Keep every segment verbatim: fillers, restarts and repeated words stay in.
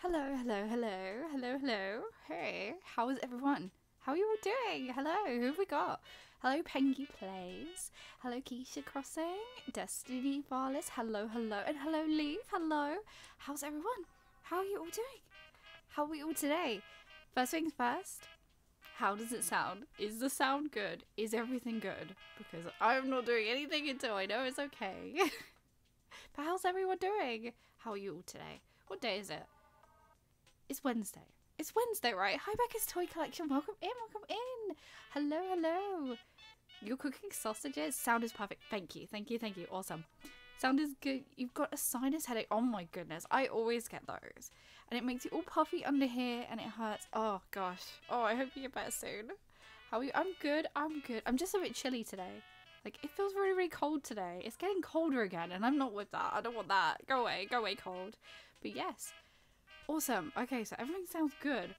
Hello, hello, hello, hello, hello, hello. Hey, how is everyone? How are you all doing? Hello, who have we got? Hello, Pengy Plays. Hello, Keisha Crossing. Destiny Varlis. Hello, hello, and hello, Leaf. Hello. How's everyone? How are you all doing? How are we all today? First things first. How does it sound? Is the sound good? Is everything good? Because I'm not doing anything until I know it's okay. But how's everyone doing? How are you all today? What day is it? It's Wednesday. It's Wednesday, right? Hi, Becca's Toy Collection. Welcome in, welcome in. Hello, hello. You're cooking sausages? Sound is perfect. Thank you, thank you, thank you. Awesome. Sound is good. You've got a sinus headache. Oh my goodness. I always get those. And it makes you all puffy under here and it hurts. Oh gosh. Oh, I hope you get better soon. How are you? I'm good, I'm good. I'm just a bit chilly today. Like, it feels really, really cold today. It's getting colder again, and I'm not with that. I don't want that. Go away. Go away, cold. But yes. Awesome. Okay, so everything sounds good.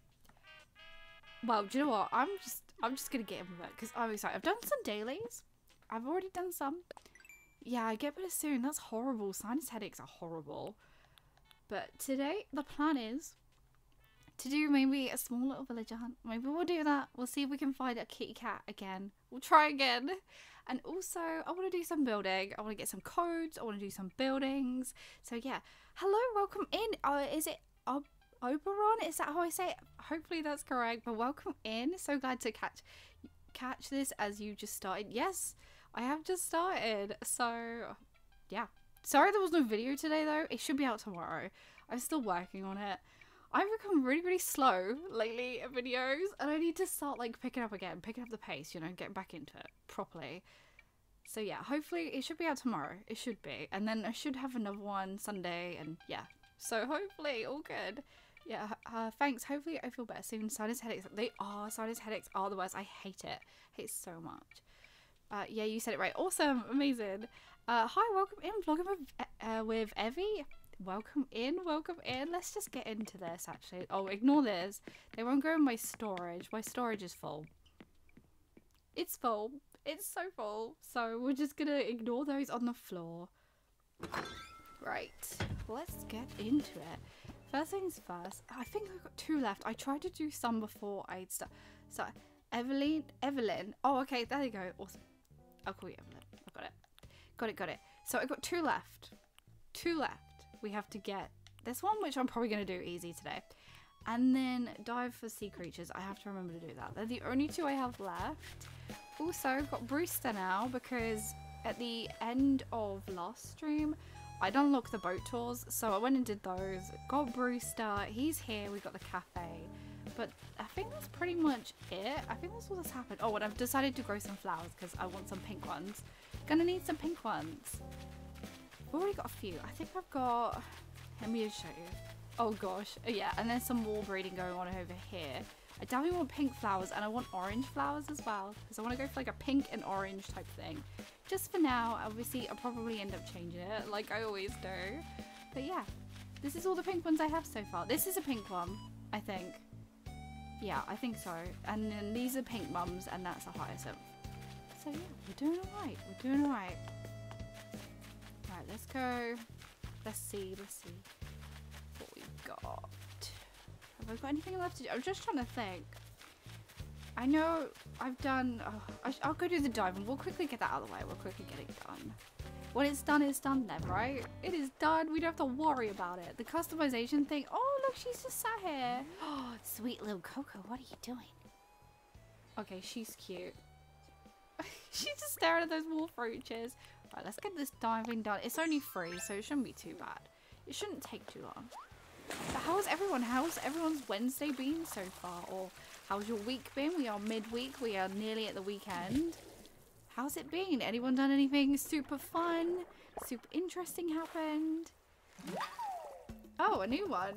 Well, do you know what? I'm just I'm just going to get in with it, because I'm excited. I've done some dailies. I've already done some. Yeah, I get better soon. That's horrible. Sinus headaches are horrible. But today, the plan is to do maybe a small little villager hunt. Maybe we'll do that. We'll see if we can find a kitty cat again. We'll try again. And also, I want to do some building. I want to get some codes. I want to do some buildings. So yeah. Hello, welcome in. Uh, is it Ob Oberon? Is that how I say it? Hopefully that's correct. But welcome in. So glad to catch catch this as you just started. Yes, I have just started. So yeah. Sorry there was no video today though. It should be out tomorrow. I'm still working on it. I've become really, really slow lately at videos, and I need to start like picking up again, picking up the pace, you know, getting back into it properly. So yeah, hopefully it should be out tomorrow. It should be. And then I should have another one Sunday, and yeah. So hopefully, all good. Yeah, uh, thanks. Hopefully I feel better soon. Sinus headaches, they are, sinus headaches are the worst. I hate it. I hate it so much. Uh, yeah, you said it right. Awesome. Amazing. Uh, hi, welcome in. Vlogging with, uh, with Evie. Welcome in, welcome in. Let's just get into this actually. Oh, ignore this. They won't go in my storage. My storage is full. It's full. It's so full. So we're just gonna ignore those on the floor. Right, let's get into it. First things first, I think I've got two left. I tried to do some before I'd start. So Evelyn, Evelyn. Oh, okay, there you go. Awesome. I'll call you Evelyn. I got it. Got it, got it. So I got two left. Two left. We have to get this one, which I'm probably going to do easy today. And then dive for sea creatures. I have to remember to do that. They're the only two I have left. Also, I've got Brewster now because at the end of last stream, I'd unlocked the boat tours. So I went and did those. Got Brewster. He's here. We got the cafe. But I think that's pretty much it. I think that's all that's happened. Oh, and I've decided to grow some flowers because I want some pink ones. Gonna need some pink ones. I've already got a few. I think I've got... Let me just show you. Oh gosh. Oh yeah, and there's some more breeding going on over here. I definitely want pink flowers and I want orange flowers as well because I want to go for like a pink and orange type thing. Just for now, obviously I'll probably end up changing it like I always do. But yeah, this is all the pink ones I have so far. This is a pink one, I think. Yeah, I think so. And then these are pink mums and that's a hyacinth. So yeah, we're doing alright. We're doing alright. Right, let's go. Let's see, let's see what we've got. Have I got anything left to do? I'm just trying to think. I know I've done... Oh, I I'll go do the dive and we'll quickly get that out of the way. We'll quickly get it done. When it's done, it's done then, right? It is done. We don't have to worry about it. The customization thing... Oh, look, she's just sat here. Oh, sweet little Coco, what are you doing? Okay, she's cute. She's just staring at those wall roaches. Right, let's get this diving done. It's only free, so it shouldn't be too bad. It shouldn't take too long. But how's everyone? How's everyone's Wednesday been so far? Or how's your week been? We are midweek. We are nearly at the weekend. How's it been? Anyone done anything super fun? Super interesting happened? Oh, a new one.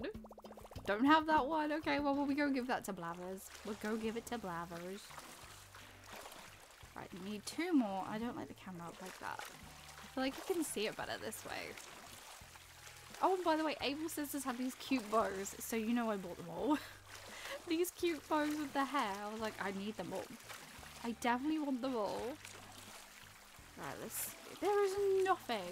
Don't have that one. Okay, well, we'll go give that to Blathers. We'll go give it to Blathers. Right, we need two more. I don't like the camera up like that. I feel like you can see it better this way. Oh, and by the way, Able Sisters have these cute bows, so you know I bought them all. These cute bows with the hair. I was like, I need them all. I definitely want them all. Right, let's... There is nothing.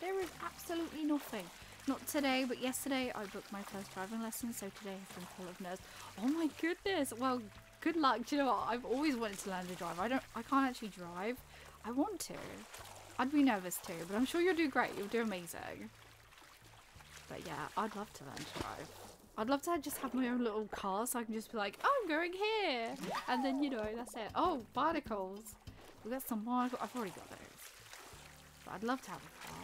There is absolutely nothing. Not today, but yesterday I booked my first driving lesson, so today has been full of nerves. Oh my goodness. Well... Good luck. Do you know what? I've always wanted to learn to drive. I don't. I can't actually drive. I want to. I'd be nervous too, but I'm sure you'll do great. You'll do amazing. But yeah, I'd love to learn to drive. I'd love to just have my own little car so I can just be like, oh, I'm going here. And then, you know, that's it. Oh, barnacles. We've got some barnacles. I've already got those. But I'd love to have a car.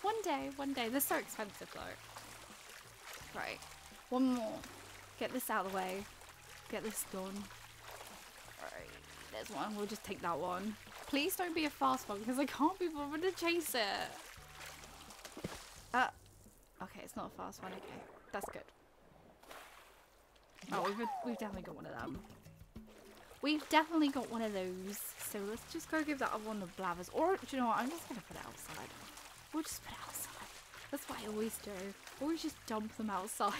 One day, one day. They're so expensive though. Right. One more. Get this out of the way. Get this done. Alright, there's one. We'll just take that one. Please don't be a fast one because I can't be bothered to chase it. Uh, okay, it's not a fast one. Okay, that's good. Oh, we've, we've definitely got one of them. We've definitely got one of those. So let's just go give that other one to Blathers. Or, do you know what? I'm just going to put it outside. We'll just put it outside. That's what I always do. I always just dump them outside.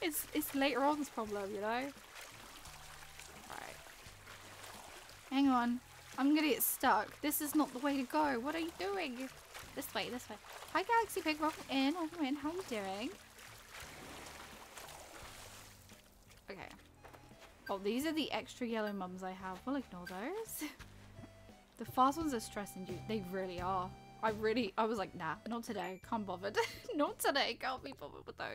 It's, it's later on's problem, you know? Hang on, I'm gonna get stuck. This is not the way to go. What are you doing? This way, this way. Hi Galaxy Pig, welcome in, welcome in. How are you doing? Okay. Oh, these are the extra yellow mums I have. We'll ignore those. The fast ones are stressing you. They really are. I really, I was like, nah, not today. Can't bother. Not today. Can't be bothered with those.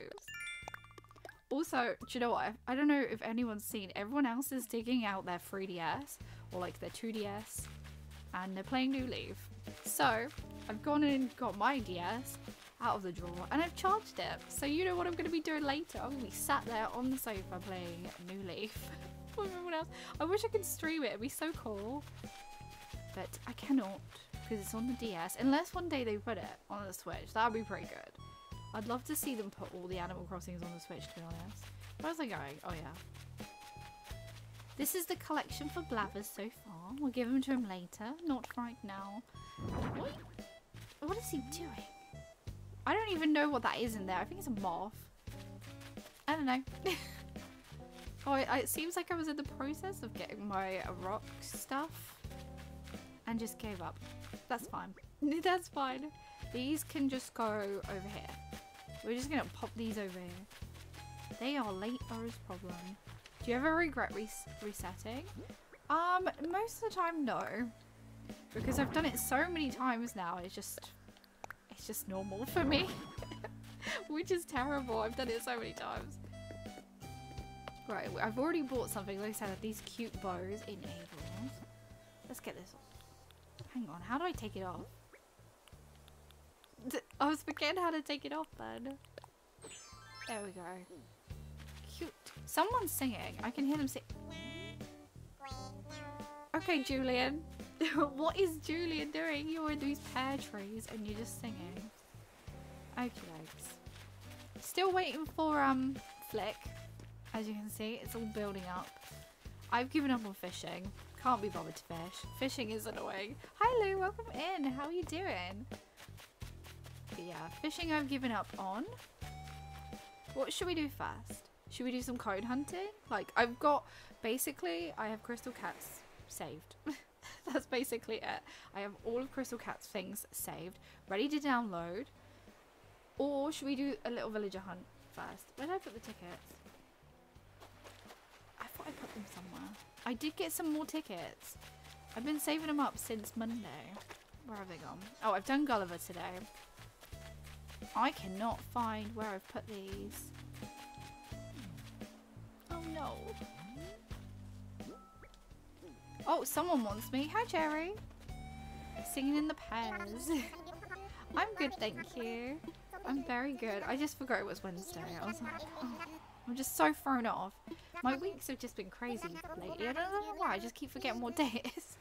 Also, do you know what? I don't know if anyone's seen. Everyone else is digging out their three D S or like their two D S and they're playing New Leaf. So I've gone and got my D S out of the drawer and I've charged it. So you know what I'm going to be doing later. I'm going to be sat there on the sofa playing New Leaf with everyone else. I wish I could stream it. It'd be so cool. But I cannot because it's on the D S. Unless one day they put it on the Switch. That would be pretty good. I'd love to see them put all the Animal Crossings on the Switch, to be honest. Where's I going? Oh, yeah. This is the collection for Blathers so far. We'll give them to him later. Not right now. What? What is he doing? I don't even know what that is in there. I think it's a moth. I don't know. Oh, it, it seems like I was in the process of getting my rock stuff and just gave up. That's fine. That's fine. These can just go over here. We're just going to pop these over here. They are late or his problem. Do you ever regret res resetting? Um, most of the time, no. Because I've done it so many times now, it's just, it's just normal for me. Which is terrible, I've done it so many times. Right, I've already bought something, like I said, these cute bows in Able. Let's get this off. Hang on, how do I take it off? I was forgetting how to take it off then. There we go. Cute. Someone's singing. I can hear them sing. Okay, Julian. What is Julian doing? You're in these pear trees and you're just singing. Okie dokes. Still waiting for um Flick. As you can see, it's all building up. I've given up on fishing. Can't be bothered to fish. Fishing is annoying. Hi Lou, welcome in. How are you doing? But yeah, fishing I've given up on. What should we do first? Should we do some code hunting? Like I've got, basically I have Crystal Cat's saved. That's basically it. I have all of Crystal Cat's things saved, ready to download. Or should we do a little villager hunt first? Where did I put the tickets? I thought I put them somewhere. I did get some more tickets. I've been saving them up since Monday. Where have they gone? Oh, I've done Gulliver today. I cannot find where I've put these. Oh no. Oh, someone wants me. Hi, Jerry. Singing in the pears. I'm good, thank you. I'm very good. I just forgot it was Wednesday. I was like, oh, I'm just so thrown off. My weeks have just been crazy lately. I don't know why. I just keep forgetting what day it is.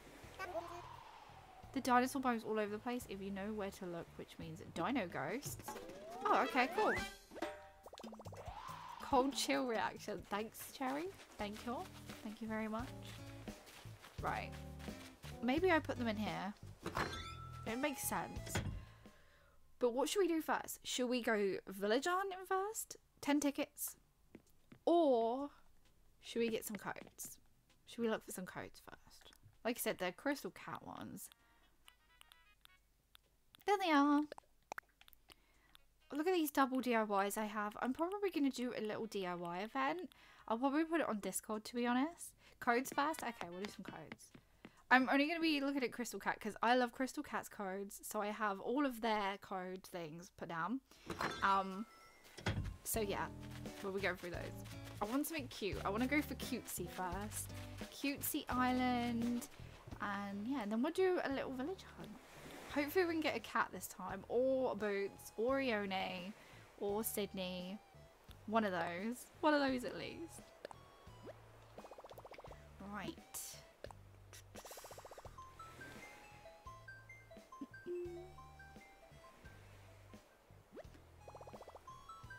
The dinosaur bones all over the place if you know where to look, which means dino ghosts. Oh, okay, cool. Cold chill reaction. Thanks, Cherry. Thank you all. Thank you very much. Right. Maybe I put them in here. It makes sense. But what should we do first? Should we go villager hunting first? ten tickets? Or should we get some codes? Should we look for some codes first? Like I said, they're Crystal Cat ones. There they are. Look at these double D I Ys I have. I'm probably going to do a little D I Y event. I'll probably put it on Discord, to be honest. Codes first? Okay, we'll do some codes. I'm only going to be looking at Crystal Cat because I love Crystal Cat's codes. So I have all of their code things put down. Um, so yeah, we'll be going through those. I want something cute. I want to go for Cutesy first. Cutesy Island. And yeah, and then we'll do a little village hunt. Hopefully we can get a cat this time. Or Boots, or Ione, or Sydney. One of those. One of those at least. Right.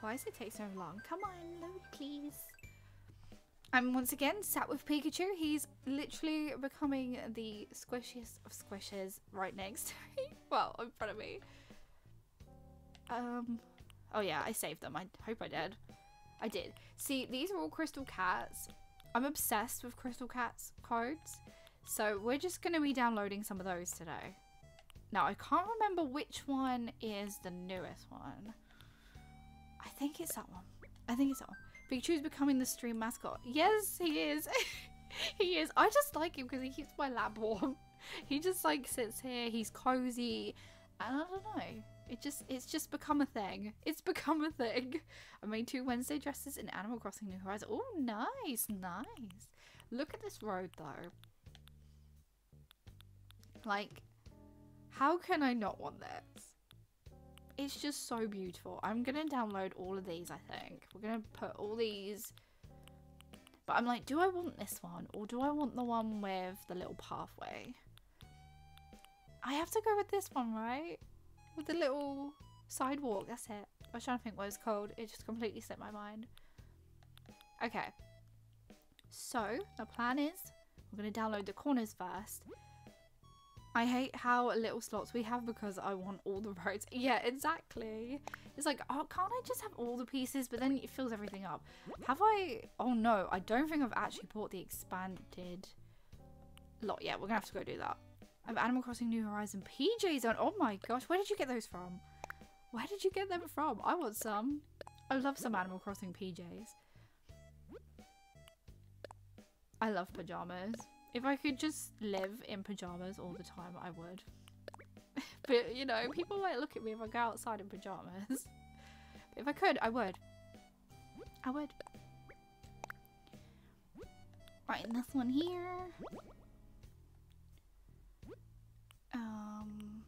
Why does it take so long? Come on, load, please. I'm once again sat with Pikachu. He's literally becoming the squishiest of squishes right next to me. Well, in front of me. Um. Oh yeah, I saved them. I hope I did. I did. See, these are all Crystal Cats. I'm obsessed with Crystal Cat's codes. So we're just going to be downloading some of those today. Now, I can't remember which one is the newest one. I think it's that one. I think it's that one. Pikachu's becoming the stream mascot. Yes, he is. He is. I just like him because he keeps my lab warm. He just like sits here. He's cozy. And I don't know. It just, it's just become a thing. It's become a thing. I made two Wednesday dresses in Animal Crossing New Horizons. Oh, nice, nice. Look at this road though. Like, how can I not want this? It's just so beautiful. I'm gonna download all of these, I think. We're gonna put all these, but I'm like, do I want this one or do I want the one with the little pathway? I have to go with this one, right? With the little sidewalk, that's it. I was trying to think what it's called. It just completely slipped my mind. Okay. So, the plan is we're going to download the corners first. I hate how little slots we have because I want all the roads. Yeah, exactly. It's like, oh, can't I just have all the pieces? But then it fills everything up. Have I? Oh no, I don't think I've actually bought the expanded lot yet. We're going to have to go do that. Of Animal Crossing New Horizon P Js on. Oh my gosh, where did you get those from? Where did you get them from? I want some. I love some Animal Crossing P Js. I love pajamas. If I could just live in pajamas all the time, I would. But you know, people might look at me if I go outside in pajamas. But if I could, I would. I would. Right, and this one here. Um,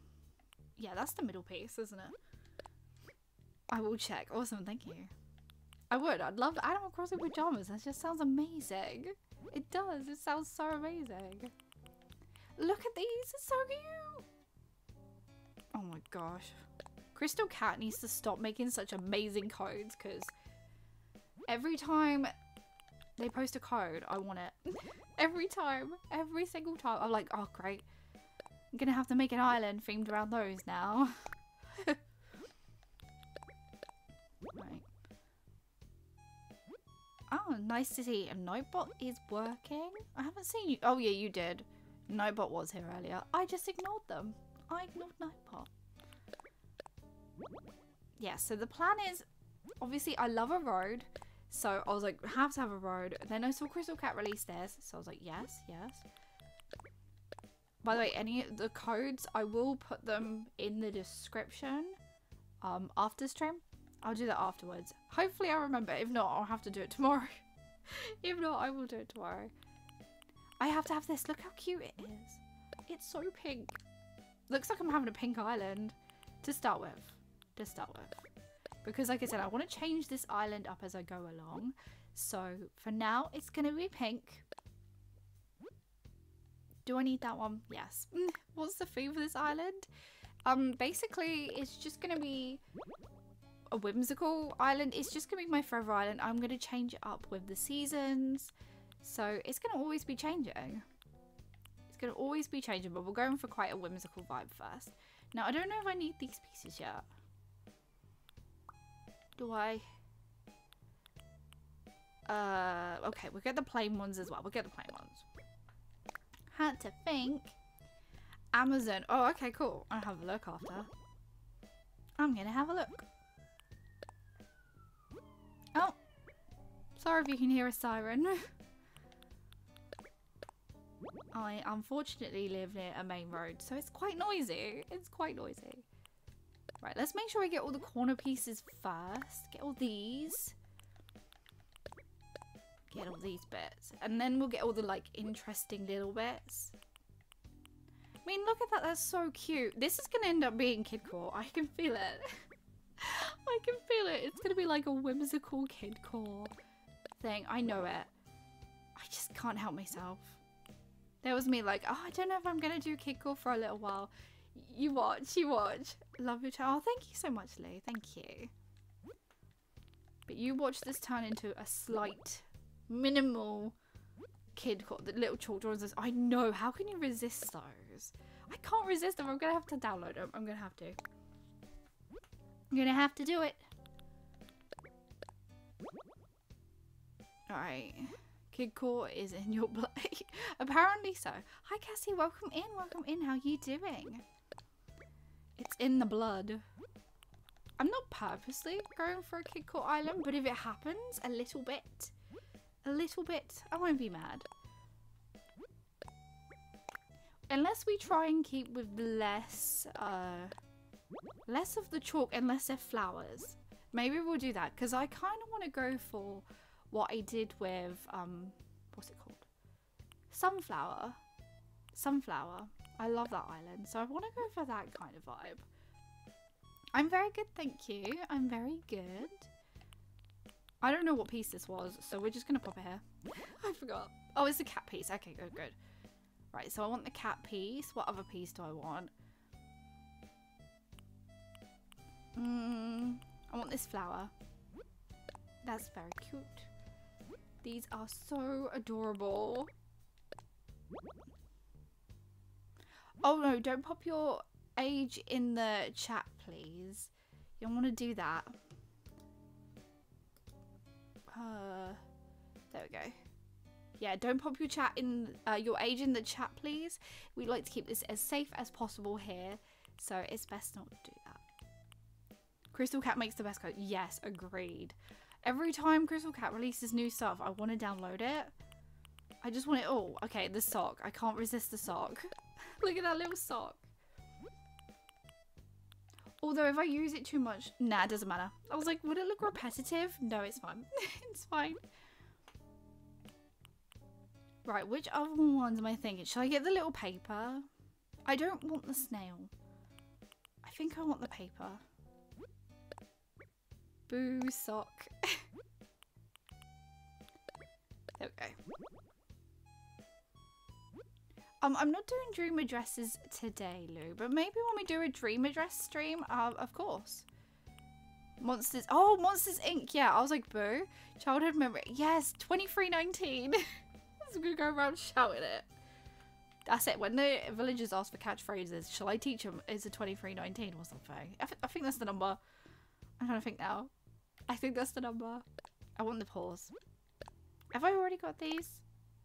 yeah, that's the middle piece, isn't it? I will check. Awesome, thank you. I would. I'd love Animal Crossing pajamas. That just sounds amazing. It does. It sounds so amazing. Look at these. It's so cute. Oh my gosh. Crystal Cat needs to stop making such amazing codes because every time they post a code, I want it. Every time. Every single time. I'm like, oh great. I'm going to have to make an island themed around those now. Right. Oh, nice to see. A Nightbot is working. I haven't seen you. Oh, yeah, you did. Nightbot was here earlier. I just ignored them. I ignored Nightbot. Yeah, so the plan is, obviously, I love a road. So I was like, have to have a road. Then I saw Crystal Cat release theirs. So I was like, yes, yes. By the way, any of the codes, I will put them in the description um, after stream. I'll do that afterwards. Hopefully I'll remember. If not, I'll have to do it tomorrow. If not, I will do it tomorrow. I have to have this. Look how cute it is. It's so pink. Looks like I'm having a pink island to start with. To start with. Because like I said, I want to change this island up as I go along. So for now, it's going to be pink. Do I need that one? Yes. What's the theme for this island? Um, basically, it's just going to be a whimsical island. It's just going to be my forever island. I'm going to change it up with the seasons. So it's going to always be changing. It's going to always be changing, but we're going for quite a whimsical vibe first. Now, I don't know if I need these pieces yet. Do I? Uh, okay, we'll get the plain ones as well. We'll get the plain ones. Had to think. Amazon. Oh, okay, cool. I'll have a look after. I'm going to have a look. Oh, sorry if you can hear a siren. I unfortunately live near a main road, so it's quite noisy. It's quite noisy. Right, let's make sure I get all the corner pieces first. Get all these. Get all these bits. And then we'll get all the, like, interesting little bits. I mean, look at that. That's so cute. This is going to end up being KidCore. I can feel it. I can feel it. It's going to be like a whimsical KidCore thing. I know it. I just can't help myself. There was me like, oh, I don't know if I'm going to do KidCore for a little while. You watch, you watch. Love your channel. Oh, thank you so much, Lee. Thank you. But you watch this turn into a slight, minimal KidCore. The little children's. I know. How can you resist those? I can't resist them. I'm going to have to download them. I'm going to have to. I'm gonna have to do it. Alright. KidCore is in your play. Apparently so. Hi Cassie, welcome in, welcome in. How you doing? It's in the blood. I'm not purposely going for a KidCore island, but if it happens, a little bit. A little bit. I won't be mad. Unless we try and keep with less, uh... less of the chalk and less of flowers. Maybe we'll do that because I kind of want to go for what I did with um what's it called, sunflower sunflower I love that island, so I want to go for that kind of vibe. I'm very good, thank you. I'm very good. I don't know what piece this was, so we're just gonna pop it here. I forgot. Oh, it's a cat piece. Okay, good, good. Right, so I want the cat piece. What other piece do I want? Mm, I want this flower. That's very cute. These are so adorable. Oh no, don't pop your age in the chat, please. You don't want to do that. Uh, there we go. Yeah, don't pop your chat in uh, your age in the chat, please. We'd like to keep this as safe as possible here, so it's best not to do that. Crystal Cat makes the best code. Yes, agreed. Every time Crystal Cat releases new stuff, I want to download it. I just want it all. Okay, the sock. I can't resist the sock. Look at that little sock. Although if I use it too much, nah, it doesn't matter. I was like, would it look repetitive? No, it's fine. It's fine. Right, which other ones am I thinking? Should I get the little paper? I don't want the snail. I think I want the paper. Boo sock. There we go. Um, I'm not doing dream addresses today, Lou, but maybe when we do a dream address stream, uh, of course. Monsters, oh, Monsters Incorporated. Yeah, I was like, boo. Childhood memory, yes, twenty-three nineteen. I'm gonna go around shouting it. That's it. When the villagers ask for catchphrases, shall I teach them? Is it twenty-three nineteen or something? I, th I think that's the number. I'm trying to think now. I think that's the number. I want the pause. Have I already got these?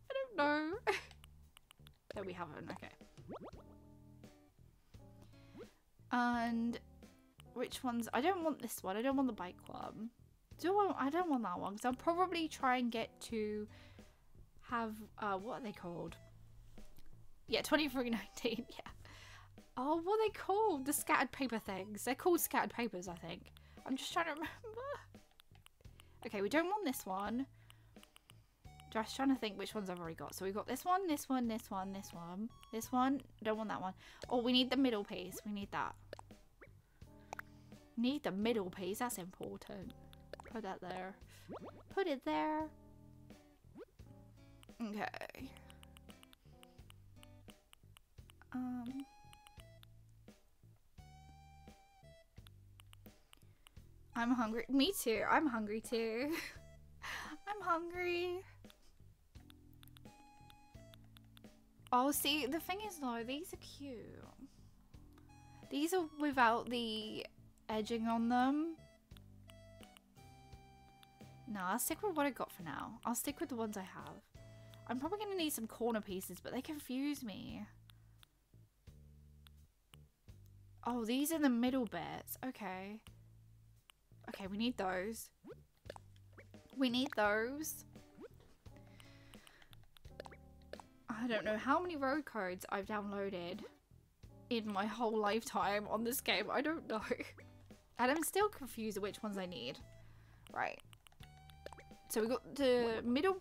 I don't know. No, we haven't. Okay. And which ones? I don't want this one. I don't want the bike one. Do I want, I don't want that one because I'll probably try and get to have uh, what are they called? Yeah, twenty-three nineteen, yeah. Oh, what are they called? The scattered paper things. They're called scattered papers, I think. I'm just trying to remember. Okay, we don't want this one. Just trying to think which ones I've already got. So we've got this one, this one, this one, this one, this one. Don't want that one. Oh, we need the middle piece. We need that. Need the middle piece. That's important. Put that there. Put it there. Okay. Um, I'm hungry. Me too. I'm hungry too. I'm hungry. Oh, see, the thing is though, these are cute. These are without the edging on them. No, I'll stick with what I got for now. I'll stick with the ones I have. I'm probably going to need some corner pieces, but they confuse me. Oh, these are the middle bits. Okay. Okay, we need those. We need those. I don't know how many road codes I've downloaded in my whole lifetime on this game. I don't know. And I'm still confused which ones I need. Right. So we got the middle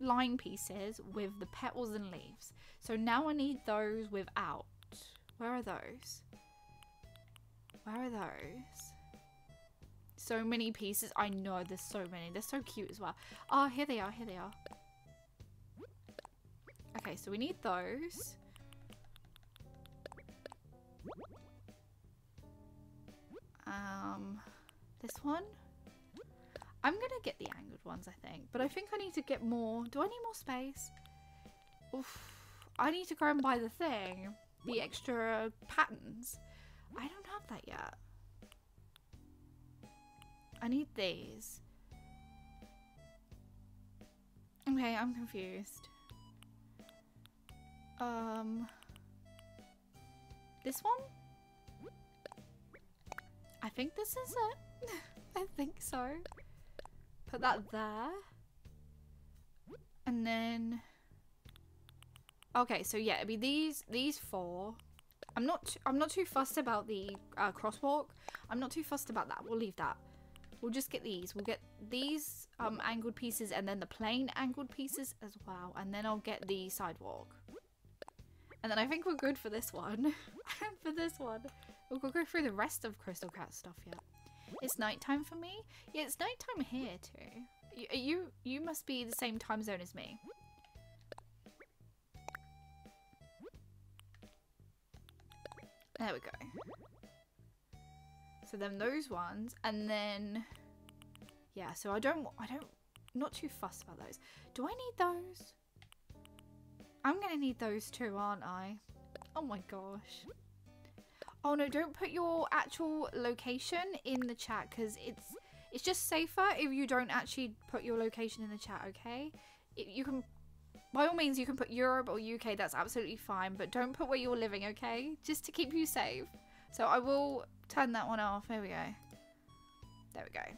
line pieces with the petals and leaves. So now I need those without. Where are those? Where are those? So many pieces. I know there's so many. They're so cute as well. Oh, here they are. Here they are. Okay, so we need those. Um, this one. I'm going to get the angled ones, I think. But I think I need to get more. Do I need more space? Oof. I need to go and buy the thing. The extra patterns. I don't have that yet. I need these. Okay, I'm confused. Um, this one? I think this is it. I think so. Put that there. And then, okay, so yeah, it'd be these, these four. I'm not, I'm not too fussed about the uh, crosswalk. I'm not too fussed about that. We'll leave that. We'll just get these. We'll get these um, angled pieces and then the plain angled pieces as well. And then I'll get the sidewalk. And then I think we're good for this one. For this one. We'll go through the rest of Crystal Cat stuff yet. It's nighttime for me? Yeah, it's nighttime here too. You, you, you must be the same time zone as me. There we go. So then those ones, and then yeah. So I don't, I don't, not too fussed about those. Do I need those? I'm gonna need those too, aren't I? Oh my gosh. Oh no! Don't put your actual location in the chat because it's it's just safer if you don't actually put your location in the chat. Okay? It, you can. By all means, you can put Europe or U K, that's absolutely fine, but don't put where you're living, okay? Just to keep you safe. So I will turn that one off. Here we go. There we go.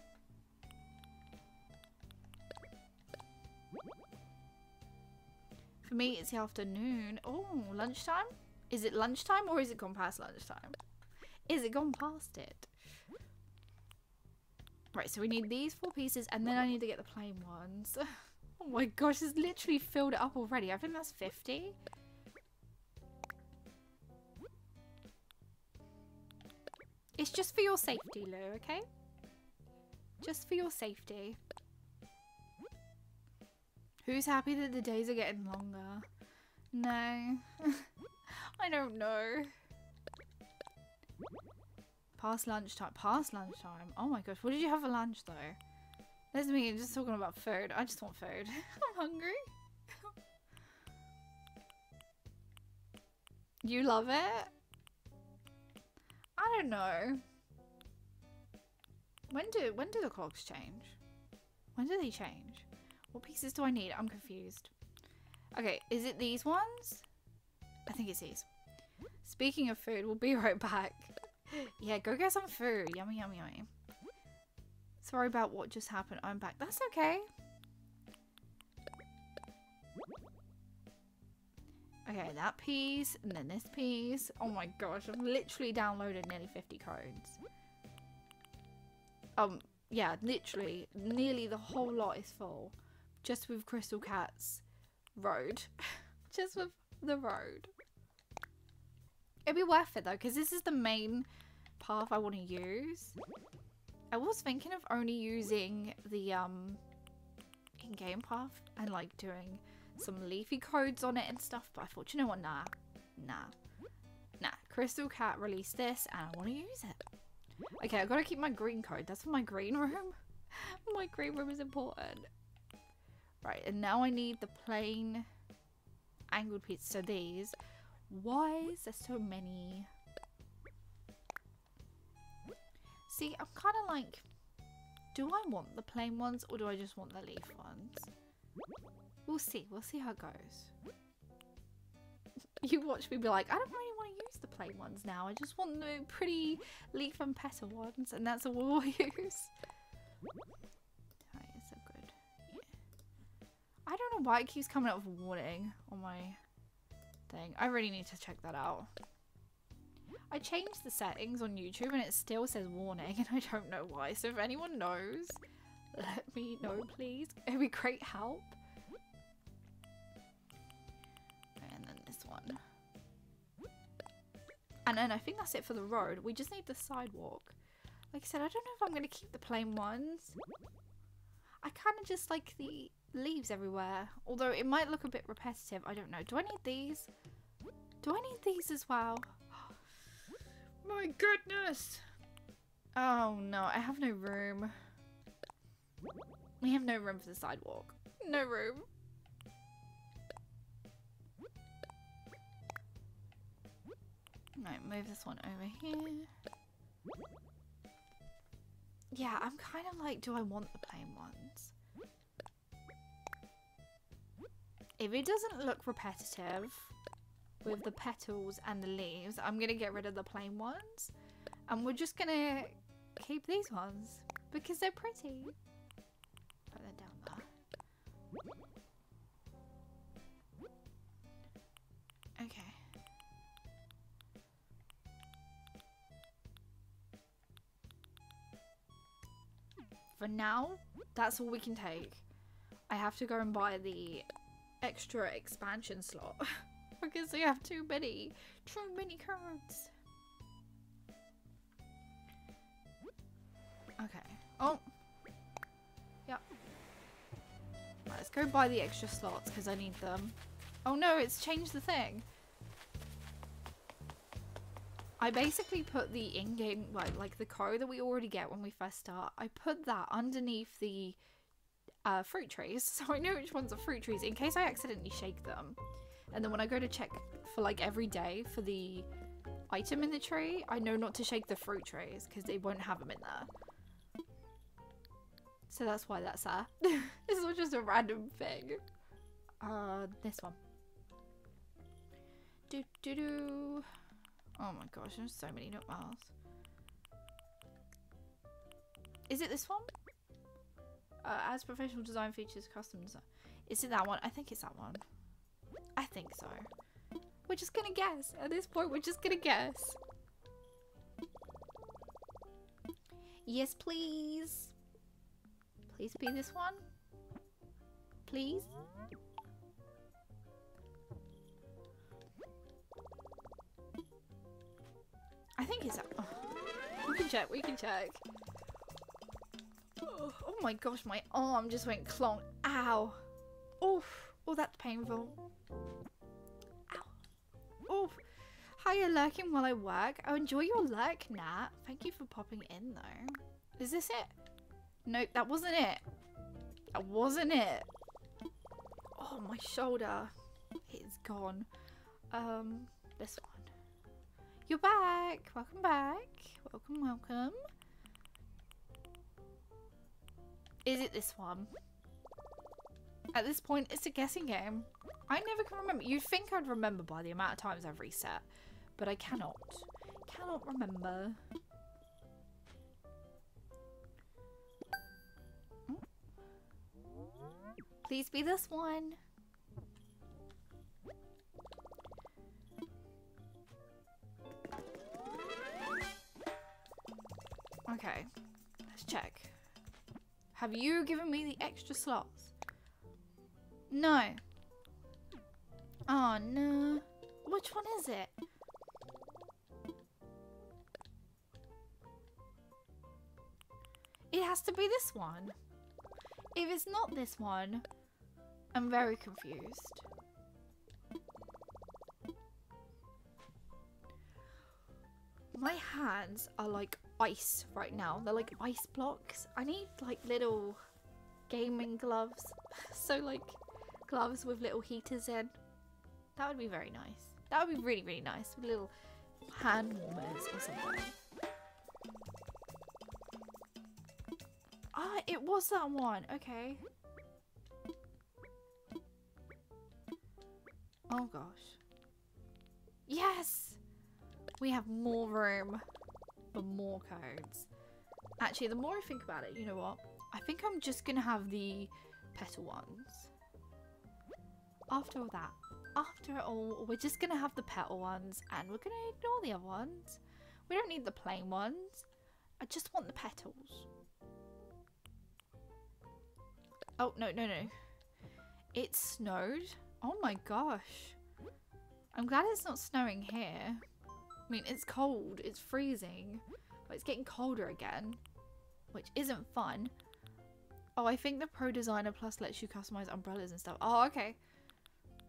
For me, it's the afternoon. Oh, lunchtime? Is it lunchtime or is it gone past lunchtime? Is it gone past it? Right, so we need these four pieces and then I need to get the plain ones. Oh my gosh, it's literally filled it up already. I think that's fifty. It's just for your safety, Lou, okay? Just for your safety. Who's happy that the days are getting longer? No. I don't know. Past lunchtime. Past lunchtime. Oh my gosh. What did you have for lunch though? That's me just talking about food. I just want food. I'm hungry. You love it? I don't know. When do when do the clocks change? When do they change? What pieces do I need? I'm confused. Okay, is it these ones? I think it's these. Speaking of food, we'll be right back. Yeah, go get some food. Yummy, yummy, yummy. Sorry about what just happened. I'm back. That's okay. Okay, that piece, and then this piece. Oh my gosh, I've literally downloaded nearly fifty codes. Um, yeah, literally, nearly the whole lot is full. Just with Crystal Cat's road. Just with the road. It'd be worth it though, because this is the main path I want to use. I was thinking of only using the um, in-game path and like doing some leafy codes on it and stuff, but I thought, you know what, nah, nah, nah. Crystal Cat released this and I want to use it. Okay, I've got to keep my green code. That's for my green room. My green room is important. Right, and now I need the plain angled pieces. So these. Why is there so many? See, I'm kind of like, do I want the plain ones or do I just want the leaf ones? We'll see. We'll see how it goes. You watch me be like, I don't really want to use the plain ones now. I just want the pretty leaf and petal ones, and that's all we'll use. That is so good. Yeah. I don't know why it keeps coming up with warning on my thing. I really need to check that out. I changed the settings on YouTube and it still says warning, and I don't know why. So if anyone knows, let me know, please. It would be great help. And then this one. And then I think that's it for the road. We just need the sidewalk. Like I said, I don't know if I'm going to keep the plain ones. I kind of just like the leaves everywhere. Although it might look a bit repetitive. I don't know. Do I need these? Do I need these as well? My goodness. Oh no, I have no room. We have no room for the sidewalk. No room. Right, move this one over here. Yeah, I'm kind of like, do I want the plain ones? If it doesn't look repetitive with the petals and the leaves, I'm gonna get rid of the plain ones and we're just gonna keep these ones because they're pretty. Put that down there. Okay. For now, that's all we can take. I have to go and buy the extra expansion slot because we have too many, too many cards. Okay. Oh. Yep. Right, let's go buy the extra slots because I need them. Oh no, it's changed the thing. I basically put the in-game, like, like the code that we already get when we first start, I put that underneath the uh, fruit trees, so I know which ones are fruit trees in case I accidentally shake them. And then when I go to check for like every day for the item in the tree, I know not to shake the fruit trees because they won't have them in there. So that's why that's there. This is just a random thing. Uh, this one. Do do do. Oh my gosh, there's so many note miles. Is it this one? Uh, as professional design features, custom design. Is it that one? I think it's that one. I think so. We're just gonna guess. At this point, we're just gonna guess. Yes, please. Please be this one. Please. I think it's. Oh. We can check. We can check. Oh, oh my gosh, my arm just went clonk. Ow. Oof. Oh, that's painful. Ow. Oof. Hiya, lurking while I work. Oh, enjoy your lurk, Nat. Thank you for popping in, though. Is this it? Nope, that wasn't it. That wasn't it. Oh, my shoulder. It is gone. Um, this one. You're back. Welcome back. Welcome, welcome. Is it this one? At this point, it's a guessing game. I never can remember. You'd think I'd remember by the amount of times I've reset, but I cannot. Cannot remember. Please be this one. Okay, let's check. Have you given me the extra slots? No. Oh no. Which one is it? It has to be this one. If it's not this one, I'm very confused. My hands are like ice right now. They're like ice blocks. I need like little gaming gloves. So like gloves with little heaters in. That would be very nice. That would be really, really nice. With little hand warmers or something. Ah, it was that one. Okay. Oh gosh. Yes! We have more room for more codes. Actually, the more I think about it, you know what? I think I'm just gonna have the petal ones. After all that, after all, we're just gonna have the petal ones and we're gonna ignore the other ones. We don't need the plain ones. I just want the petals. Oh, no, no, no. It snowed. Oh my gosh. I'm glad it's not snowing here. I mean, it's cold, it's freezing, but it's getting colder again, which isn't fun. Oh, I think the Pro Designer Plus lets you customize umbrellas and stuff. Oh, okay.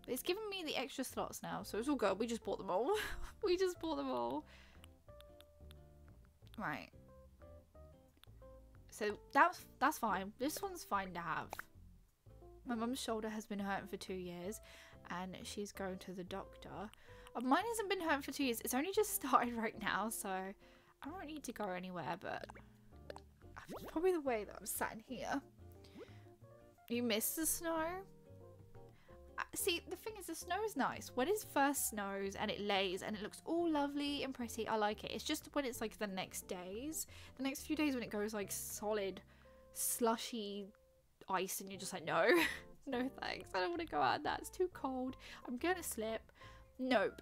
But it's giving me the extra slots now, so it's all good. We just bought them all. We just bought them all. Right. So that's, that's fine. This one's fine to have. My mum's shoulder has been hurting for two years and she's going to the doctor. Mine hasn't been home for two years. It's only just started right now, so I don't need to go anywhere, but it's probably the way that I'm sat in here. You miss the snow? See, the thing is, the snow is nice. When it first snows and it lays and it looks all lovely and pretty, I like it. It's just when it's like the next days, the next few days when it goes like solid, slushy ice and you're just like, no, no thanks. I don't want to go out in that. It's too cold. I'm going to slip. Nope.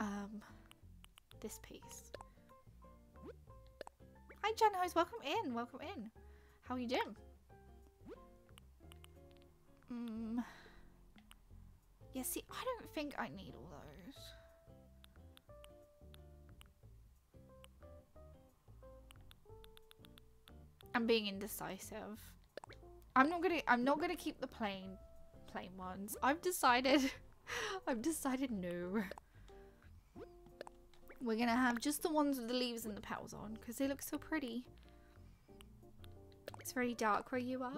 um, this piece. Hi, Janhos. Welcome in. Welcome in. How are you doing? Um. Yeah. See, I don't think I need all those. I'm being indecisive. I'm not gonna I'm not gonna keep the plain plain ones. I've decided I've decided no. We're gonna have just the ones with the leaves and the petals on because they look so pretty. It's very dark where you are.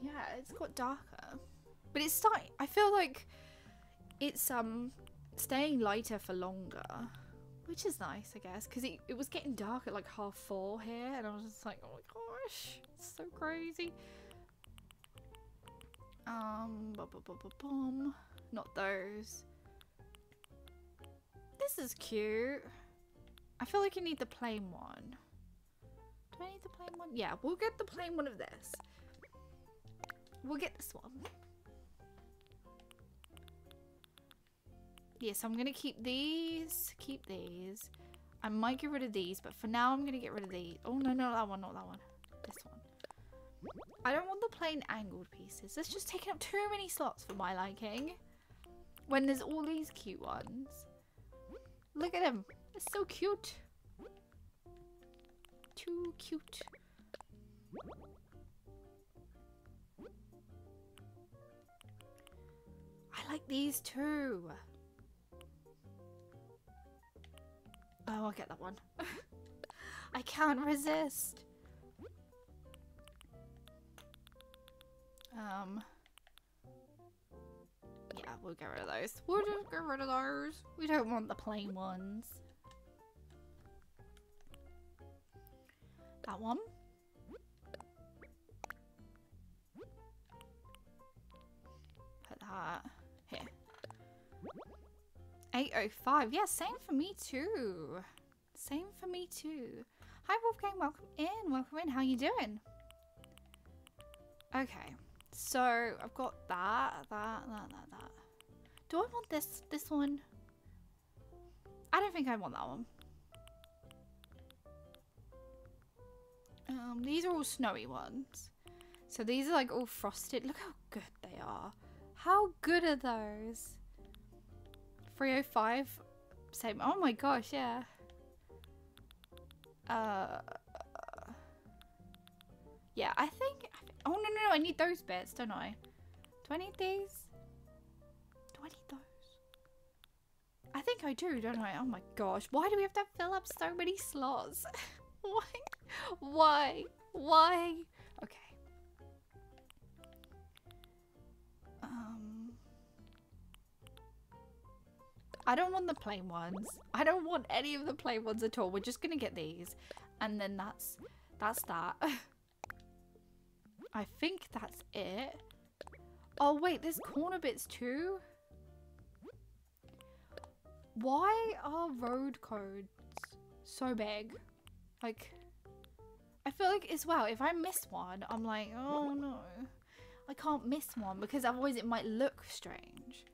Yeah, it's got darker. But it's starting, I feel like it's um staying lighter for longer. Which is nice, I guess, because it, it was getting dark at like half four here and I was just like, oh my gosh, it's so crazy. Um, bum, bum, bum, bum, bum. Not those. This is cute. I feel like you need the plain one. Do I need the plain one? Yeah, we'll get the plain one of this. We'll get this one. Yes, yeah, so I'm going to keep these, keep these. I might get rid of these, but for now I'm going to get rid of these. Oh, no, no, that one, not that one. This one. I don't want the plain angled pieces. That's just taking up too many slots for my liking. When there's all these cute ones. Look at them. They're so cute. too cute. I like these too. Oh, I'll get that one. I can't resist. Um. Yeah, we'll get rid of those. We'll just get rid of those. We don't want the plain ones. That one. Put that here. eight oh five. Yeah, same for me too. Same for me too. Hi Wolfgang, welcome in. Welcome in. How you doing? Okay, so I've got that, that, that, that, that. Do I want this, this one? I don't think I want that one. Um, these are all snowy ones. So these are like all frosted. Look how good they are. How good are those? three oh five, same. Oh my gosh, yeah. Uh, yeah, I think... Oh, no, no, no, I need those bits, don't I? Do I need these? Do I need those? I think I do, don't I? Oh my gosh. Why do we have to fill up so many slots? Why? Why? Why? Okay. Um. I don't want the plain ones. I don't want any of the plain ones at all. We're just gonna get these. And then that's... That's that. I think that's it. Oh wait, there's corner bits too? Why are road codes so big? Like, I feel like as well, if I miss one, I'm like, oh no. I can't miss one because otherwise it might look strange.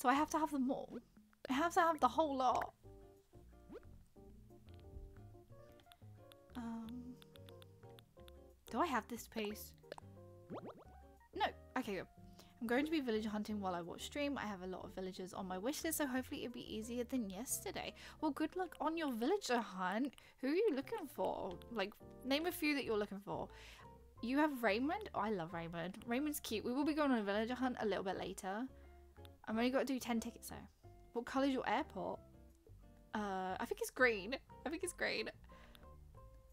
So I have to have them all. I have to have the whole lot. Um, do I have this piece? No. Okay, good. I'm going to be village hunting while I watch stream. I have a lot of villagers on my wish list, so hopefully it'll be easier than yesterday. Well, good luck on your villager hunt. Who are you looking for? Like, name a few that you're looking for. You have Raymond. Oh, I love Raymond. Raymond's cute. We will be going on a villager hunt a little bit later. I've only got to do ten tickets though. What colour is your airport? Uh, I think it's green. I think it's green.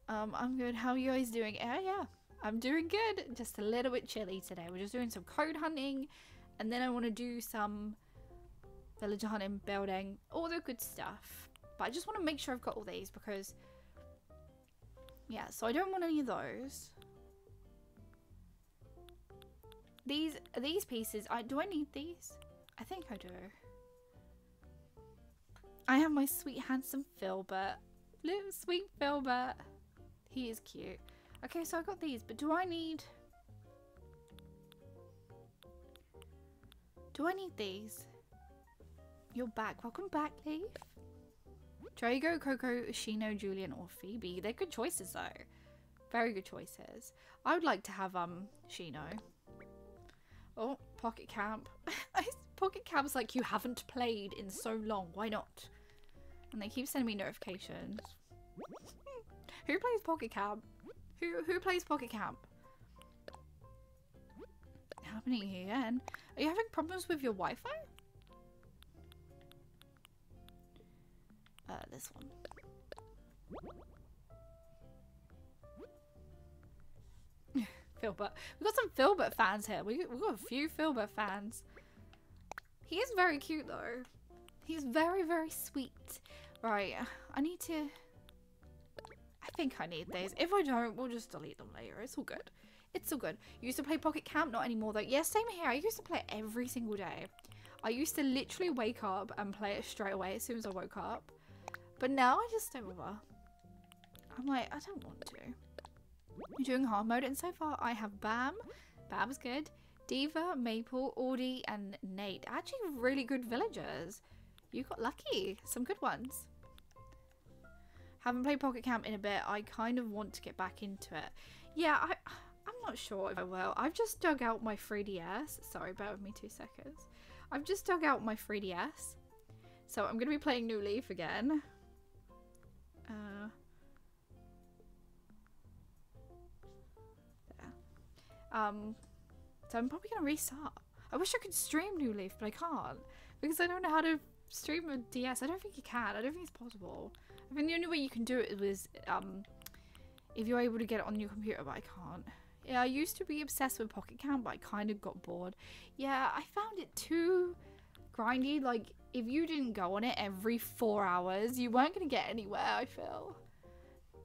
Um, I'm good. How are you guys doing? Oh, yeah. I'm doing good, just a little bit chilly today. We're just doing some code hunting and then I want to do some villager hunting, building, all the good stuff. But I just want to make sure I've got all these because, yeah, so I don't want any of those. These these pieces, I do I need these? I think I do. I have my sweet handsome Filbert. Little sweet Filbert. He is cute. Okay, so I got these, but do I need... Do I need these? You're back. Welcome back, Leaf. Drago, Coco, Shino, Julian, or Phoebe. They're good choices, though. Very good choices. I would like to have, um, Shino. Oh, Pocket Camp. Pocket Camp's like, you haven't played in so long. Why not? And they keep sending me notifications. Who plays Pocket Camp? Who, who plays Pocket Camp? Happening again. Are you having problems with your Wi-Fi? Uh, this one. Filbert. We've got some Filbert fans here. We, we've got a few Filbert fans. He is very cute though. He's very, very sweet. Right, I need to... I think I need these. If I don't, we'll just delete them later. It's all good. It's all good. You used to play Pocket Camp? Not anymore though. Yeah, same here. I used to play every single day. I used to literally wake up and play it straight away as soon as I woke up. But now I just don't bother. I'm like, I don't want to. I'm doing hard mode and so far I have Bam. Bam's good. Diva, Maple, Audie and Nate. Actually really good villagers. You got lucky. Some good ones. Haven't played Pocket Camp in a bit. I kind of want to get back into it. Yeah, I, I'm not sure if I will. I've just dug out my three D S. Sorry, bear with me two seconds. I've just dug out my three D S. So I'm going to be playing New Leaf again. Uh, Um, so I'm probably gonna restart. I wish I could stream New Leaf, but I can't because I don't know how to stream a D S. I don't think you can. I don't think it's possible. I mean, the only way you can do it was um, if you're able to get it on your computer, but I can't. Yeah, I used to be obsessed with Pocket Camp, but I kind of got bored. Yeah, I found it too grindy. Like, if you didn't go on it every four hours, you weren't going to get anywhere, I feel.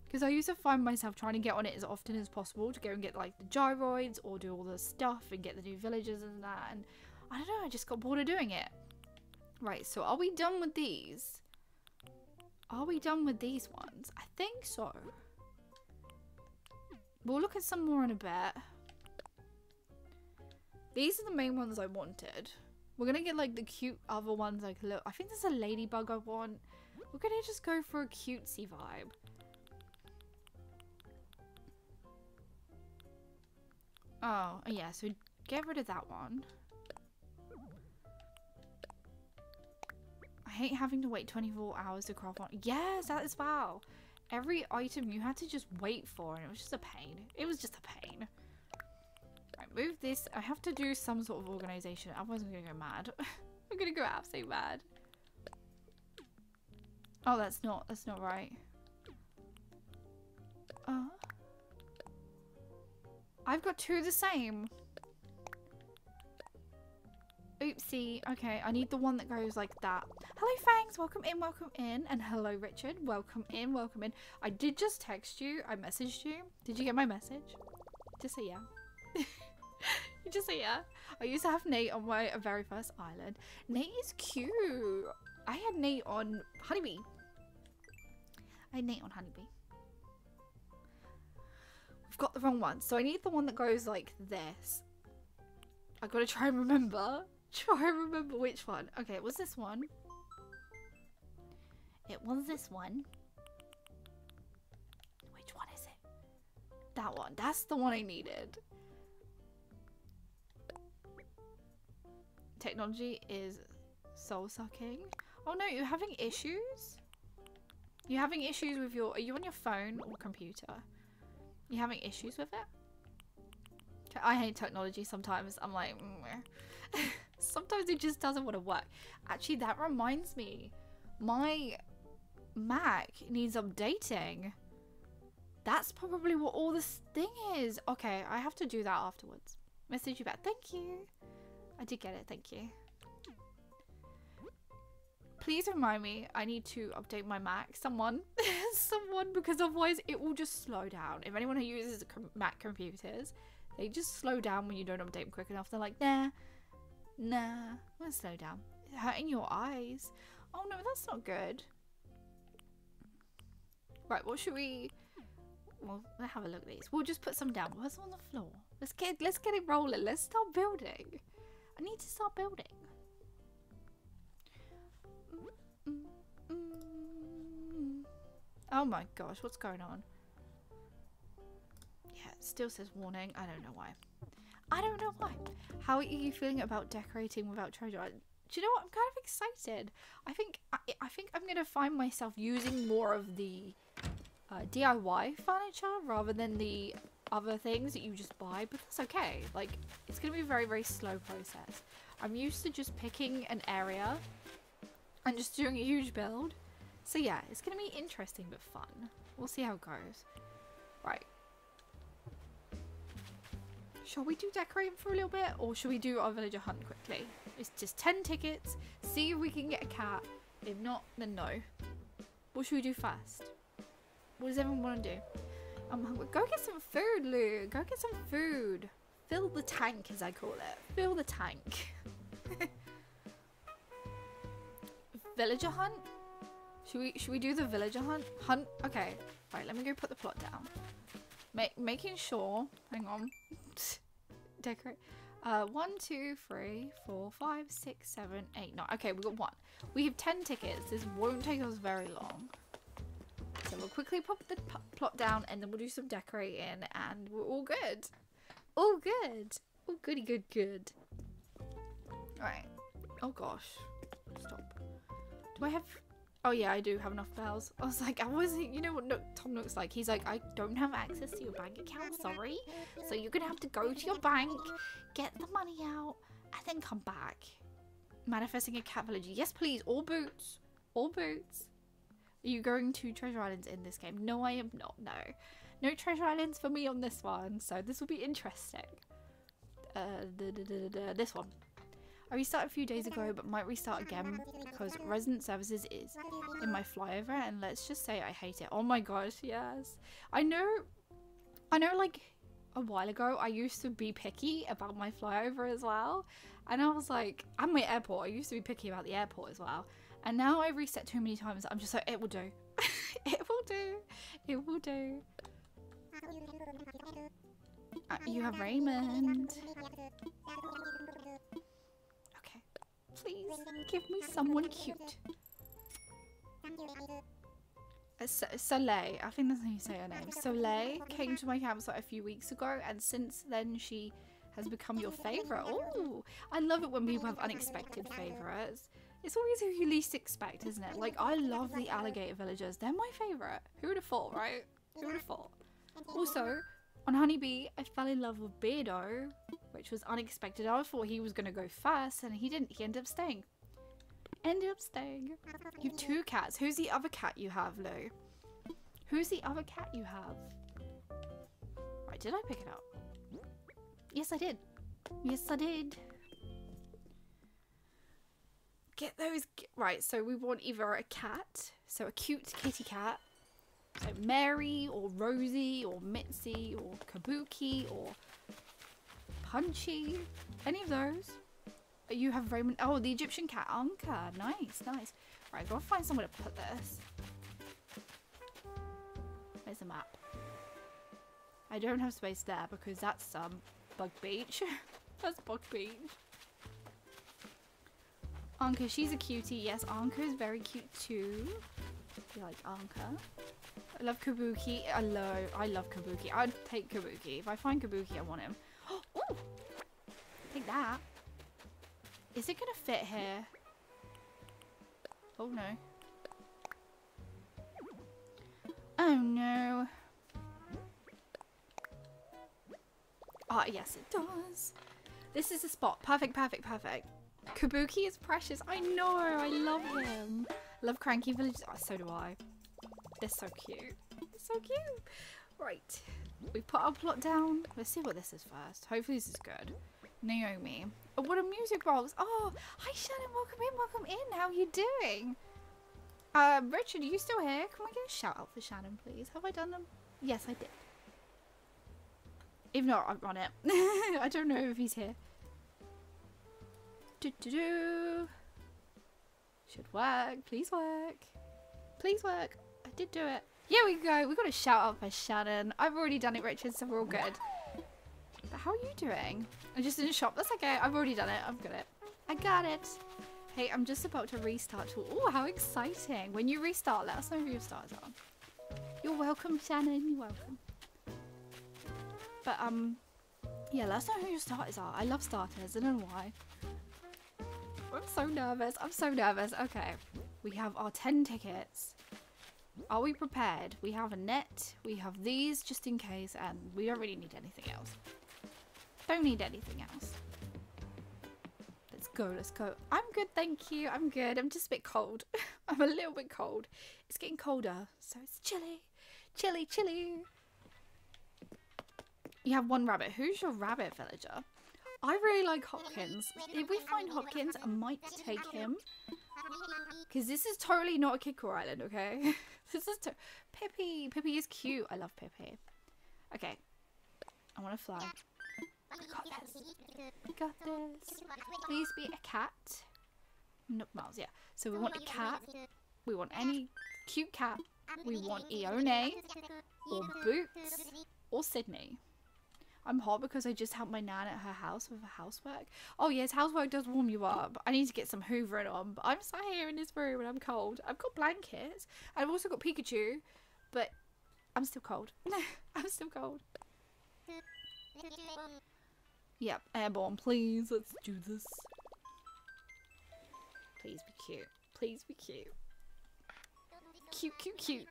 Because I used to find myself trying to get on it as often as possible to go and get, like, the gyroids or do all the stuff and get the new villages and that. And I don't know, I just got bored of doing it. Right, so are we done with these? Are we done with these ones? I think so. We'll look at some more in a bit. These are the main ones I wanted. We're gonna get like the cute other ones, like look. I think there's a ladybug I want. We're gonna just go for a cutesy vibe. Oh, yeah, so get rid of that one. I hate having to wait twenty-four hours to craft one. Yes, that as well. Every item you had to just wait for, and it was just a pain. It was just a pain. Right, move this. I have to do some sort of organization. Otherwise, I'm going to go mad. I'm going to go absolutely mad. Oh, that's not, that's not right. Uh, I've got two the same. Oopsie. Okay, I need the one that goes like that. Hello, Fangs. Welcome in, welcome in. And hello, Richard. Welcome in, welcome in. I did just text you. I messaged you. Did you get my message? Just say yeah. You just say yeah. I used to have Nate on my very first island. Nate is cute. I had Nate on Honeybee. I had Nate on Honeybee. We've got the wrong one. So I need the one that goes like this. I've got to try and remember. Try and remember which one. Okay, it was this one. It was this one. Which one is it? That one. That's the one I needed. Technology is soul-sucking. Oh no, you're having issues? You're having issues with your... Are you on your phone or computer? You're having issues with it? I hate technology sometimes. I'm like... Mm. Sometimes it just doesn't want to work. Actually, that reminds me. My Mac needs updating. That's probably what all this thing is. Okay, I have to do that afterwards. Message you back. Thank you. I did get it. Thank you. Please remind me. I need to update my Mac. Someone. Someone. Because otherwise it will just slow down. If anyone who uses Mac computers, they just slow down when you don't update them quick enough. They're like, nah. Nah. I'm going to slow down. It's hurting your eyes. Oh no, that's not good. Right, what should we... Well, let's have a look at these. We'll just put some down. Where's some on the floor? Let's get, let's get it rolling. Let's start building. I need to start building. Mm-mm-mm. Oh my gosh, what's going on? Yeah, it still says warning. I don't know why. I don't know why. How are you feeling about decorating without treasure? I Do you know what? I'm kind of excited. I think I, I think I'm gonna find myself using more of the uh, D I Y furniture rather than the other things that you just buy, but that's okay. Like, it's gonna be a very very slow process. I'm used to just picking an area and just doing a huge build. So yeah, it's gonna be interesting but fun. We'll see how it goes. Right. Shall we do decorating for a little bit, or should we do our villager hunt quickly? It's just ten tickets. See if we can get a cat. If not, then no. What should we do first? What does everyone want to do? I'm hungry. Go get some food, Lou. Go get some food. Fill the tank, as I call it. Fill the tank. Villager hunt? Should we should we do the villager hunt? Hunt? Okay. Right, let me go put the plot down. Make, making sure, hang on, decorate, uh, one, two, three, four, five, six, seven, eight, nine, okay, we got one. We have ten tickets, this won't take us very long. So we'll quickly pop the plot down and then we'll do some decorating and we're all good. All good. All goody good good. All right. Oh gosh. Stop. Do I have, Oh yeah, I do have enough bells. I was like, I wasn't, you know what no, Tom looks like? He's like, I don't have access to your bank account, sorry. So you're gonna have to go to your bank, get the money out, and then come back. Manifesting a cat villager. Yes, please, all boots. All boots. Are you going to Treasure Islands in this game? No, I am not, no. No Treasure Islands for me on this one, so this will be interesting. Uh, da, da, da, da, da, this one. I restarted a few days ago, but might restart again because resident services is in my flyover, and let's just say I hate it. Oh my gosh, yes. I know, I know like a while ago, I used to be picky about my flyover as well. And I was like, and my airport, I used to be picky about the airport as well. And now I reset too many times. I'm just like, it will do. It will do. It will do. Uh, you have Raymond. Okay. Please give me someone cute. Uh, so Soleil. I think that's how you say her name. Soleil came to my campsite a few weeks ago, and since then she has become your favorite. Oh, I love it when people have unexpected favorites. It's always who you least expect, isn't it? Like, I love the alligator villagers. They're my favorite. Who would have thought, right? Who would have thought? Also, on Honeybee, I fell in love with Beardo, which was unexpected. I thought he was going to go first, and he didn't. He ended up staying. Ended up staying. You have two cats. Who's the other cat you have, Lou? Who's the other cat you have? Right, did I pick it up? Yes, I did. Yes, I did. Get those... Right, so we want either a cat, so a cute kitty cat, so Mary or Rosie or Mitzi or Kabuki or Punchy, any of those. You have Raymond. Oh, the Egyptian cat, Anka. Nice, nice. Right, go find somewhere to put this. Where's the map? I don't have space there because that's um, Bug Beach. That's Bug Beach. Anka, she's a cutie. Yes, Anka is very cute too. You like Anka? I love Kabuki. I love, I love Kabuki. I'd take Kabuki. If I find Kabuki, I want him. Oh, take that. Is it gonna fit here? Oh no. Oh no. Ah, oh, yes, it does. This is the spot. Perfect, perfect, perfect. Kabuki is precious. I know. I love him. Love Cranky Village. Oh, so do I. They're so cute. They're so cute. Right. We put our plot down. Let's see what this is first. Hopefully this is good. Naomi. Oh, what a music box. Oh, hi Shannon. Welcome in. Welcome in. How are you doing? Uh, Richard, are you still here? Can we get a shout out for Shannon, please? Have I done them? Yes, I did. If not, I'm on it. I don't know if he's here. Do, do, do. Should work. Please work. Please work. I did do it. Yeah, we go. We got a shout out for Shannon. I've already done it, Richard, so we're all good. But how are you doing? I'm just in a shop. That's okay. I've already done it. I've got it. I got it. Hey, I'm just about to restart. Oh, how exciting. When you restart, let us know who your stars are. You're welcome, Shannon. You're welcome. But, um, yeah, let us know who your starters are. I love starters. I don't know why. I'm so nervous. I'm so nervous. Okay. We have our ten tickets. Are we prepared? We have a net. We have these just in case. And we don't really need anything else. Don't need anything else. Let's go. Let's go. I'm good. Thank you. I'm good. I'm just a bit cold. I'm a little bit cold. It's getting colder. So it's chilly. Chilly, chilly. You have one rabbit. Who's your rabbit villager? I really like Hopkins. If we find Hopkins, I might take him. Because this is totally not a Kicker Island, okay? This is Pippi. Pippi is cute. I love Pippi. Okay. I want to fly. We got this. We got this. Please be a cat. No, Miles, yeah. So we want a cat. We want any cute cat. We want Ione or Boots or Sydney. I'm hot because I just helped my nan at her house with her housework. Oh yes, housework does warm you up. I need to get some hoovering on, but I'm sat here in this room and I'm cold. I've got blankets. I've also got Pikachu, but I'm still cold. I'm still cold. Yep, airborne, please. Let's do this. Please be cute. Please be cute. cute, cute, cute.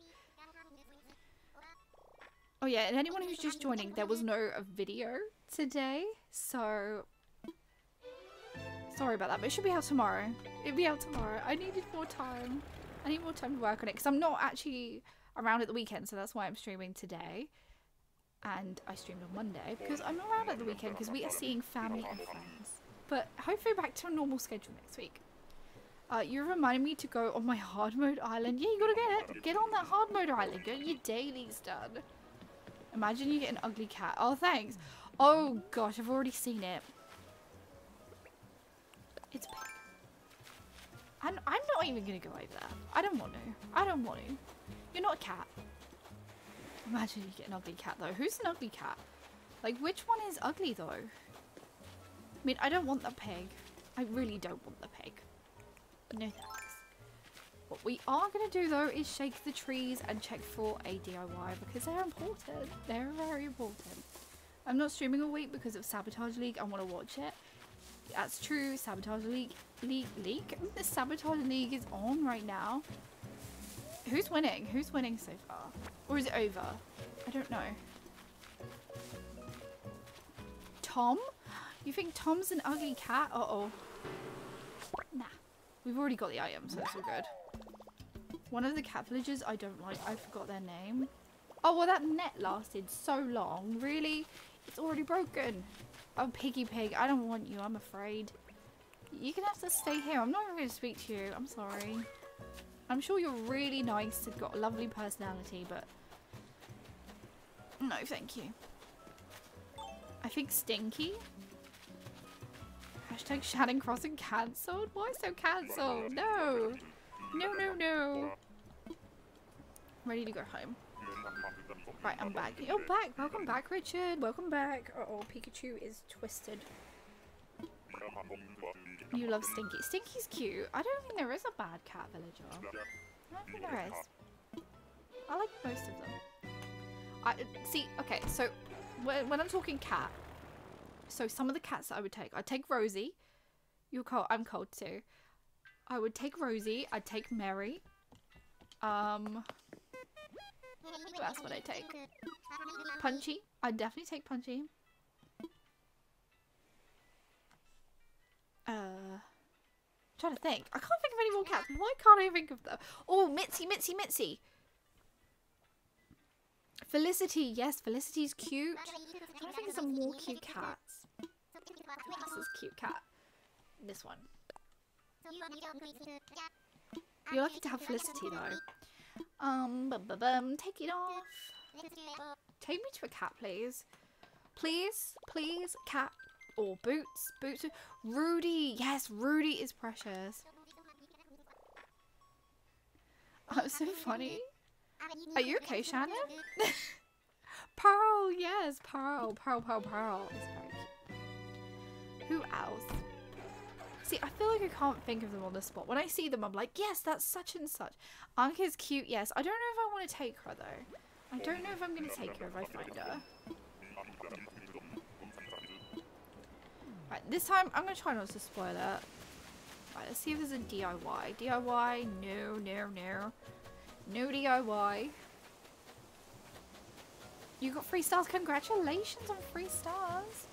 Oh yeah, and anyone who's just joining, there was no video today, so sorry about that, but it should be out tomorrow. It'll be out tomorrow. I needed more time. I need more time to work on it, because I'm not actually around at the weekend, so that's why I'm streaming today. And I streamed on Monday, because I'm not around at the weekend, because we are seeing family and friends. But hopefully back to a normal schedule next week. Uh, you reminded me to go on my hard mode island. Yeah, you gotta get it. Get on that hard mode island. Get your dailies done. Imagine you get an ugly cat. Oh, thanks. Oh, gosh, I've already seen it. It's pink. I'm, I'm not even gonna go over that. I don't want to. I don't want to. You're not a cat. Imagine you get an ugly cat, though. Who's an ugly cat? Like, which one is ugly, though? I mean, I don't want the pig. I really don't want the pig. No thanks. What we are going to do, though, is shake the trees and check for a D I Y, because they're important. They're very important. I'm not streaming all week because of Sabotage League. I want to watch it. That's true. Sabotage League. League? League? The Sabotage League is on right now. Who's winning? Who's winning so far? Or is it over? I don't know. Tom? You think Tom's an ugly cat? Uh-oh. Nah. We've already got the item, so that's all good. One of the cat villagers I don't like. I forgot their name. Oh, well, that net lasted so long. Really? It's already broken. Oh, piggy pig. I don't want you, I'm afraid. You're going to have to stay here. I'm not even going to speak to you. I'm sorry. I'm sure you're really nice and got a lovely personality, but no, thank you. I think Stinky? Hashtag Shannon Crossing cancelled? Why so cancelled? No! No, no, no! Ready to go home. Right, I'm back. You're back! Welcome back, Richard! Welcome back! Uh-oh, Pikachu is twisted. You love Stinky. Stinky's cute. I don't think there is a bad cat villager. I don't think there is. I like most of them. I see, okay, so when, when I'm talking cat, so some of the cats that I would take, I'd take Rosie. You're cold. I'm cold too. I would take Rosie. I'd take Mary. Um, that's what I take. Punchy. I'd definitely take Punchy. Uh, I'm trying to think. I can't think of any more cats. Why can't I think of them? Oh, Mitzi, Mitzi, Mitzi. Felicity. Yes, Felicity's cute. I'm trying to think of some more cute cats. This is a cute cat. This one. You're lucky to have Felicity though. Um, bum, bum, bum. Take it off. Take me to a cat, please. Please, please, cat. Or Boots. Boots. Rudy. Yes, Rudy is precious. Oh, so funny. Are you okay, Shannon? Pearl. Yes, Pearl. Pearl, Pearl, Pearl. It's very cute. Who else? See, I feel like I can't think of them on the spot. When I see them, I'm like, yes, that's such and such. Anka's cute, yes. I don't know if I want to take her, though. I don't know if I'm going to take her if I find her. Right, this time I'm going to try not to spoil it. Right, let's see if there's a D I Y. D I Y, no, no, no. No D I Y. You got three stars. Congratulations on three stars.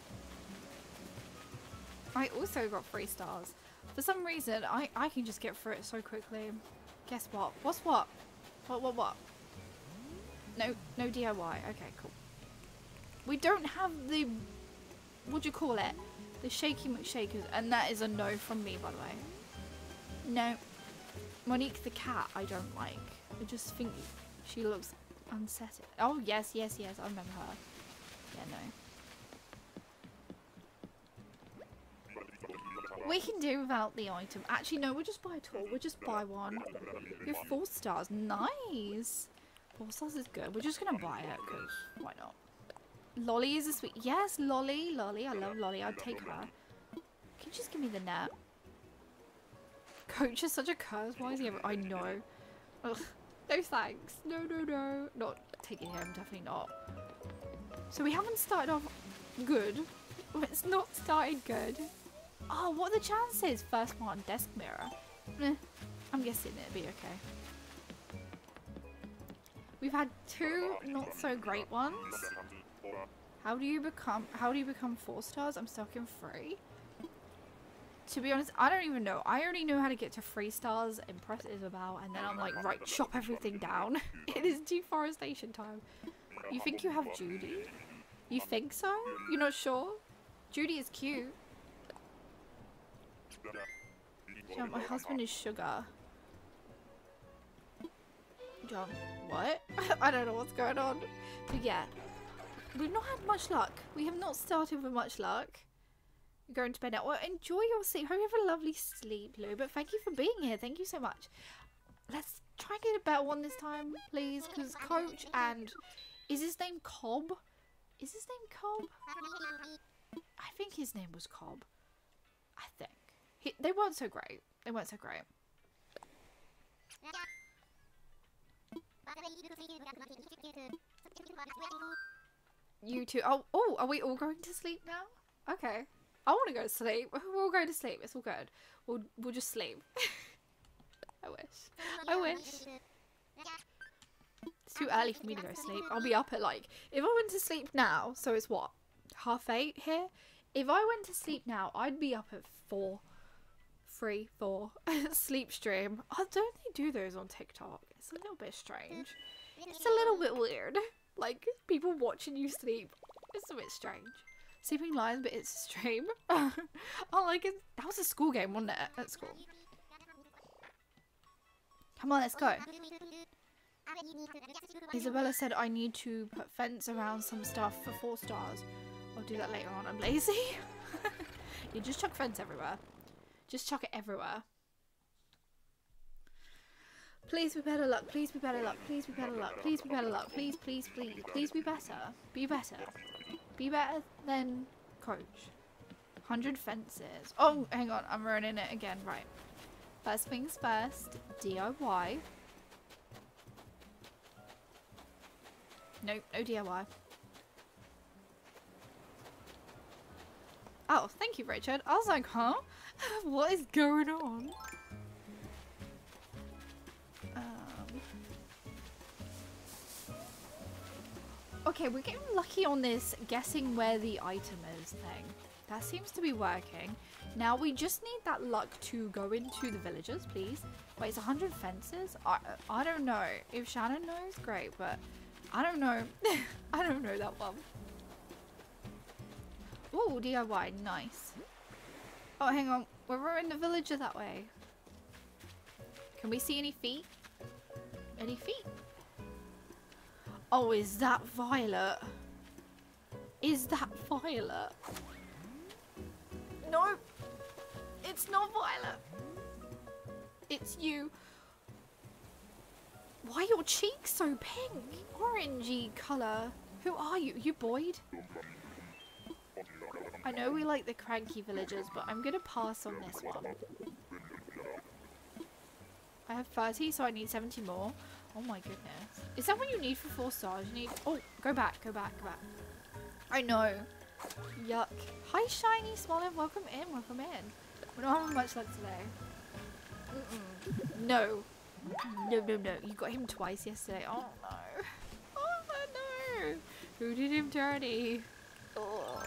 I also got three stars. For some reason, I, I can just get through it so quickly. Guess what? What's what? What, what, what? No, no D I Y. Okay, cool. We don't have the... What'd you call it? The Shaky McShakers, and that is a no from me, by the way. No. Monique the cat, I don't like. I just think she looks unsettling. Oh, yes, yes, yes, I remember her. Yeah, no. We can do without the item. Actually, no, we'll just buy a tool. We'll just buy one. We have four stars. Nice. Four stars is good. We're just going to buy it, because why not? Lolly is a sweet. Yes, Lolly. Lolly. I love Lolly. I'd take her. Can you just give me the net? Coach is such a curse. Why is he ever? I know. Ugh. No thanks. No, no, no. Not taking him. Definitely not. So we haven't started off good. It's not started good. Oh, what are the chances? First one. Desk mirror. Eh, I'm guessing it'd be okay. We've had two not so great ones. How do you become how do you become four stars? I'm stuck in three. To be honest, I don't even know. I only know how to get to three stars and press Isabel, and then I'm like, right, chop everything down. It is deforestation time. You think you have Judy? You think so? You're not sure? Judy is cute. John, my husband is sugar. John, what? I don't know what's going on. But yeah, we've not had much luck. We have not started with much luck. Going to bed now. Well, enjoy your sleep. Hope you have a lovely sleep, Lou. But thank you for being here. Thank you so much. Let's try and get a better one this time, please. Because Coach and... Is his name Cobb? Is his name Cobb? I think his name was Cobb. I think. He, they weren't so great. They weren't so great. You two. Oh, oh, are we all going to sleep now? Okay. I want to go to sleep. We'll go to sleep. It's all good. We'll we'll just sleep. I wish. I wish. It's too early for me to go to sleep. I'll be up at like... If I went to sleep now, so it's what? Half eight here? If I went to sleep now, I'd be up at four. Three, four. Sleep stream. Oh, don't they do those on TikTok? It's a little bit strange. It's a little bit weird. Like, people watching you sleep. It's a bit strange. Sleeping Lions, but it's a stream. Oh, like, it, that was a school game, wasn't it? At school. Come on, let's go. Isabella said I need to put fence around some stuff for four stars. I'll do that later on. I'm lazy. You just chuck fence everywhere. Just chuck it everywhere. Please be better luck. Please be better luck. Please be better luck. Please be better luck. Please, please, please. Please be better. Be better. Be better than Coach. one hundred fences. Oh, hang on. I'm ruining it again. Right. First things first. D I Y. Nope. No D I Y. Oh, thank you, Richard. I was like, huh? What is going on? Okay, we're getting lucky on this guessing where the item is thing. That seems to be working. Now we just need that luck to go into the villagers, please. Wait, it's one hundred fences? I, I don't know. If Shannon knows, great, but I don't know. I don't know that one. Ooh, D I Y, nice. Oh, hang on. We're in the villager that way. Can we see any feet? Any feet? Oh, is that Violet? Is that Violet? No, it's not Violet. It's you. Why are your cheeks so pink? Orangey colour. Who are you? You Boyd? I know we like the cranky villagers, but I'm going to pass on this one. I have thirty, so I need seventy more. Oh my goodness. Is that what you need for four stars? You need... Oh, go back, go back, go back. I know. Yuck. Hi, Shiny Smolin. Welcome in, welcome in. We don't have much luck today. Mm-mm. No. No, no, no. You got him twice yesterday. Oh, no. Oh, no. Who did him dirty? Oh.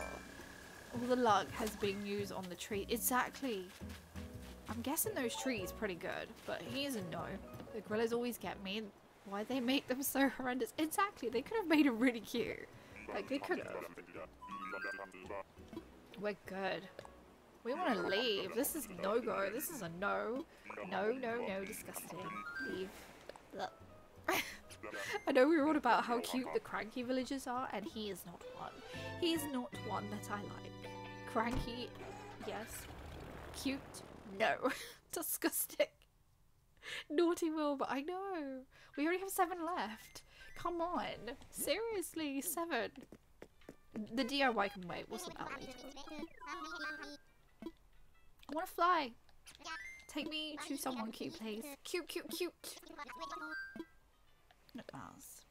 All the luck has been used on the tree. Exactly. I'm guessing those trees pretty good, but he is a no. The gorillas always get me. Why they make them so horrendous? Exactly, they could have made them really cute. Like, they could have. We're good. We want to leave. This is no-go. This is a no. No, no, no. Disgusting. Leave. I know we were all about how cute the cranky villagers are, and he is not one. He is not one that I like. Cranky, yes. Cute, no. Disgusting. Naughty Wilbur, I know. We only have seven left. Come on. Seriously, seven. The D I Y can wait. We'll sort that later. I want to fly. Take me to someone cute, please. Cute, cute, cute. Look at us.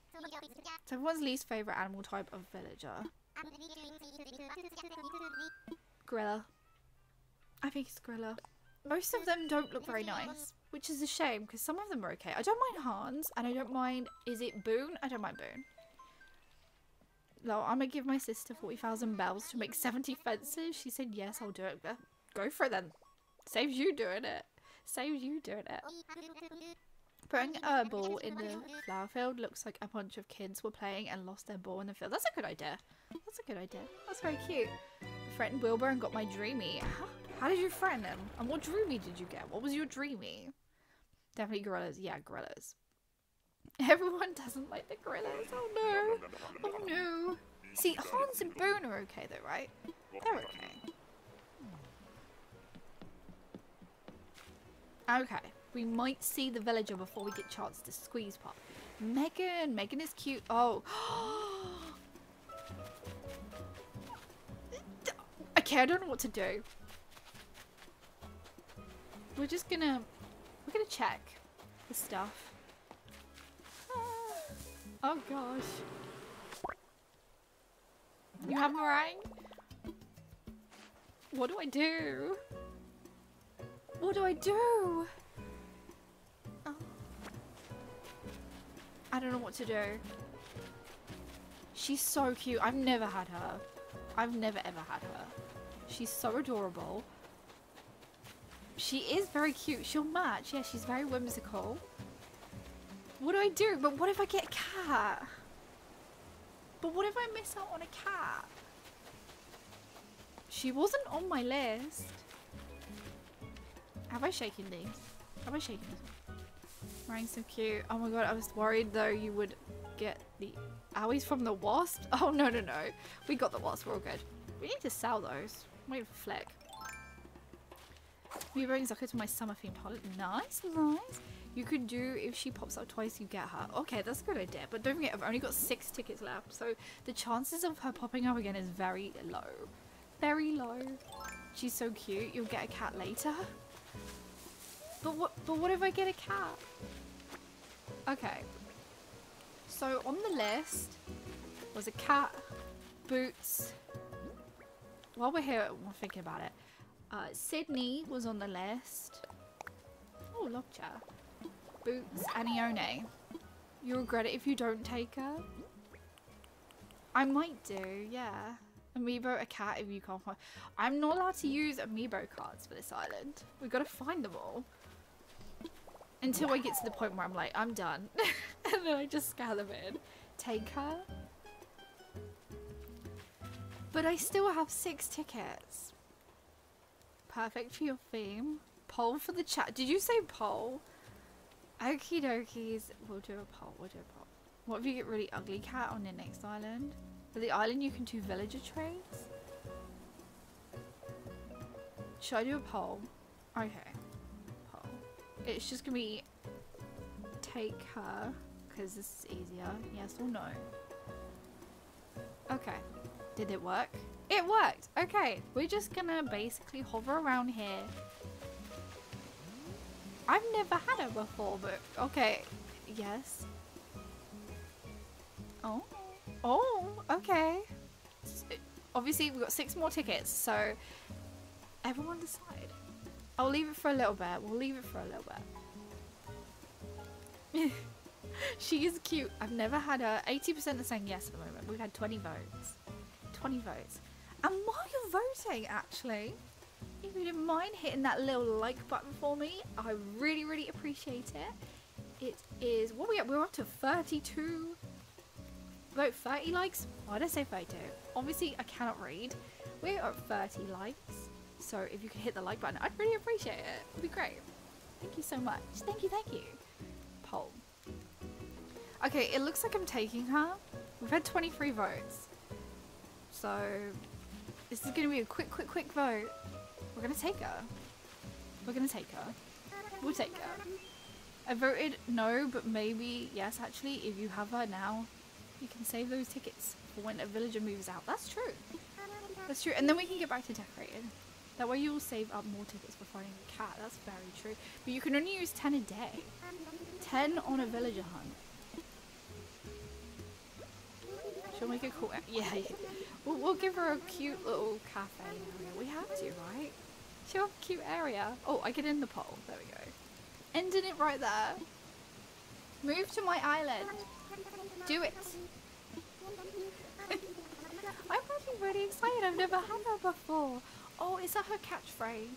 It's everyone's least favourite animal type of villager. Gorilla. I think it's gorilla. most of them don't look very nice, which is a shame because some of them are okay. I don't mind Hans, and I don't mind, is it Boone? I don't mind Boone. No, I'm gonna give my sister forty thousand bells to make seventy fences. She said yes, I'll do it. Go for it then. Saves you doing it. Saves you doing it. Putting a ball in the flower field looks like a bunch of kids were playing and lost their ball in the field. That's a good idea. That's a good idea. That's very cute. I threatened Wilbur and got my dreamy. How, how did you threaten him? And what dreamy did you get? What was your dreamy? Definitely gorillas. Yeah, gorillas. Everyone doesn't like the gorillas. Oh no. Oh no. See, Hans and Boone are okay though, right? They're okay. Okay, we might see the villager before we get a chance to squeeze pop. Megan, Megan is cute. Oh, okay, I don't know what to do. We're just gonna, we're gonna check the stuff. Ah. Oh gosh, you have meringue? What do I do? What do I do? Oh. I don't know what to do. She's so cute. I've never had her. I've never ever had her. She's so adorable. She is very cute. She'll match. Yeah, she's very whimsical. What do I do? But what if I get a cat? But what if I miss out on a cat? She wasn't on my list. Have I shaken these? Have I shaken them? Meringue's so cute. Oh my god, I was worried though you would get the owies from the wasp. Oh no, no, no. We got the wasp, we're all good. We need to sell those. I'm waiting for Flick. New rings are good to my summer themed holiday. Nice, nice. You could do, if she pops up twice, you get her. Okay, that's a good idea. But don't forget, I've only got six tickets left. So the chances of her popping up again is very low. Very low. She's so cute. You'll get a cat later. But what, but what if I get a cat? Okay. So on the list was a cat, Boots. While we're here, we're thinking about it. Uh, Sydney was on the list. Oh, Lobcha. Boots and Ione. You'll regret it if you don't take her. I might do, yeah. Amiibo, a cat if you can't find. I'm not allowed to use amiibo cards for this island. We've got to find them all. Until I get to the point where I'm like, I'm done. And then I just scan them in. Take her. But I still have six tickets. Perfect for your theme. Poll for the chat. Did you say poll? Okie dokies. We'll do a poll. We'll do a poll. What if you get really ugly cat on your next island? For the island you can do villager trades? Should I do a poll? Okay. Poll. It's just gonna be take her, because this is easier. Yes or no. Okay. Did it work? It worked! Okay. We're just gonna basically hover around here. I've never had her before, but okay. Yes. Oh. Oh, okay. Obviously, we've got six more tickets, so everyone decide. I'll leave it for a little bit. We'll leave it for a little bit. She is cute. I've never had her. eighty percent are saying yes at the moment. We've had twenty votes. twenty votes. And while you're voting, actually, if you didn't mind hitting that little like button for me, I really, really appreciate it. It is... What are we at? We're up to thirty-two... About thirty likes? Why did I say thirty-two? Obviously, I cannot read. We're at thirty likes. So if you could hit the like button, I'd really appreciate it. It'd be great. Thank you so much. Thank you, thank you. Poll. Okay, it looks like I'm taking her. We've had twenty-three votes. So this is going to be a quick, quick, quick vote. We're going to take her. We're going to take her. We'll take her. I voted no, but maybe yes, actually, if you have her now. You can save those tickets for when a villager moves out. That's true. That's true. And then we can get back to decorating. That way you'll save up more tickets for finding a cat. That's very true. But you can only use ten a day. ten on a villager hunt. She'll make a cool... Yeah. We'll, we'll give her a cute little cafe area. We have to, right? Show off a cute area. Oh, I get in the pole. There we go. Ending it right there. Move to my island. Do it. I'm actually really excited. I've never had her before. Oh, is that her catchphrase?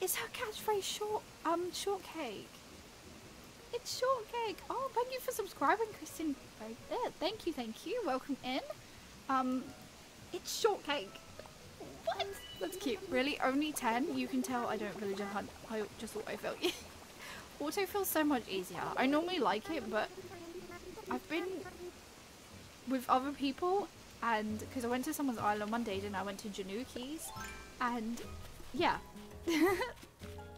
Is her catchphrase short, um, shortcake? It's shortcake. Oh, thank you for subscribing, Kristen. Thank you, thank you. Welcome in. Um, it's shortcake. What? That's cute. Really? Only ten? You can tell I don't really just hunt. I just autofill you. Autofill's so much easier. I normally like it, but I've been with other people, and because I went to someone's island one day, didn't I? I went to Januki's, and yeah.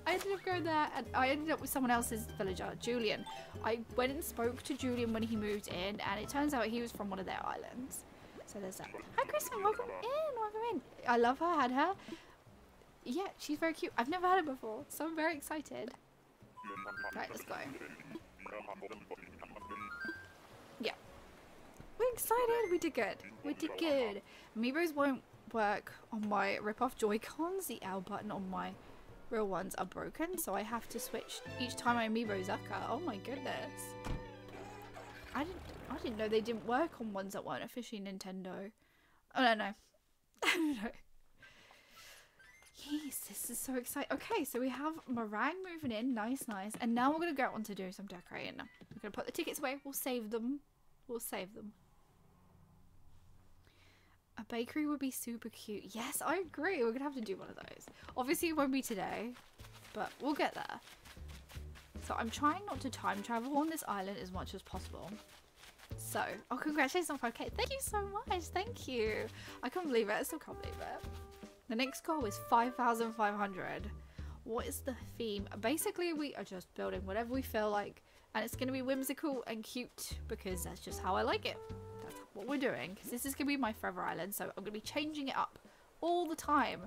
I ended up going there and I ended up with someone else's villager, Julian. I went and spoke to Julian when he moved in, and it turns out he was from one of their islands. So there's that. Hi Kristen, welcome in, welcome in. I love her, had her. Yeah, she's very cute. I've never had her before, so I'm very excited. Right, let's go. Yeah. We're excited, we did good. We did good. Amiibos won't work on my rip-off Joy-Cons. The L button on my real ones are broken, so I have to switch each time I amiibo Zucker. Oh my goodness. I didn't I didn't know they didn't work on ones that weren't officially Nintendo. Oh no no. I don't know. Yes, this is so exciting. Okay, so we have meringue moving in. Nice, nice. And now we're gonna go out on to do some decorating. We're gonna put the tickets away, we'll save them. We'll save them. A bakery would be super cute. Yes, I agree. We're gonna have to do one of those. Obviously it won't be today, but we'll get there. So I'm trying not to time travel on this island as much as possible. So, oh, congratulations on five K. Thank you so much. Thank you. I can't believe it. I still can't believe it. The next goal is five thousand five hundred. What is the theme? Basically, we are just building whatever we feel like, and it's going to be whimsical and cute because that's just how I like it. That's what we're doing, because this is going to be my forever island, so I'm going to be changing it up all the time.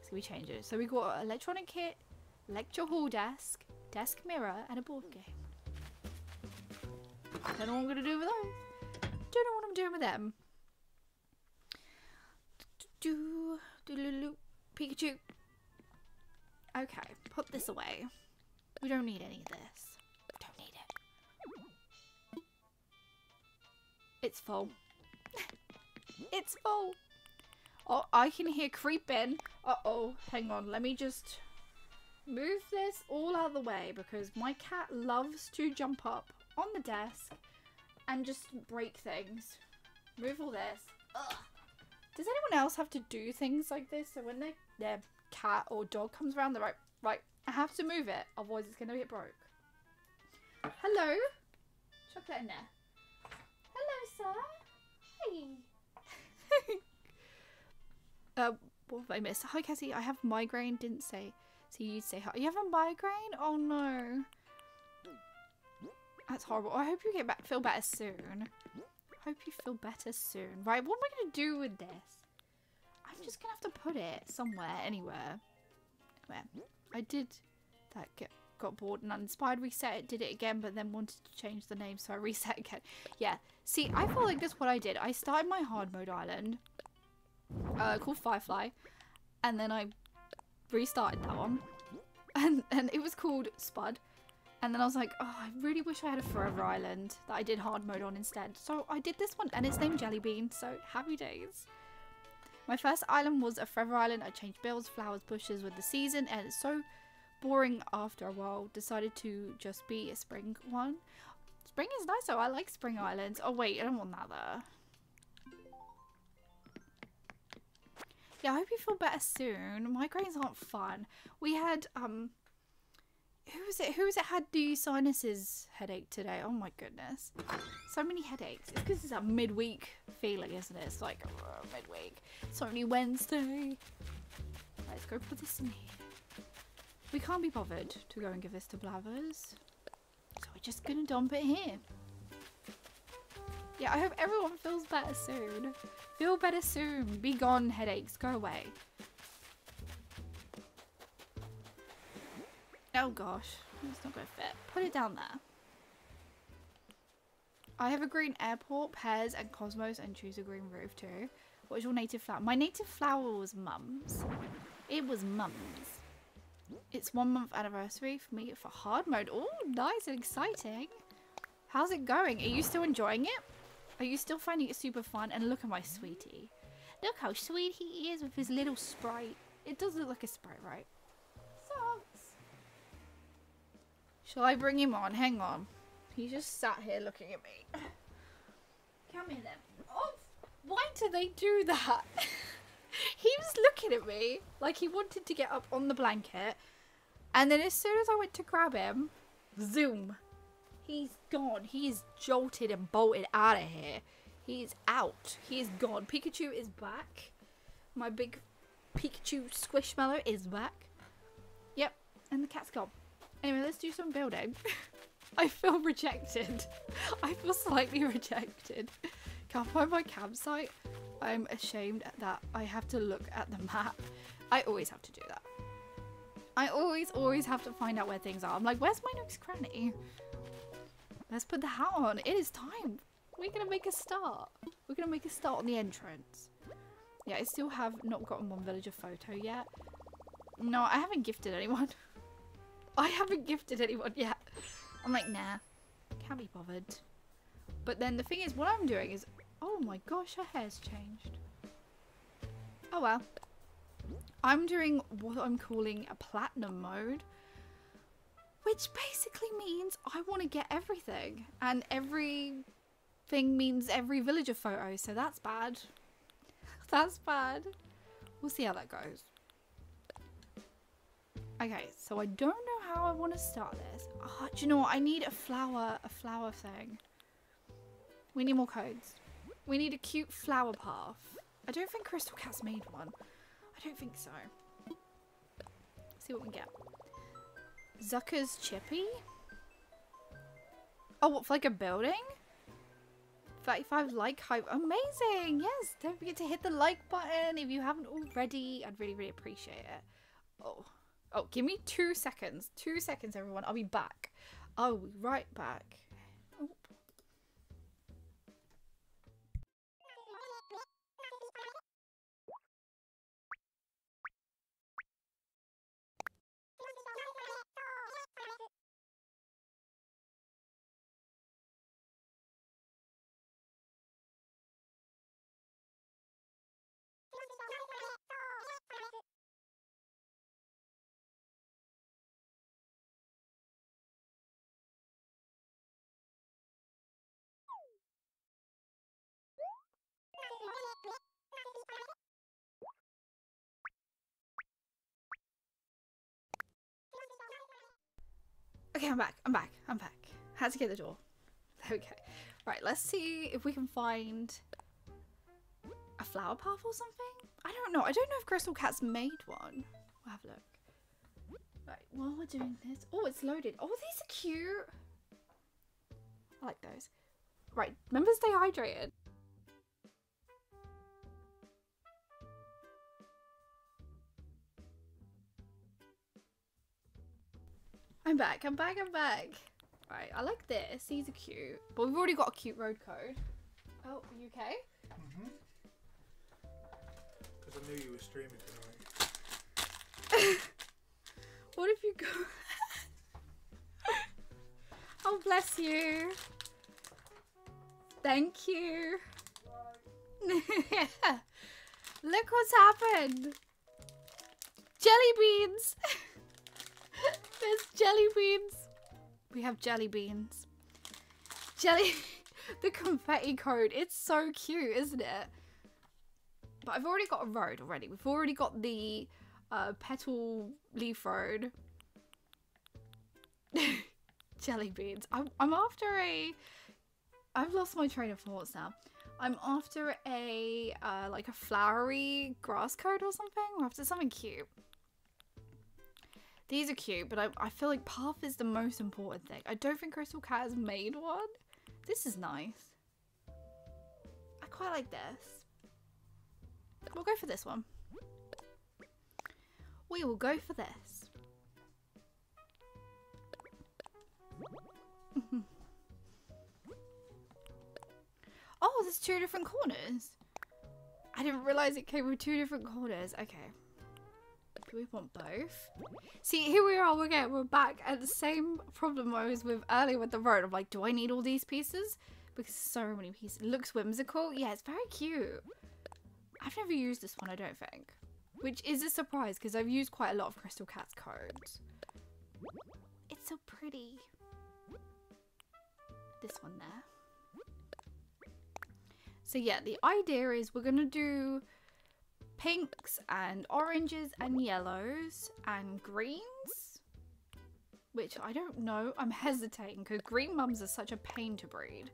It's going to be changes. So we got an electronic kit, lecture hall desk, desk mirror, and a board game. I don't know what I'm going to do with those. Don't know what I'm doing with them. Do do do do Pikachu. Okay, put this away. We don't need any of this. Don't need it. It's full. It's full. Oh, I can hear creeping. Uh oh, hang on. Let me just move this all out of the way because my cat loves to jump up on the desk and just break things. Move all this. Ugh. Does anyone else have to do things like this? So when they, their cat or dog comes around, they're like, right, I have to move it, otherwise it's going to get broke. Hello? Chocolate in there. Hello, sir. Hey. uh, what have I missed? Hi, Cassie. I have migraine. Didn't say. So you'd say hi. You have a migraine? Oh, no. That's horrible. I hope you get back, feel better soon. Hope you feel better soon. Right, what am I going to do with this? I'm just going to have to put it somewhere, anywhere. Where? I did that, get, got bored and uninspired, reset it, did it again, but then wanted to change the name, so I reset again. Yeah, see, I feel like that's what I did. I started my hard mode island uh, called Firefly, and then I restarted that one. And, and it was called Spud. And then I was like, oh, I really wish I had a forever island that I did hard mode on instead. So I did this one and it's named Jellybean, so happy days. My first island was a forever island. I changed builds, flowers, bushes with the season, and it's so boring after a while. Decided to just be a spring one. Spring is nice though, I like spring islands. Oh wait, I don't want that there. Yeah, I hope you feel better soon. Migraines aren't fun. We had, um... Who was it? Who was it had the sinuses headache today? Oh my goodness. So many headaches. It's because it's that midweek feeling, isn't it? It's like, oh, midweek. It's only Wednesday. Let's go put this in here. We can't be bothered to go and give this to Blathers. So we're just going to dump it here. Yeah, I hope everyone feels better soon. Feel better soon. Be gone, headaches. Go away. Oh gosh, it's not going to fit. Put it down there. I have a green airport, pears and cosmos, and choose a green roof too. What is your native flower? My native flower was mum's. It was mums. It's one month anniversary for me for hard mode. Oh, nice and exciting. How's it going? Are you still enjoying it? Are you still finding it super fun? And look at my sweetie. Look how sweet he is with his little sprite. It does look like a sprite, right? Socks. Shall I bring him on? Hang on. He just sat here looking at me. Come here then. Oh, why do they do that? He was looking at me like he wanted to get up on the blanket. And then as soon as I went to grab him, zoom. He's gone. He is jolted and bolted out of here. He is out. He is gone. Pikachu is back. My big Pikachu Squishmallow is back. Yep. And the cat's gone. Anyway, let's do some building. I feel rejected. I feel slightly rejected. Can't find my campsite. I'm ashamed that I have to look at the map. I always have to do that. I always, always have to find out where things are. I'm like, where's my next cranny? Let's put the hat on. It is time. We're going to make a start. We're going to make a start on the entrance. Yeah, I still have not gotten one villager photo yet. No, I haven't gifted anyone. I haven't gifted anyone yet. I'm like, nah. Can't be bothered. But then the thing is, what I'm doing is... Oh my gosh, her hair's changed. Oh well. I'm doing what I'm calling a platinum mode. Which basically means I want to get everything. And everything means every villager photo. So that's bad. That's bad. We'll see how that goes. Okay, so I don't know how I want to start this. Oh, do you know what? I need a flower, a flower thing. We need more codes. We need a cute flower path. I don't think Crystal Cat's made one. I don't think so. Let's see what we can get. Zucker's Chippy? Oh, what, for like a building? thirty-five like hype. Amazing! Yes! Don't forget to hit the like button if you haven't already. I'd really, really appreciate it. Oh. Oh, give me two seconds. Two seconds, everyone. I'll be back. I'll be right back. Oh. Okay, I'm back. I'm back. I'm back. Had to get the door. Okay. Right, let's see if we can find a flower path or something. I don't know. I don't know if Crystal Cat's made one. We'll have a look. Right, while we're doing this. Oh, it's loaded. Oh, these are cute. I like those. Right, remember to stay hydrated. I'm back, I'm back, I'm back. Right, I like this. These are cute. But we've already got a cute road code. Oh, are you okay? Mm-hmm. Because I knew you were streaming tonight. What if you go... Oh, bless you. Thank you. Yeah. Look what's happened. Jelly beans. There's jelly beans. We have jelly beans. Jelly, the confetti code. It's so cute, isn't it? But I've already got a road already. We've already got the uh, petal leaf road. Jelly beans. I'm, I'm after a... I've lost my train of thoughts now. I'm after a, uh, like a flowery grass code or something. We're after something cute. These are cute, but I, I feel like path is the most important thing. I don't think Crystal Cat has made one. This is nice. I quite like this. We'll go for this one. We will go for this. Oh, there's two different corners. I didn't realize it came with two different corners. Okay. Do we want both? See, here we are, we're, getting, we're back at the same problem I was with earlier with the road. I'm like, do I need all these pieces? Because so many pieces. It looks whimsical. Yeah, it's very cute. I've never used this one, I don't think. Which is a surprise, because I've used quite a lot of Crystal Cat's codes. It's so pretty. This one there. So yeah, the idea is we're going to do pinks and oranges and yellows and greens. Which I don't know. I'm hesitating because green mums are such a pain to breed.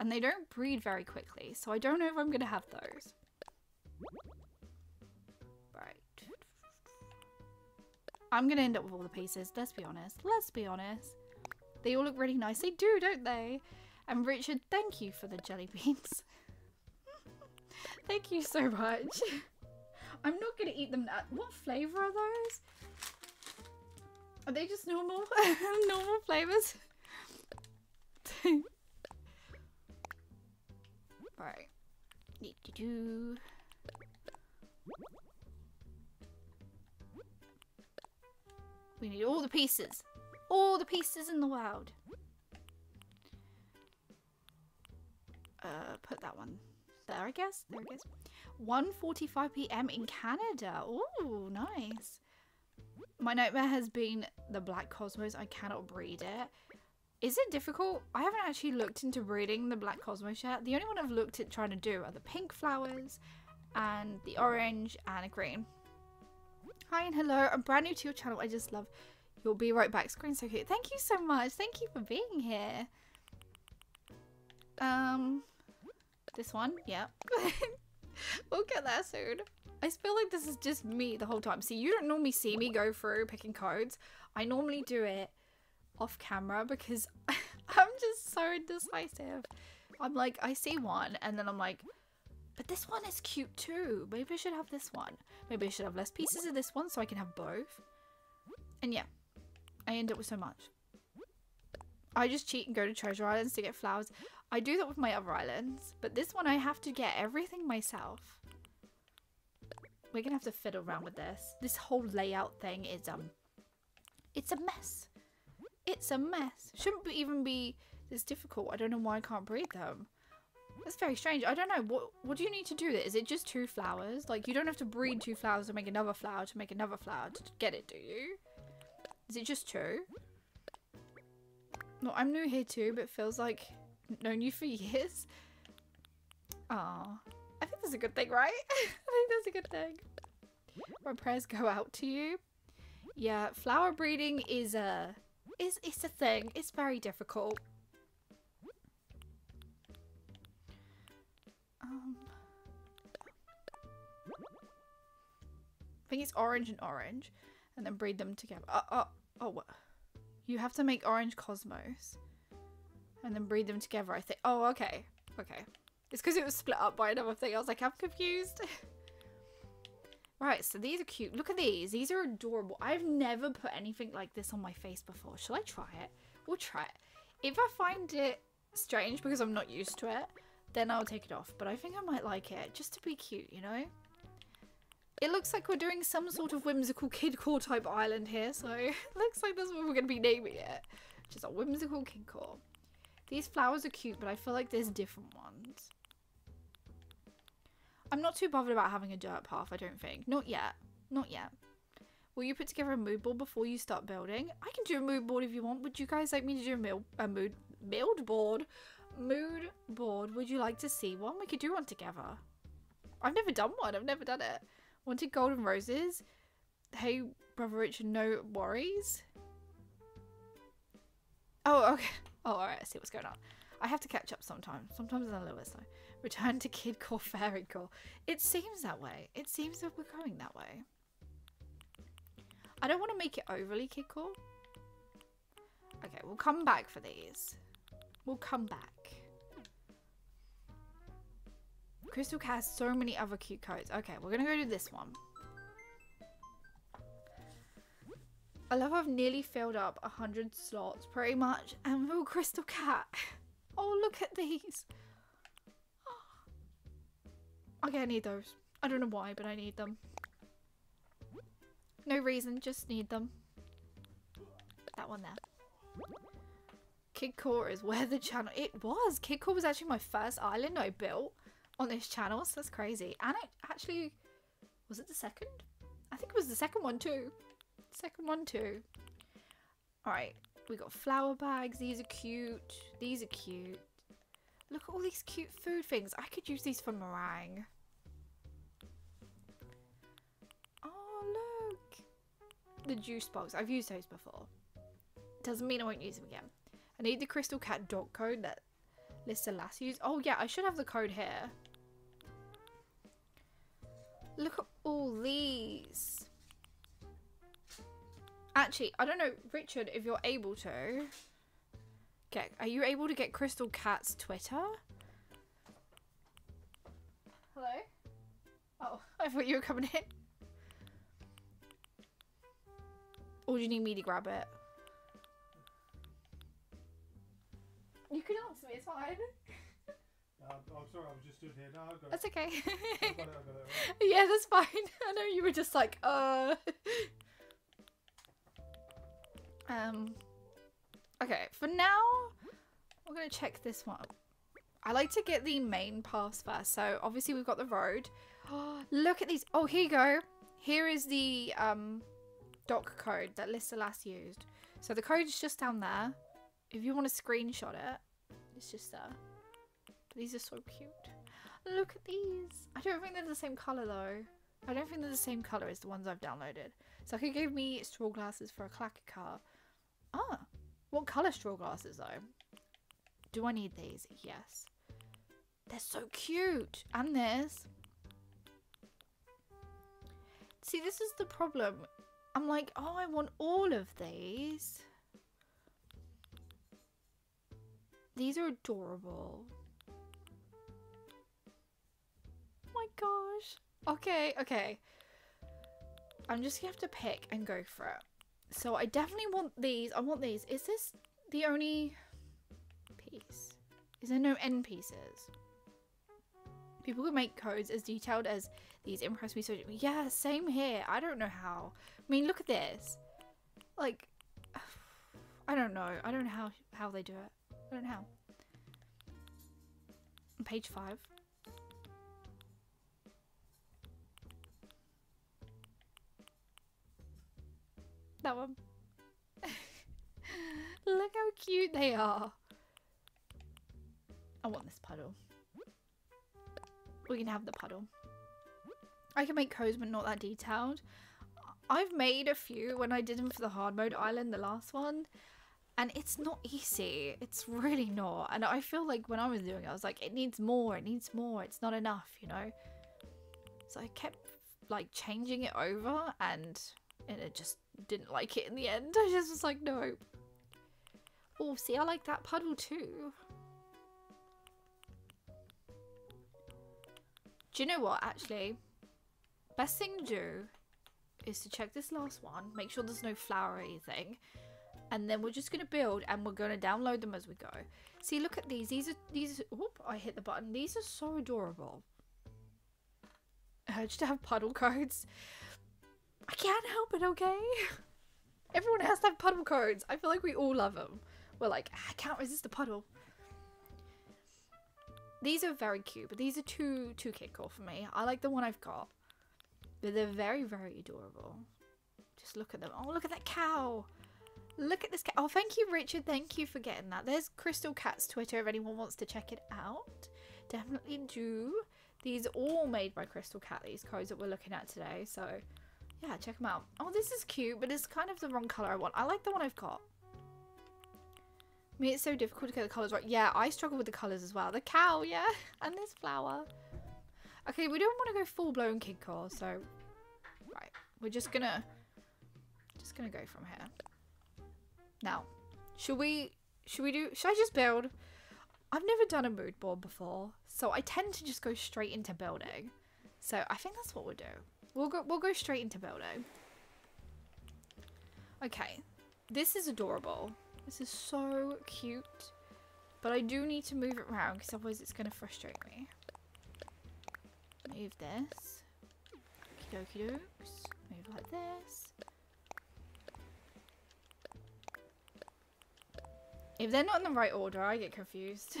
And they don't breed very quickly. So I don't know if I'm going to have those. Right. I'm going to end up with all the pieces. Let's be honest. Let's be honest. They all look really nice. They do, don't they? And Richard, thank you for the jelly beans. Thank you so much. I'm not going to eat them now. What flavour are those? Are they just normal? Normal flavours? Right. Do-do-do. We need all the pieces. All the pieces in the world. Uh, put that one there, I guess. There it is. one forty-five p m in Canada. Ooh, nice. My nightmare has been the black cosmos. I cannot breed it. Is it difficult? I haven't actually looked into breeding the black cosmos yet. The only one I've looked at trying to do are the pink flowers and the orange and a green. Hi and hello. I'm brand new to your channel. I just love... You'll be right back. Screen so cute. Thank you so much. Thank you for being here. Um, this one? Yep. We'll get there soon. I feel like this is just me the whole time. See, you don't normally see me go through picking codes. I normally do it off camera because I'm just so indecisive. I'm like, I see one and then I'm like, but this one is cute too. Maybe I should have this one. Maybe I should have less pieces of this one so I can have both. And yeah, I end up with so much. I just cheat and go to Treasure Islands to get flowers. I do that with my other islands, but this one I have to get everything myself. We're gonna have to fiddle around with this. This whole layout thing is um, it's a mess. It's a mess. Shouldn't even be this difficult. I don't know why I can't breed them. That's very strange. I don't know. What What do you need to do? Is it just two flowers? Like, you don't have to breed two flowers to make another flower to make another flower to get it, do you? Is it just two? No, I'm new here too, but feels like known you for years. Aww. I think that's a good thing, right? I think that's a good thing. My prayers go out to you. Yeah, flower breeding is a... Is, it's a thing. It's very difficult. Um, I think it's orange and orange. And then breed them together. Oh, oh, oh, what? You have to make orange cosmos. And then breed them together, I think. Oh, okay. Okay. It's because it was split up by another thing. I was like, I'm confused. Right, so these are cute. Look at these. These are adorable. I've never put anything like this on my face before. Shall I try it? We'll try it. If I find it strange because I'm not used to it, then I'll take it off. But I think I might like it just to be cute, you know? It looks like we're doing some sort of whimsical kid core type island here, so it looks like that's what we're going to be naming it. Just a whimsical kid core. These flowers are cute, but I feel like there's different ones. I'm not too bothered about having a dirt path, I don't think. Not yet. Not yet. Will you put together a mood board before you start building? I can do a mood board if you want. Would you guys like me to do a, mil a mood, mood board? Mood board. Would you like to see one? We could do one together. I've never done one. I've never done it. Wanted golden roses. Hey, Brother Richard, no worries. Oh, okay. Oh, alright, I see what's going on. I have to catch up sometime. Sometimes I'm a little bit slow. Return to kid core, fairy core. It seems that way. It seems that we're going that way. I don't want to make it overly kid core. Okay, we'll come back for these. We'll come back. Crystal Cat has so many other cute codes. Okay, we're going to go to this one. I love how I've nearly filled up one hundred slots, pretty much. And real Crystal Cat. Oh, look at these. Okay, I need those. I don't know why, but I need them. No reason, just need them. Put that one there. Kid Core is where the channel... It was! Kid Core was actually my first island I built on this channel, so that's crazy. And it actually... Was it the second? I think it was the second one too. Second one too. Alright, we got flower bags. These are cute. These are cute. Look at all these cute food things. I could use these for meringue. Oh, look. The juice box. I've used those before. Doesn't mean I won't use them again. I need the Crystal Cat dog code that Lissa last used. Oh, yeah. I should have the code here. Look at all these. Actually, I don't know, Richard, if you're able to. Get, are you able to get Crystal Cat's Twitter? Hello? Oh, I thought you were coming in. Or do you need me to grab it? You can answer me, it's fine. I'm uh, oh, sorry, I was just stood here. No, I've got that's it. Okay. I've got it, I've got it, right. Yeah, that's fine. I know you were just like, uh. um. Okay, for now, we're going to check this one. I like to get the main pass first. So obviously we've got the road. Oh, look at these. Oh, here you go. Here is the um doc code that Lissa last used. So the code is just down there. If you want to screenshot it, it's just there. These are so cute. Look at these. I don't think they're the same color though. I don't think they're the same color as the ones I've downloaded. So he gave me straw glasses for a clacker car. Ah, what color straw glasses though? Do I need these? Yes. They're so cute. And this. See, this is the problem. I'm like, oh, I want all of these. These are adorable. My gosh. Okay, okay. I'm just gonna have to pick and go for it. So I definitely want these. I want these. Is this the only piece? Is there no end pieces? People could make codes as detailed as these. Impress me so. Yeah, same here. I don't know how. I mean, look at this. Like, I don't know. I don't know how how they do it. I don't know how. Page five. That one. Look how cute they are. I want this puddle. We can have the puddle. I can make codes but not that detailed. I've made a few when I did them for the hard mode island, the last one, and it's not easy. It's really not. And I feel like when I was doing it, I was like, it needs more, it needs more, it's not enough, you know. So I kept like changing it over and and it just didn't like it in the end. I just was like, no. Oh, see, I like that puddle too. Do you know what, actually? Best thing to do is to check this last one, make sure there's no flower or anything, and then we're just gonna build and we're gonna download them as we go. See, look at these. These are, these, whoop, I hit the button. These are so adorable. Urge to have puddle codes. I can't help it, okay? Everyone has to have puddle codes. I feel like we all love them. We're like, I can't resist the puddle. These are very cute, but these are too, too kick-off for me. I like the one I've got. But they're very, very adorable. Just look at them. Oh, look at that cow. Look at this cow. Oh, thank you, Richard. Thank you for getting that. There's Crystal Cat's Twitter if anyone wants to check it out. Definitely do. These are all made by Crystal Cat, these codes that we're looking at today, so... Yeah, check them out. Oh, this is cute, but it's kind of the wrong colour I want. I like the one I've got. I mean, it's so difficult to get the colours right. Yeah, I struggle with the colours as well. The cow, yeah, and this flower. Okay, we don't want to go full-blown Kid Core, so... Right, we're just gonna... Just gonna go from here. Now, should we... Should we do... Should I just build? I've never done a mood board before, so I tend to just go straight into building. So I think that's what we'll do. We'll go, we'll go straight into building. Okay. This is adorable. This is so cute. But I do need to move it around because otherwise it's going to frustrate me. Move this. Okie dokie dokes. Move like this. If they're not in the right order, I get confused.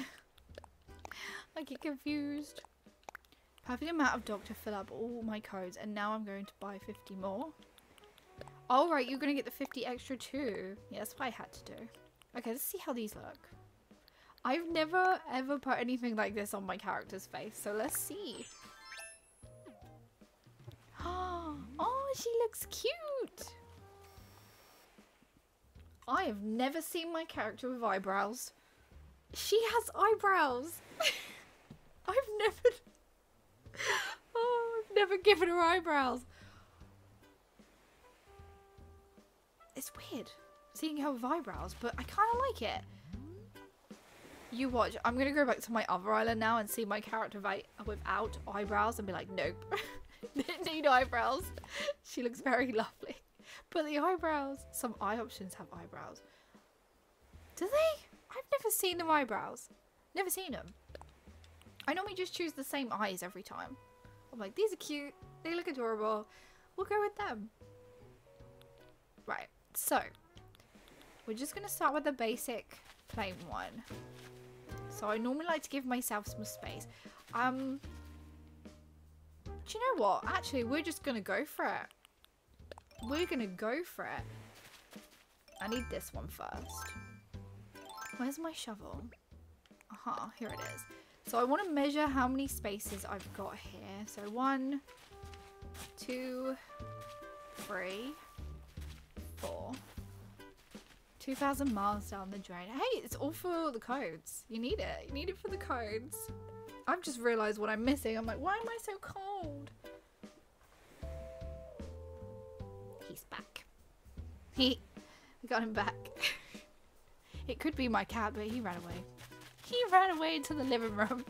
I get confused. Perfect amount of dog to fill up all my codes, and now I'm going to buy fifty more. All right, you're gonna get the fifty extra too. Yeah, that's what I had to do. Okay, let's see how these look. I've never ever put anything like this on my character's face, so let's see. Oh, she looks cute. I have never seen my character with eyebrows. She has eyebrows. I've never, oh, I've never given her eyebrows. It's weird seeing her with eyebrows, but I kind of like it. You watch. I'm going to go back to my other island now and see my character without eyebrows and be like, nope. Didn't need eyebrows. She looks very lovely. But the eyebrows. Some eye options have eyebrows. Do they? I've never seen them eyebrows. Never seen them. I normally just choose the same eyes every time. I'm like, these are cute. They look adorable. We'll go with them. Right. So. We're just going to start with the basic plain one. So I normally like to give myself some space. Um... Do you know what? Actually, we're just gonna go for it. We're gonna go for it. I need this one first. Where's my shovel? Aha, here it is. So I want to measure how many spaces I've got here. So one, two, three, four. two thousand miles down the drain. Hey, it's all for the codes. You need it. You need it for the codes. I've just realised what I'm missing. I'm like, why am I so cold? He's back. He got him back. It could be my cat, but he ran away. He ran away into the living room.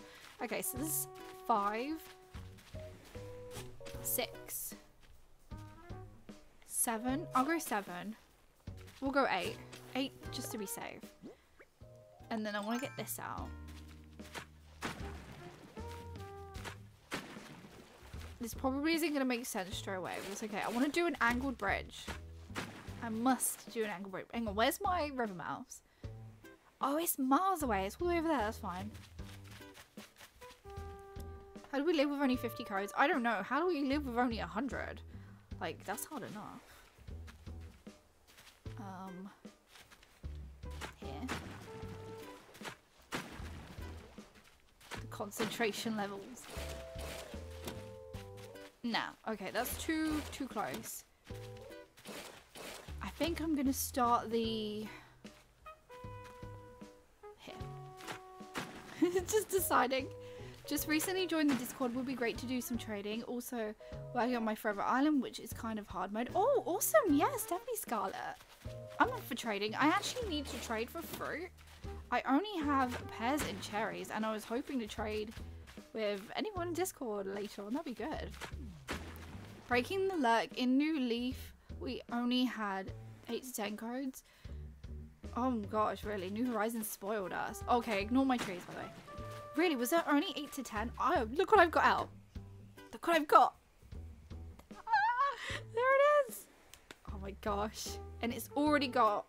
Okay, so this is five, six, seven. I'll go seven. We'll go eight. Eight just to be safe. And then I want to get this out. This probably isn't going to make sense straight away, but it's okay. I want to do an angled bridge. I must do an angled bridge. Hang on, where's my river mouse? Oh, it's miles away. It's all the way over there. That's fine. How do we live with only fifty codes? I don't know. How do we live with only one hundred? Like, that's hard enough. Um, here. The concentration levels. No, okay, that's too, too close. I think I'm gonna start the... Here. Just deciding. Just recently joined the Discord, would be great to do some trading. Also, working on my forever island, which is kind of hard mode. Oh, awesome, yes, definitely Scarlet. I'm up for trading. I actually need to trade for fruit. I only have pears and cherries, and I was hoping to trade with anyone in Discord later on. That'd be good. Breaking the luck in New Leaf, we only had eight to ten codes. Oh my gosh, really? New Horizons spoiled us. Okay, ignore my trees, by the way. Really, was there only eight to ten? Oh, look what I've got out. Look what I've got. Ah, there it is. Oh my gosh. And it's already got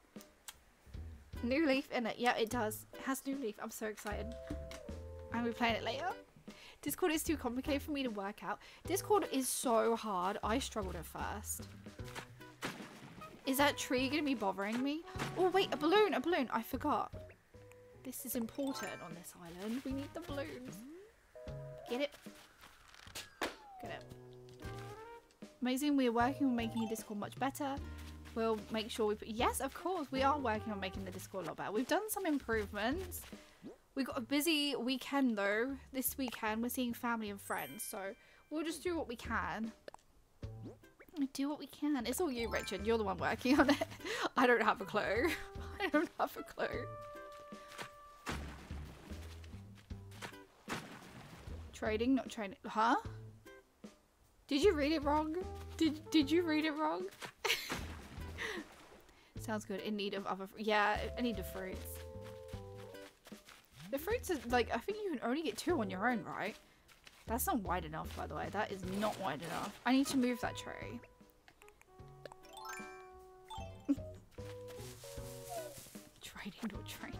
New Leaf in it. Yeah, it does. It has New Leaf. I'm so excited. And we're playing it later. Discord is too complicated for me to work out. Discord is so hard. I struggled at first. Is that tree going to be bothering me? Oh, wait, a balloon, a balloon. I forgot. This is important on this island. We need the balloons. Get it? Get it. Amazing. We are working on making the Discord much better. We'll make sure we put... Yes, of course. We are working on making the Discord a lot better. We've done some improvements. We got a busy weekend though. This weekend we're seeing family and friends, so we'll just do what we can. Do what we can. It's all you, Richard. You're the one working on it. I don't have a clue. I don't have a clue. Trading, not trading. Huh? Did you read it wrong? Did Did you read it wrong? Sounds good. In need of other. Yeah, in need of fruits. The fruits are, like, I think you can only get two on your own, right? That's not wide enough, by the way. That is not wide enough. I need to move that tree. straight into a training.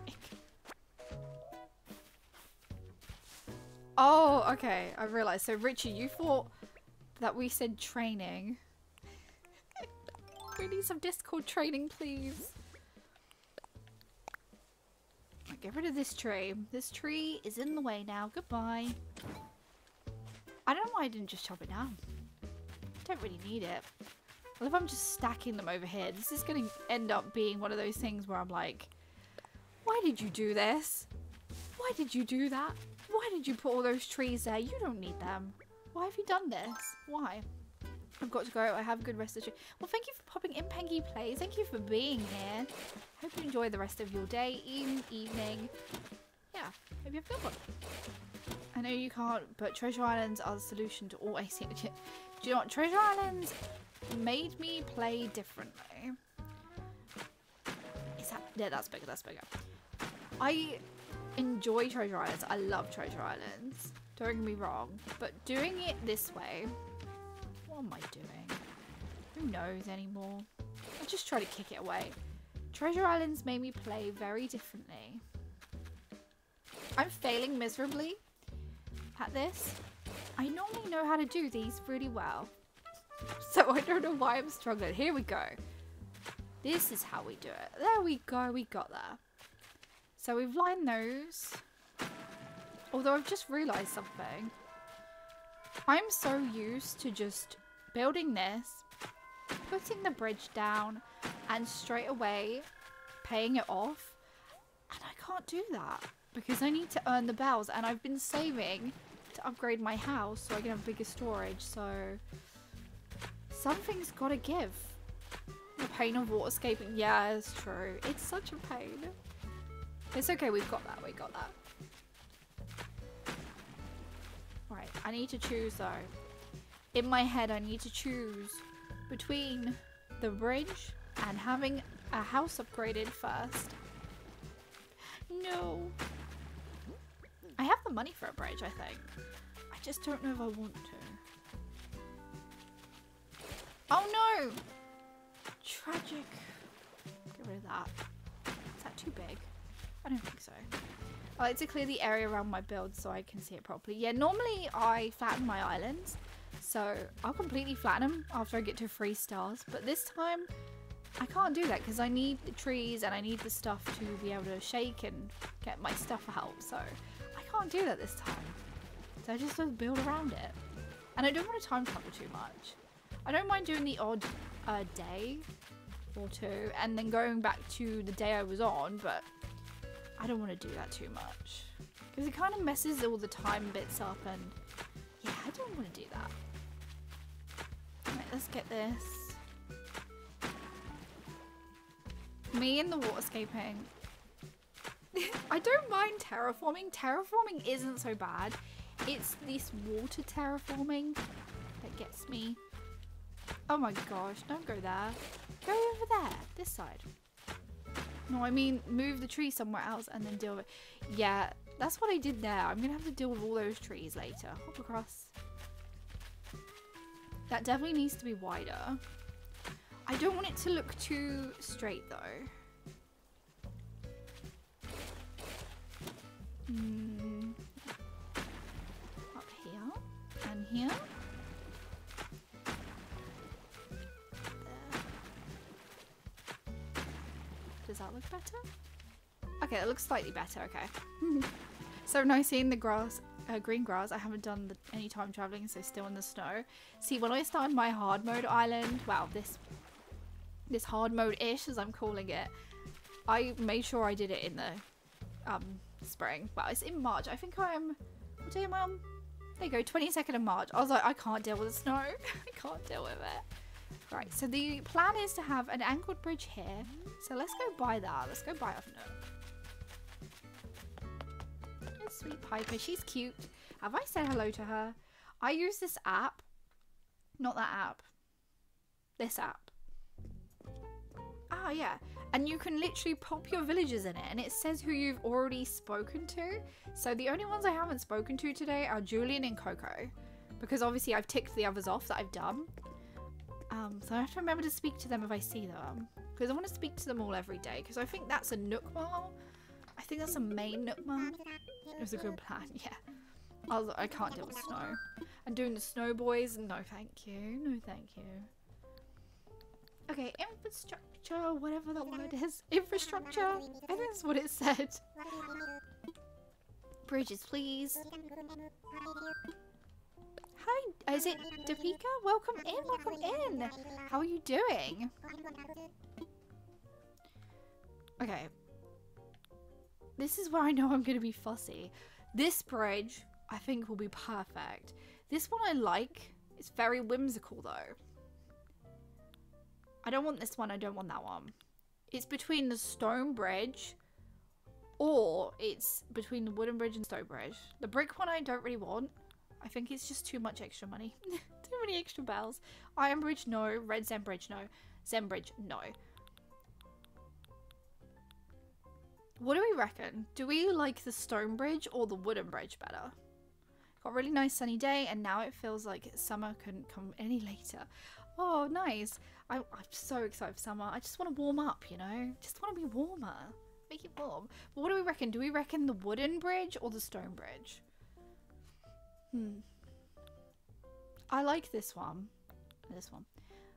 Oh, okay. I realized. So, Richie, you thought that we said training. We need some Discord training, please. Right, get rid of this tree. This tree is in the way now. Goodbye. I don't know why I didn't just chop it down. I don't really need it. Well, if I'm just stacking them over here, this is going to end up being one of those things where I'm like, why did you do this? Why did you do that? Why did you put all those trees there? You don't need them. Why have you done this? Why? I've got to go. I have a good rest of the day. Well, thank you for popping in, Pengy Plays. Thank you for being here. Hope you enjoy the rest of your day, even evening. Yeah, hope you have a good one. I know you can't, but Treasure Islands are the solution to all A C H. Do you know what? Treasure Islands made me play differently. Is that? Yeah, that's bigger. That's bigger. I enjoy Treasure Islands. I love Treasure Islands. Don't get me wrong. But doing it this way... What am I doing? Who knows anymore? I just try to kick it away. Treasure Islands made me play very differently. I'm failing miserably at this. I normally know how to do these really well. So I don't know why I'm struggling. Here we go. This is how we do it. There we go. We got there. So we've lined those. Although I've just realised something. I'm so used to just building this, putting the bridge down, and straight away paying it off. And I can't do that because I need to earn the bells. And I've been saving to upgrade my house so I can have bigger storage. So something's got to give. The pain of waterscaping. Yeah, it's true. It's such a pain. It's okay. We've got that. We got that. Right, I need to choose though. In my head, I need to choose between the bridge and having a house upgraded first. No. I have the money for a bridge, I think. I just don't know if I want to. Oh no! Tragic. Get rid of that. Is that too big? I don't think so. I like to clear the area around my build so I can see it properly. Yeah, normally I flatten my islands. So I'll completely flatten them after I get to three stars. But this time, I can't do that because I need the trees and I need the stuff to be able to shake and get my stuff out. So I can't do that this time. So I just build around it. And I don't want to time travel too much. I don't mind doing the odd uh, day or two and then going back to the day I was on, but I don't want to do that too much because it kind of messes all the time bits up, and yeah, I don't want to do that. Alright, let's get this. Me and the waterscaping. I don't mind terraforming. Terraforming isn't so bad. It's this water terraforming that gets me. Oh my gosh, don't go there. Go over there, this side. No, I mean, move the tree somewhere else and then deal with it. Yeah, that's what I did there. I'm going to have to deal with all those trees later. Hop across. That definitely needs to be wider. I don't want it to look too straight, though. Mm. Up here. And here. Does that look better? Okay, it looks slightly better. Okay. So nice seeing the grass, uh, green grass. I haven't done the, any time traveling, so still in the snow. See, when I started my hard mode island, well, this this hard mode-ish, as I'm calling it, I made sure I did it in the um, spring. Well, it's in March. I think I'm, what day am I on? There you go, twenty-second of March. I was like, I can't deal with the snow. I can't deal with it. Right, so the plan is to have an angled bridge here. So let's go buy that. Let's go buy off Nook. Oh, sweet Piper. She's cute. Have I said hello to her? I use this app. Not that app. This app. Ah, yeah. And you can literally pop your villagers in it. And it says who you've already spoken to. So the only ones I haven't spoken to today are Julian and Coco. Because obviously I've ticked the others off that I've done. Um, so I have to remember to speak to them if I see them. because I want to speak to them all every day, because I think that's a Nook Mile. I think that's a main Nook Mile. It was a good plan, yeah. I, was, I can't deal with snow. And doing the snow boys, no thank you, no thank you. Okay, infrastructure, whatever that word is. Infrastructure, I think that's what it said. Bridges, please. Hi, is it Davika? Welcome in, welcome in. How are you doing? Okay. This is where I know I'm gonna be fussy. This bridge, I think, will be perfect. This one I like. It's very whimsical, though. I don't want this one. I don't want that one. It's between the stone bridge, or it's between the wooden bridge and stone bridge. The brick one I don't really want. I think it's just too much extra money. Too many extra bells. Iron Bridge, no. Red Zen Bridge, no. Zen Bridge, no. What do we reckon? Do we like the stone bridge or the wooden bridge better? Got a really nice sunny day and now it feels like summer couldn't come any later. Oh, nice. I, I'm so excited for summer. I just want to warm up, you know? Just want to be warmer. Make it warm. But what do we reckon? Do we reckon the wooden bridge or the stone bridge? Hmm. I like this one. This one.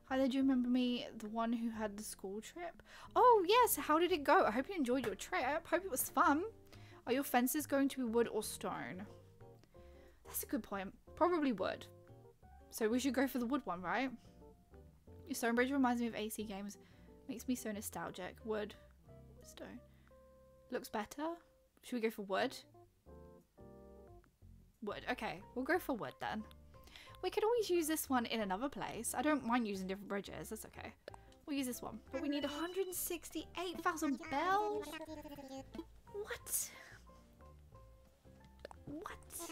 Hi there, do you remember me? The one who had the school trip? Oh yes, how did it go? I hope you enjoyed your trip. Hope it was fun. Are your fences going to be wood or stone? That's a good point. Probably wood. So we should go for the wood one, right? Your stone bridge reminds me of A C games. Makes me so nostalgic. Wood. Stone. Looks better. Should we go for wood? Wood. Okay, we'll go for wood then. We could always use this one in another place. I don't mind using different bridges. That's okay. We'll use this one. But we need one hundred sixty-eight thousand bells. What? What?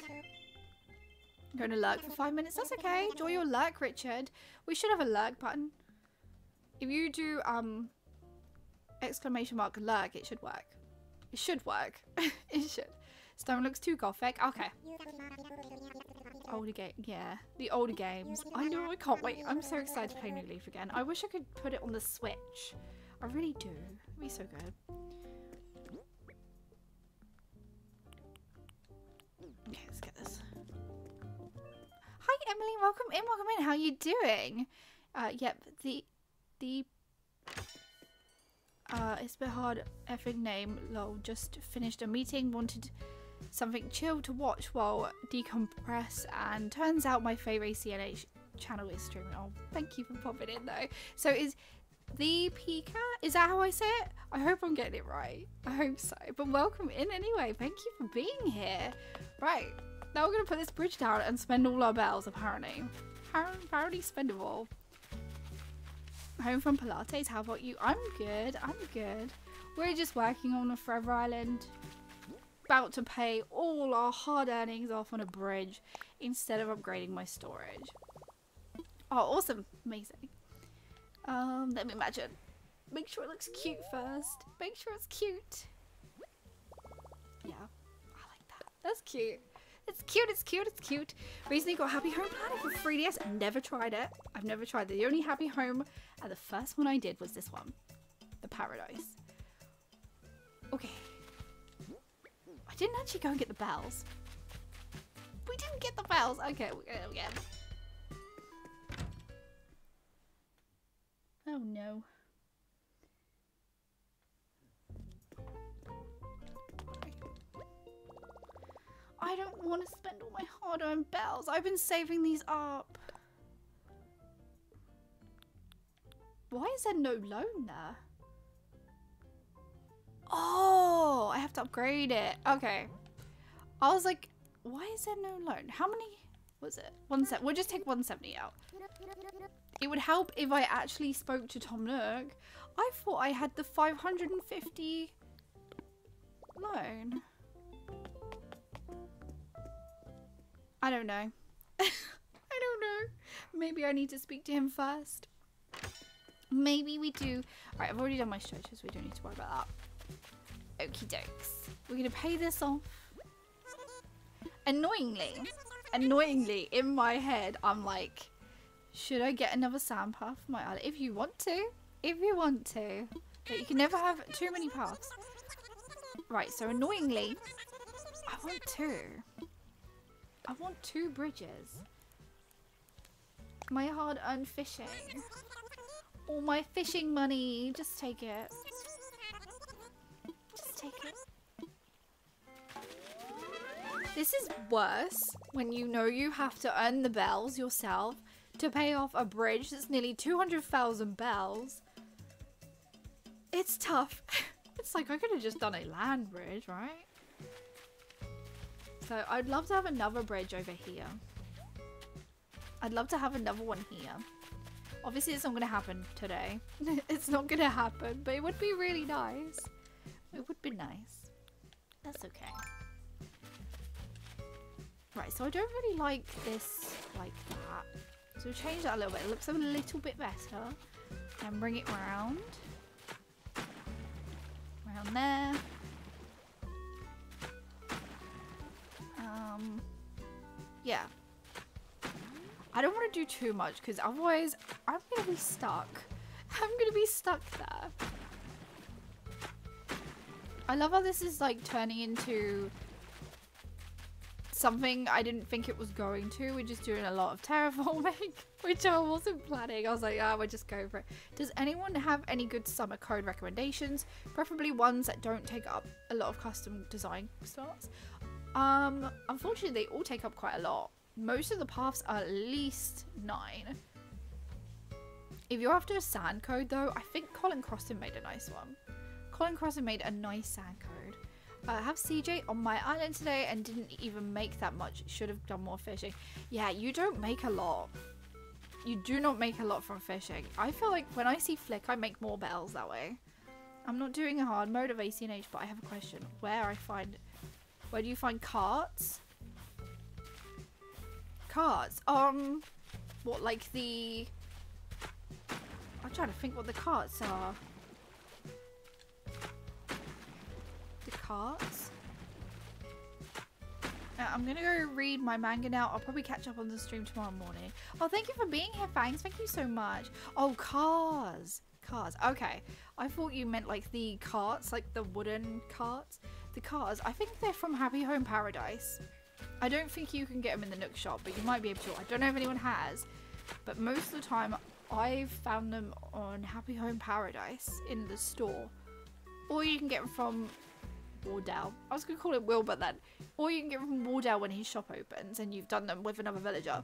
I'm going to lurk for five minutes. That's okay. Enjoy your lurk, Richard. We should have a lurk button. If you do um, exclamation mark lurk, it should work. It should work. It should. Stone looks too gothic. Okay. Older game. Yeah. The older games. I know. I can't wait. I'm so excited to play New Leaf again. I wish I could put it on the Switch. I really do. It'd be so good. Okay, let's get this. Hi, Emily. Welcome in. Welcome in. How are you doing? Uh, yep. The... The... Uh, it's a bit hard. Effing name. Lol. Just finished a meeting. Wanted... something chill to watch while decompress, and turns out my favorite A C N H channel is streaming. Oh, thank you for popping in though. So is the Pika, is that how I say it? I hope I'm getting it right. I hope so, but welcome in anyway. Thank you for being here. Right, now we're gonna put this bridge down and spend all our bells apparently. Apparently spendable. Home from Pilates, how about you? I'm good, I'm good. We're just working on a Forever Island. About to pay all our hard earnings off on a bridge instead of upgrading my storage. Oh, awesome. Amazing. Um, let me imagine. Make sure it looks cute first. Make sure it's cute. Yeah, I like that. That's cute. It's cute, it's cute, it's cute. Recently got Happy Home Planner for three D S. I've never tried it. I've never tried it. The only Happy Home and the first one I did was this one. The Paradise. Okay. I didn't actually go and get the bells. We didn't get the bells. Okay, we're gonna get them. Oh no. I don't want to spend all my hard-earned bells. I've been saving these up. Why is there no loan there? Oh, I have to upgrade it. Okay. I was like, why is there no loan? How many was it? One set. We'll just take one seventy out. It would help if I actually spoke to Tom Nook. I thought I had the five hundred fifty loan. I don't know. I don't know. Maybe I need to speak to him first. Maybe we do. All right, I've already done my stretches. We don't need to worry about that. Okie dokes. We're gonna pay this off. Annoyingly, annoyingly in my head, I'm like, should I get another sand puff for my island? If you want to, if you want to, but you can never have too many paths. Right, so annoyingly, I want two. I want two bridges. My hard-earned fishing. All my fishing money. Just take it. Just take it. This is worse when you know you have to earn the bells yourself to pay off a bridge that's nearly two hundred thousand bells. It's tough. It's like I could have just done a land bridge, right? So I'd love to have another bridge over here. I'd love to have another one here. Obviously it's not going to happen today. It's not going to happen, but it would be really nice. It would be nice. That's okay. Right, so I don't really like this like that. So we'll change that a little bit. It looks a little bit better. And bring it round. Round there. Um, yeah. I don't want to do too much because otherwise I'm going to be stuck. I'm going to be stuck there. I love how this is like turning into something I didn't think it was going to. We're just doing a lot of terraforming, which I wasn't planning. I was like, ah, oh, we'll just go for it. Does anyone have any good summer code recommendations? Preferably ones that don't take up a lot of custom design slots. Um, unfortunately, they all take up quite a lot. Most of the paths are at least nine. If you're after a sand code, though, I think Colin Crossin made a nice one. Colin Crossin made a nice sand code. I uh, have C J on my island today and didn't even make that much. Should have done more fishing. Yeah, you don't make a lot. You do not make a lot from fishing. I feel like when I see Flick, I make more bells that way. I'm not doing a hard mode of A C N H, but I have a question. Where I find... Where do you find carts? Carts? Um... What, like the... I'm trying to think what the carts are. Carts. Uh, I'm gonna go read my manga now. I'll probably catch up on the stream tomorrow morning. Oh, thank you for being here, Fangs. Thank you so much. Oh, cars. Cars. Okay. I thought you meant like the carts, like the wooden carts. The cars. I think they're from Happy Home Paradise. I don't think you can get them in the Nook shop, but you might be able to. I don't know if anyone has, but most of the time I've found them on Happy Home Paradise in the store. Or you can get them from Wardell. I was gonna call it Will, but then, or you can get from Wardell when his shop opens, and you've done them with another villager.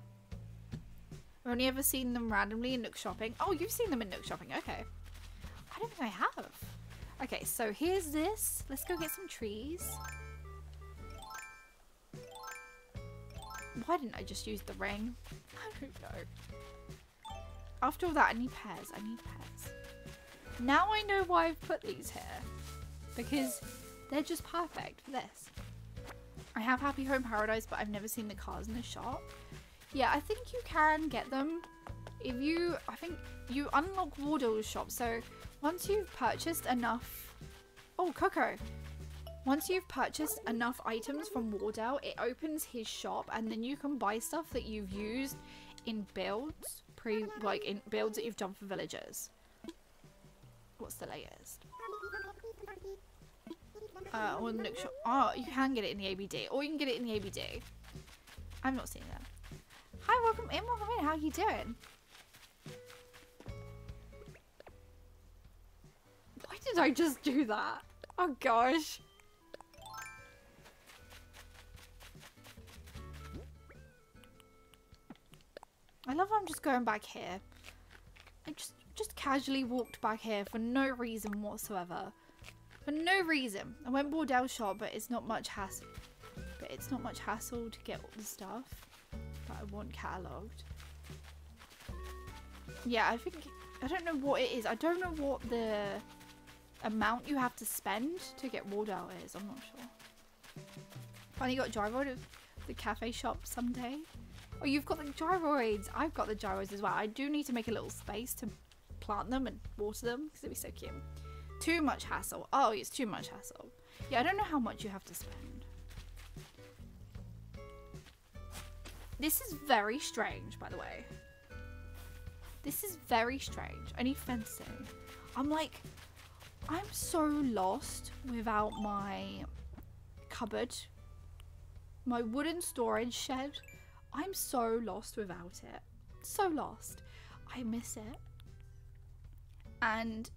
I've only ever seen them randomly in Nook shopping. Oh, you've seen them in Nook shopping. Okay, I don't think I have. Okay, so here's this. Let's go get some trees. Why didn't I just use the ring? I don't know. After all that, I need pears. I need pears. Now I know why I've put these here, because they're just perfect for this. I have Happy Home Paradise, but I've never seen the cars in the shop. Yeah, I think you can get them. If you, I think you unlock Wardell's shop. So once you've purchased enough, oh, Coco. Once you've purchased enough items from Wardell, it opens his shop and then you can buy stuff that you've used in builds, pre like in builds that you've done for villagers. What's the latest? Uh, or Nook shop. Oh, you can get it in the A B D, or you can get it in the A B D. I've not seen that. Hi, welcome in, welcome in. How are you doing? Why did I just do that? Oh gosh. I love how I'm just going back here. I just just casually walked back here for no reason whatsoever. For no reason. I went Wardell's shop, but it's not much hassle. But it's not much hassle to get all the stuff that I want catalogued. Yeah, I think, I don't know what it is. I don't know what the amount you have to spend to get Wardell is. I'm not sure. Finally got gyroid at the cafe shop someday. Oh, you've got the gyroids. I've got the gyroids as well. I do need to make a little space to plant them and water them because it'd be so cute. Too much hassle. Oh, it's too much hassle. Yeah, I don't know how much you have to spend. This is very strange, by the way. This is very strange. I need fencing. I'm like, I'm so lost without my cupboard, my wooden storage shed. I'm so lost without it. So lost. I miss it. And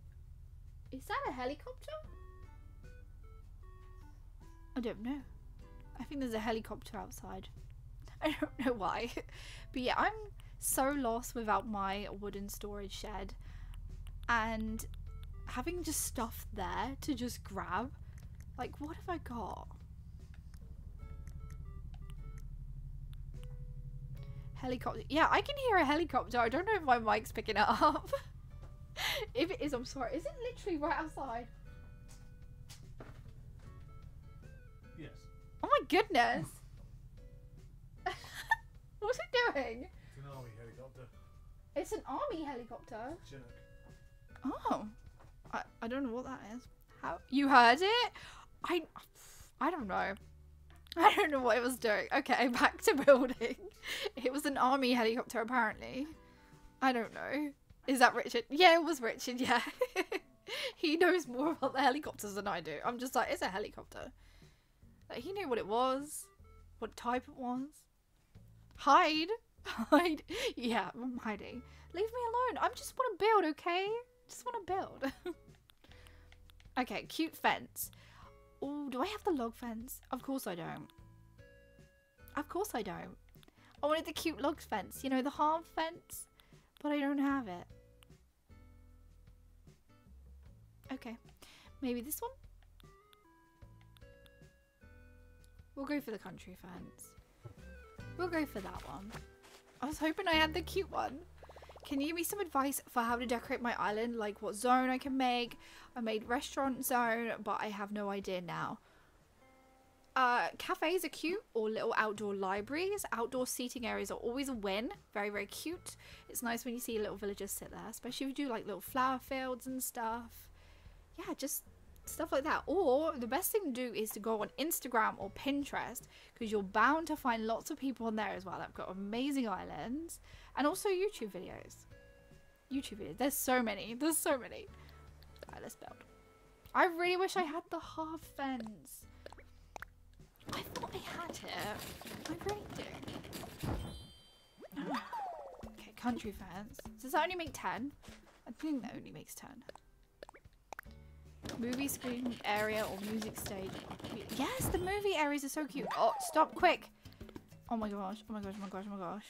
is that a helicopter? I don't know. I think there's a helicopter outside. I don't know why. But yeah, I'm so lost without my wooden storage shed. And having just stuff there to just grab. Like, what have I got? Helicopter. Yeah, I can hear a helicopter. I don't know if my mic's picking it up. If it is, I'm sorry. Is it literally right outside? Yes. Oh my goodness. What's it doing? It's an army helicopter. It's an army helicopter? Chinook. Oh. I, I don't know what that is. How? You heard it? I, I don't know. I don't know what it was doing. Okay, back to building. It was an army helicopter, apparently. I don't know. Is that Richard? Yeah, it was Richard, yeah. He knows more about the helicopters than I do. I'm just like, it's a helicopter. Like, he knew what it was, what type it was. Hide. Hide. Yeah, I'm hiding. Leave me alone. I just want to build, okay? Just want to build. Okay, cute fence. Oh, do I have the log fence? Of course I don't. Of course I don't. I wanted the cute log fence, you know, the Harv fence, but I don't have it. Okay, maybe this one? We'll go for the country fence. We'll go for that one. I was hoping I had the cute one. Can you give me some advice for how to decorate my island? Like what zone I can make? I made restaurant zone, but I have no idea now. Uh, cafes are cute, or little outdoor libraries. Outdoor seating areas are always a win. Very, very cute. It's nice when you see little villagers sit there, especially if you do like little flower fields and stuff. Yeah, just stuff like that. Or the best thing to do is to go on Instagram or Pinterest, because you're bound to find lots of people on there as well that've got amazing islands. And also YouTube videos. YouTube videos. There's so many. There's so many. Alright, let's build. I really wish I had the half fence. I thought I had it. I really do. Okay, country fence. Does that only make ten? I think that only makes ten. Movie screen area or music stage. Yes, the movie areas are so cute. Oh, stop quick. Oh my gosh. Oh my gosh. Oh my gosh. Oh my gosh.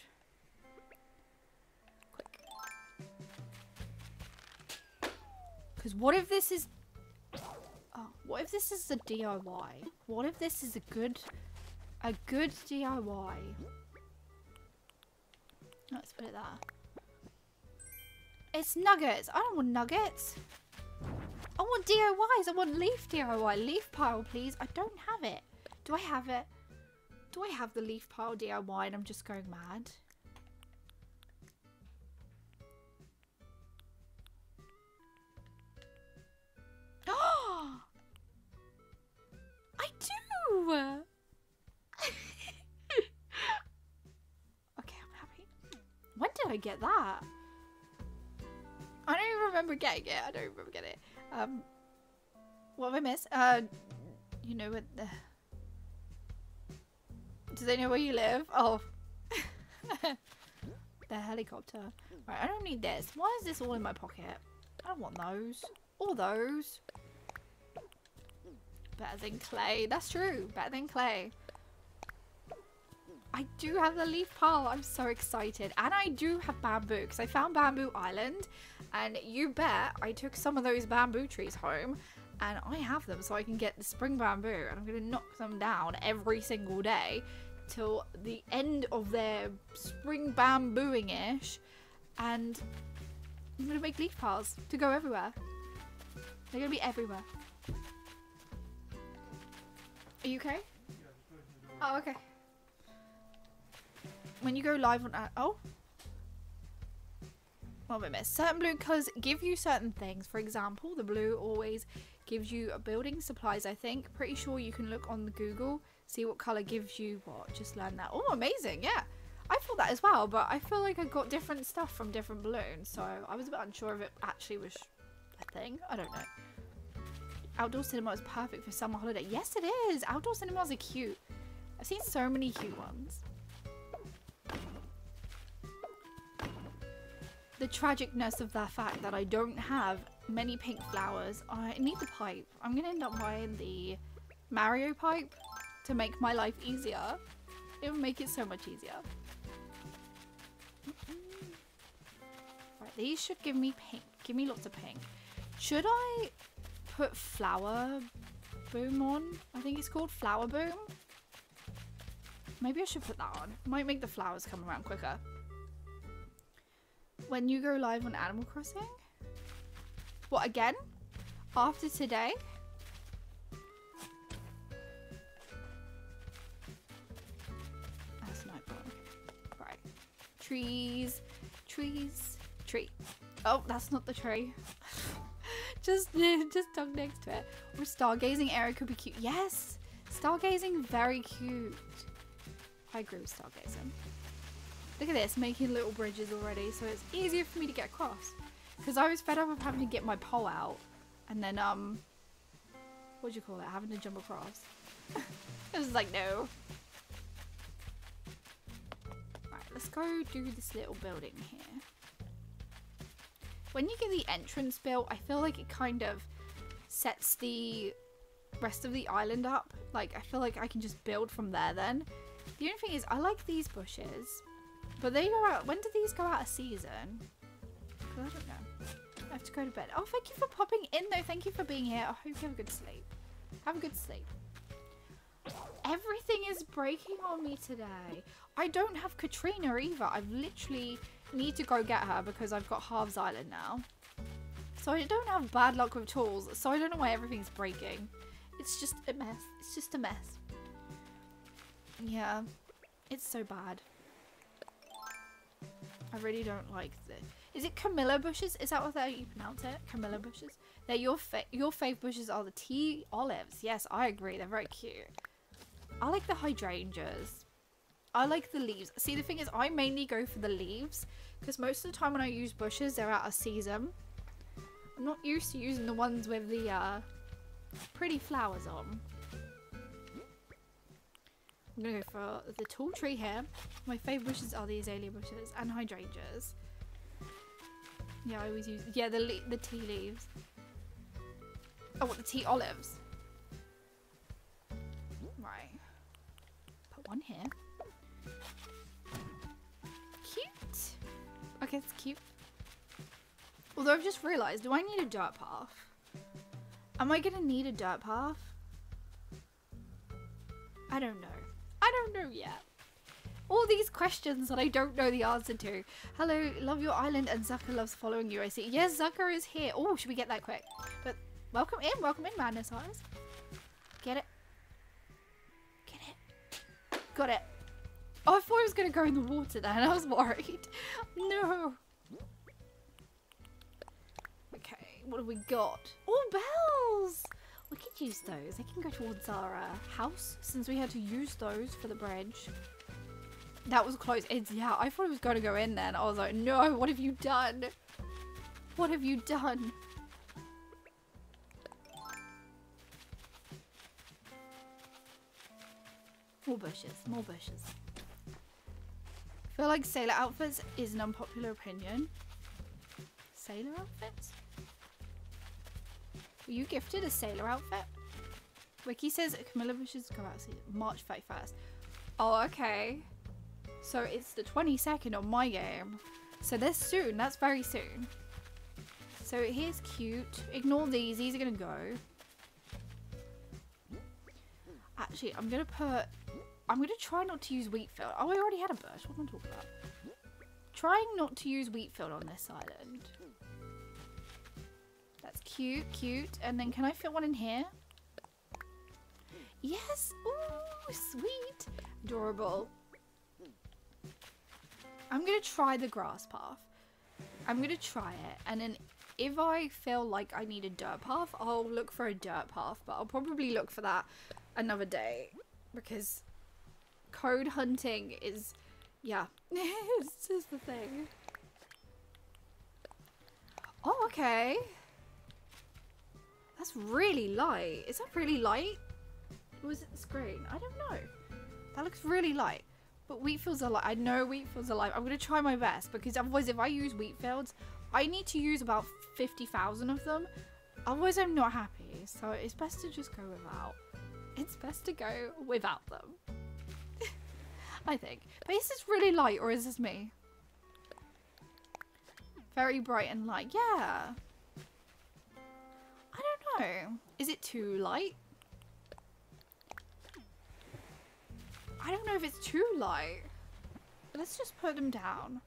Because what if this is... Oh, what if this is a D I Y? What if this is a good... A good D I Y? Let's put it there. It's nuggets. I don't want nuggets. I want D I Ys. I want leaf D I Y. Leaf pile, please. I don't have it. Do I have it? Do I have the leaf pile D I Y and I'm just going mad? I do! Okay, I'm happy. When did I get that? I don't even remember getting it. I don't remember getting it. Um, what have I missed? Uh, you know what the... Do they know where you live? Oh. The helicopter. Right, I don't need this. Why is this all in my pocket? I don't want those. Or those. Better than clay. That's true. Better than clay. I do have the leaf pile. I'm so excited. And I do have bamboo, because I found Bamboo Island. And you bet I took some of those bamboo trees home. And I have them so I can get the spring bamboo. And I'm going to knock them down every single day till the end of their spring bambooing-ish. And I'm going to make leaf piles to go everywhere. They're going to be everywhere. Are you okay? Oh, okay. When you go live on... Uh, oh. What have I missed? Certain blue colours give you certain things. For example, the blue always gives you building supplies, I think. Pretty sure you can look on the Google, see what colour gives you what. Just learn that. Oh, amazing. Yeah. I thought that as well, but I feel like I got different stuff from different balloons, so I was a bit unsure if it actually was a thing. I don't know. Outdoor cinema is perfect for summer holiday. Yes, it is. Outdoor cinemas are cute. I've seen so many cute ones. The tragicness of the fact that I don't have many pink flowers. I need the pipe. I'm going to end up buying the Mario pipe to make my life easier. It would make it so much easier. Right, these should give me pink. Give me lots of pink. Should I put flower boom on? I think it's called flower boom. Maybe I should put that on. Might make the flowers come around quicker. When you go live on Animal Crossing? What, again? After today? That's not wrong. Right. Trees. Trees. Tree. Oh, that's not the tree. just just dug next to it. Or stargazing area could be cute. Yes! Stargazing, very cute. I agree with stargazing. Look at this, making little bridges already, so it's easier for me to get across. Because I was fed up of having to get my pole out, and then, um, what do you call it? Having to jump across. It was like, no. Right, let's go do this little building here. When you get the entrance built, I feel like it kind of sets the rest of the island up. Like, I feel like I can just build from there then. The only thing is, I like these bushes. But they go out. When do these go out of season? I don't know. I have to go to bed. Oh, thank you for popping in though. Thank you for being here. I hope you have a good sleep. Have a good sleep. Everything is breaking on me today. I don't have Katrina either. I've literally need to go get her because I've got Harv's Island now. So I don't have bad luck with tools. So I don't know why everything's breaking. It's just a mess. It's just a mess. Yeah. It's so bad. I really don't like this. Is it Camilla bushes? Is that what they, you pronounce it? Camilla bushes? They're your fa your fave bushes are the tea olives. Yes, I agree. They're very cute. I like the hydrangeas. I like the leaves. See, the thing is, I mainly go for the leaves because most of the time when I use bushes, they're out of season. I'm not used to using the ones with the uh, pretty flowers on. I'm gonna go for the tall tree here. My favourite bushes are the azalea bushes and hydrangeas. Yeah, I always use yeah the le the tea leaves. Oh, what, the tea olives? Right, put one here. Cute. Okay, it's cute. Although I've just realised, do I need a dirt path? Am I gonna need a dirt path? I don't know. I don't know yet. All these questions that I don't know the answer to. Hello, love your island and Zucker loves following you, I see. Yes, Zucker is here. Oh, should we get that quick? But welcome in, welcome in, Madness Eyes. Get it. Get it. Got it. Oh, I thought I was going to go in the water then. I was worried. No. Okay, what have we got? Oh, bells. We could use those. I can go towards our uh, house since we had to use those for the bridge. That was close. It's, yeah, I thought it was going to go in then. I was like, no, what have you done? What have you done? More bushes, more bushes. I feel like sailor outfits is an unpopular opinion. Sailor outfits? Were you gifted a sailor outfit? Wiki says Camilla bushes come out March thirty-first. Oh, okay. So it's the twenty-second on my game. So that's soon. That's very soon. So here's cute. Ignore these. These are going to go. Actually, I'm going to put... I'm going to try not to use wheat field. Oh, I already had a bush. What am I talking about? Trying not to use wheat field on this island. That's cute, cute. And then can I fit one in here? Yes! Ooh, sweet! Adorable. I'm going to try the grass path. I'm going to try it. And then if I feel like I need a dirt path, I'll look for a dirt path. But I'll probably look for that another day. Because code hunting is yeah. This is the thing. Oh, okay. That's really light. Is that really light? Or is it the screen? I don't know. That looks really light. But wheat fields are light. I know wheat fields are light. I'm going to try my best, because otherwise if I use wheat fields, I need to use about fifty thousand of them. Otherwise I'm not happy. So it's best to just go without. It's best to go without them. I think. But is this really light, or is this me? Very bright and light. Yeah. I don't know. Is it too light? I don't know if it's too light. Let's just put them down.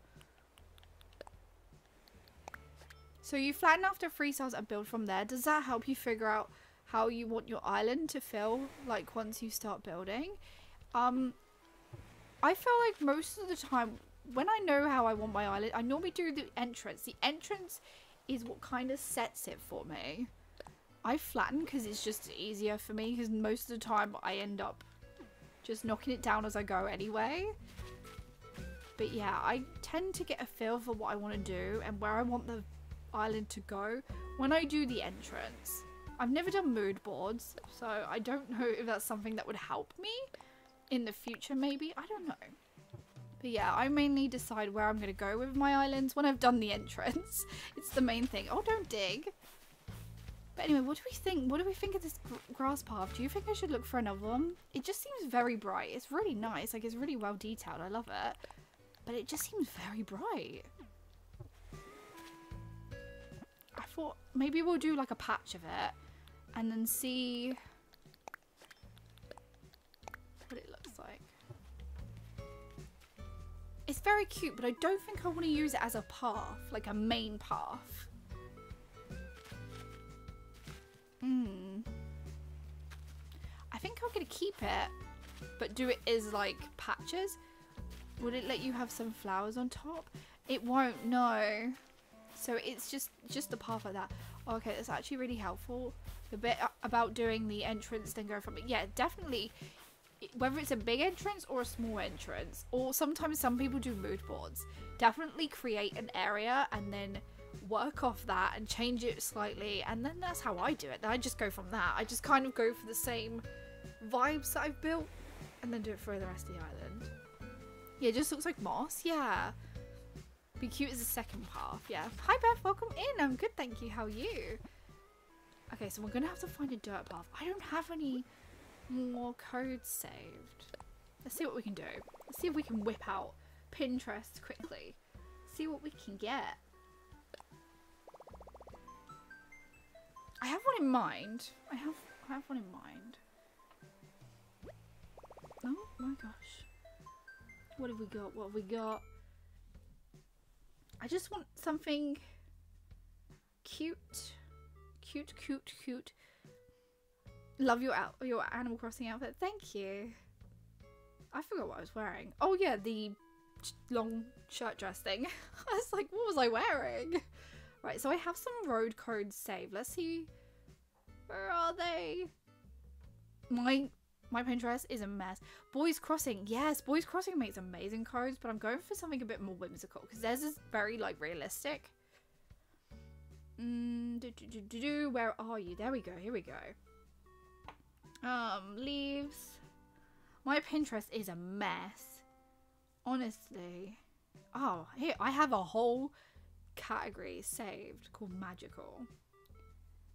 So you flatten after three cells and build from there. Does that help you figure out how you want your island to feel like once you start building? Um, I feel like most of the time when I know how I want my island, I normally do the entrance. The entrance is what kind of sets it for me. I flatten because it's just easier for me, because most of the time I end up just knocking it down as I go anyway. But yeah, I tend to get a feel for what I want to do and where I want the island to go when I do the entrance. I've never done mood boards, so I don't know if that's something that would help me in the future, maybe. I don't know. But yeah, I mainly decide where I'm going to go with my islands when I've done the entrance. It's the main thing. Oh, don't dig. But anyway, what do we think? What do we think of this gr grass path? Do you think I should look for another one? It just seems very bright. It's really nice. Like, it's really well detailed. I love it. But it just seems very bright. I thought maybe we'll do like a patch of it and then see what it looks like. It's very cute, but I don't think I want to use it as a path, like a main path. Hmm. I think I'm going to keep it, but do it as like patches. Would it let you have some flowers on top? It won't, no. So it's just, just the path like that. Okay, that's actually really helpful. The bit about doing the entrance, then go from it. Yeah, definitely. Whether it's a big entrance or a small entrance, or sometimes some people do mood boards. Definitely create an area and then work off that and change it slightly, and then that's how I do it. Then I just go from that. I just kind of go for the same vibes that I've built and then do it for the rest of the island. Yeah, it just looks like moss. Yeah, be cute as a second path. Yeah. Hi Beth, welcome in. I'm good, thank you. How are you? Okay, so we're gonna have to find a dirt path. I don't have any more codes saved. Let's see what we can do. Let's see if we can whip out Pinterest quickly, see what we can get. I have one in mind. I have I have one in mind. Oh my gosh. What have we got? What have we got? I just want something cute. Cute, cute, cute. Love your out your Animal Crossing outfit. Thank you. I forgot what I was wearing. Oh yeah, the long shirt dress thing. I was like, what was I wearing? Right, so I have some road codes saved. Let's see. Where are they? My my Pinterest is a mess. Boys Crossing. Yes, Boys Crossing makes amazing codes, but I'm going for something a bit more whimsical, because theirs is very, like, realistic. Mm, do, do, do, do, do. Where are you? There we go. Here we go. Um, leaves. My Pinterest is a mess. Honestly. Oh, here. I have a whole category saved called magical.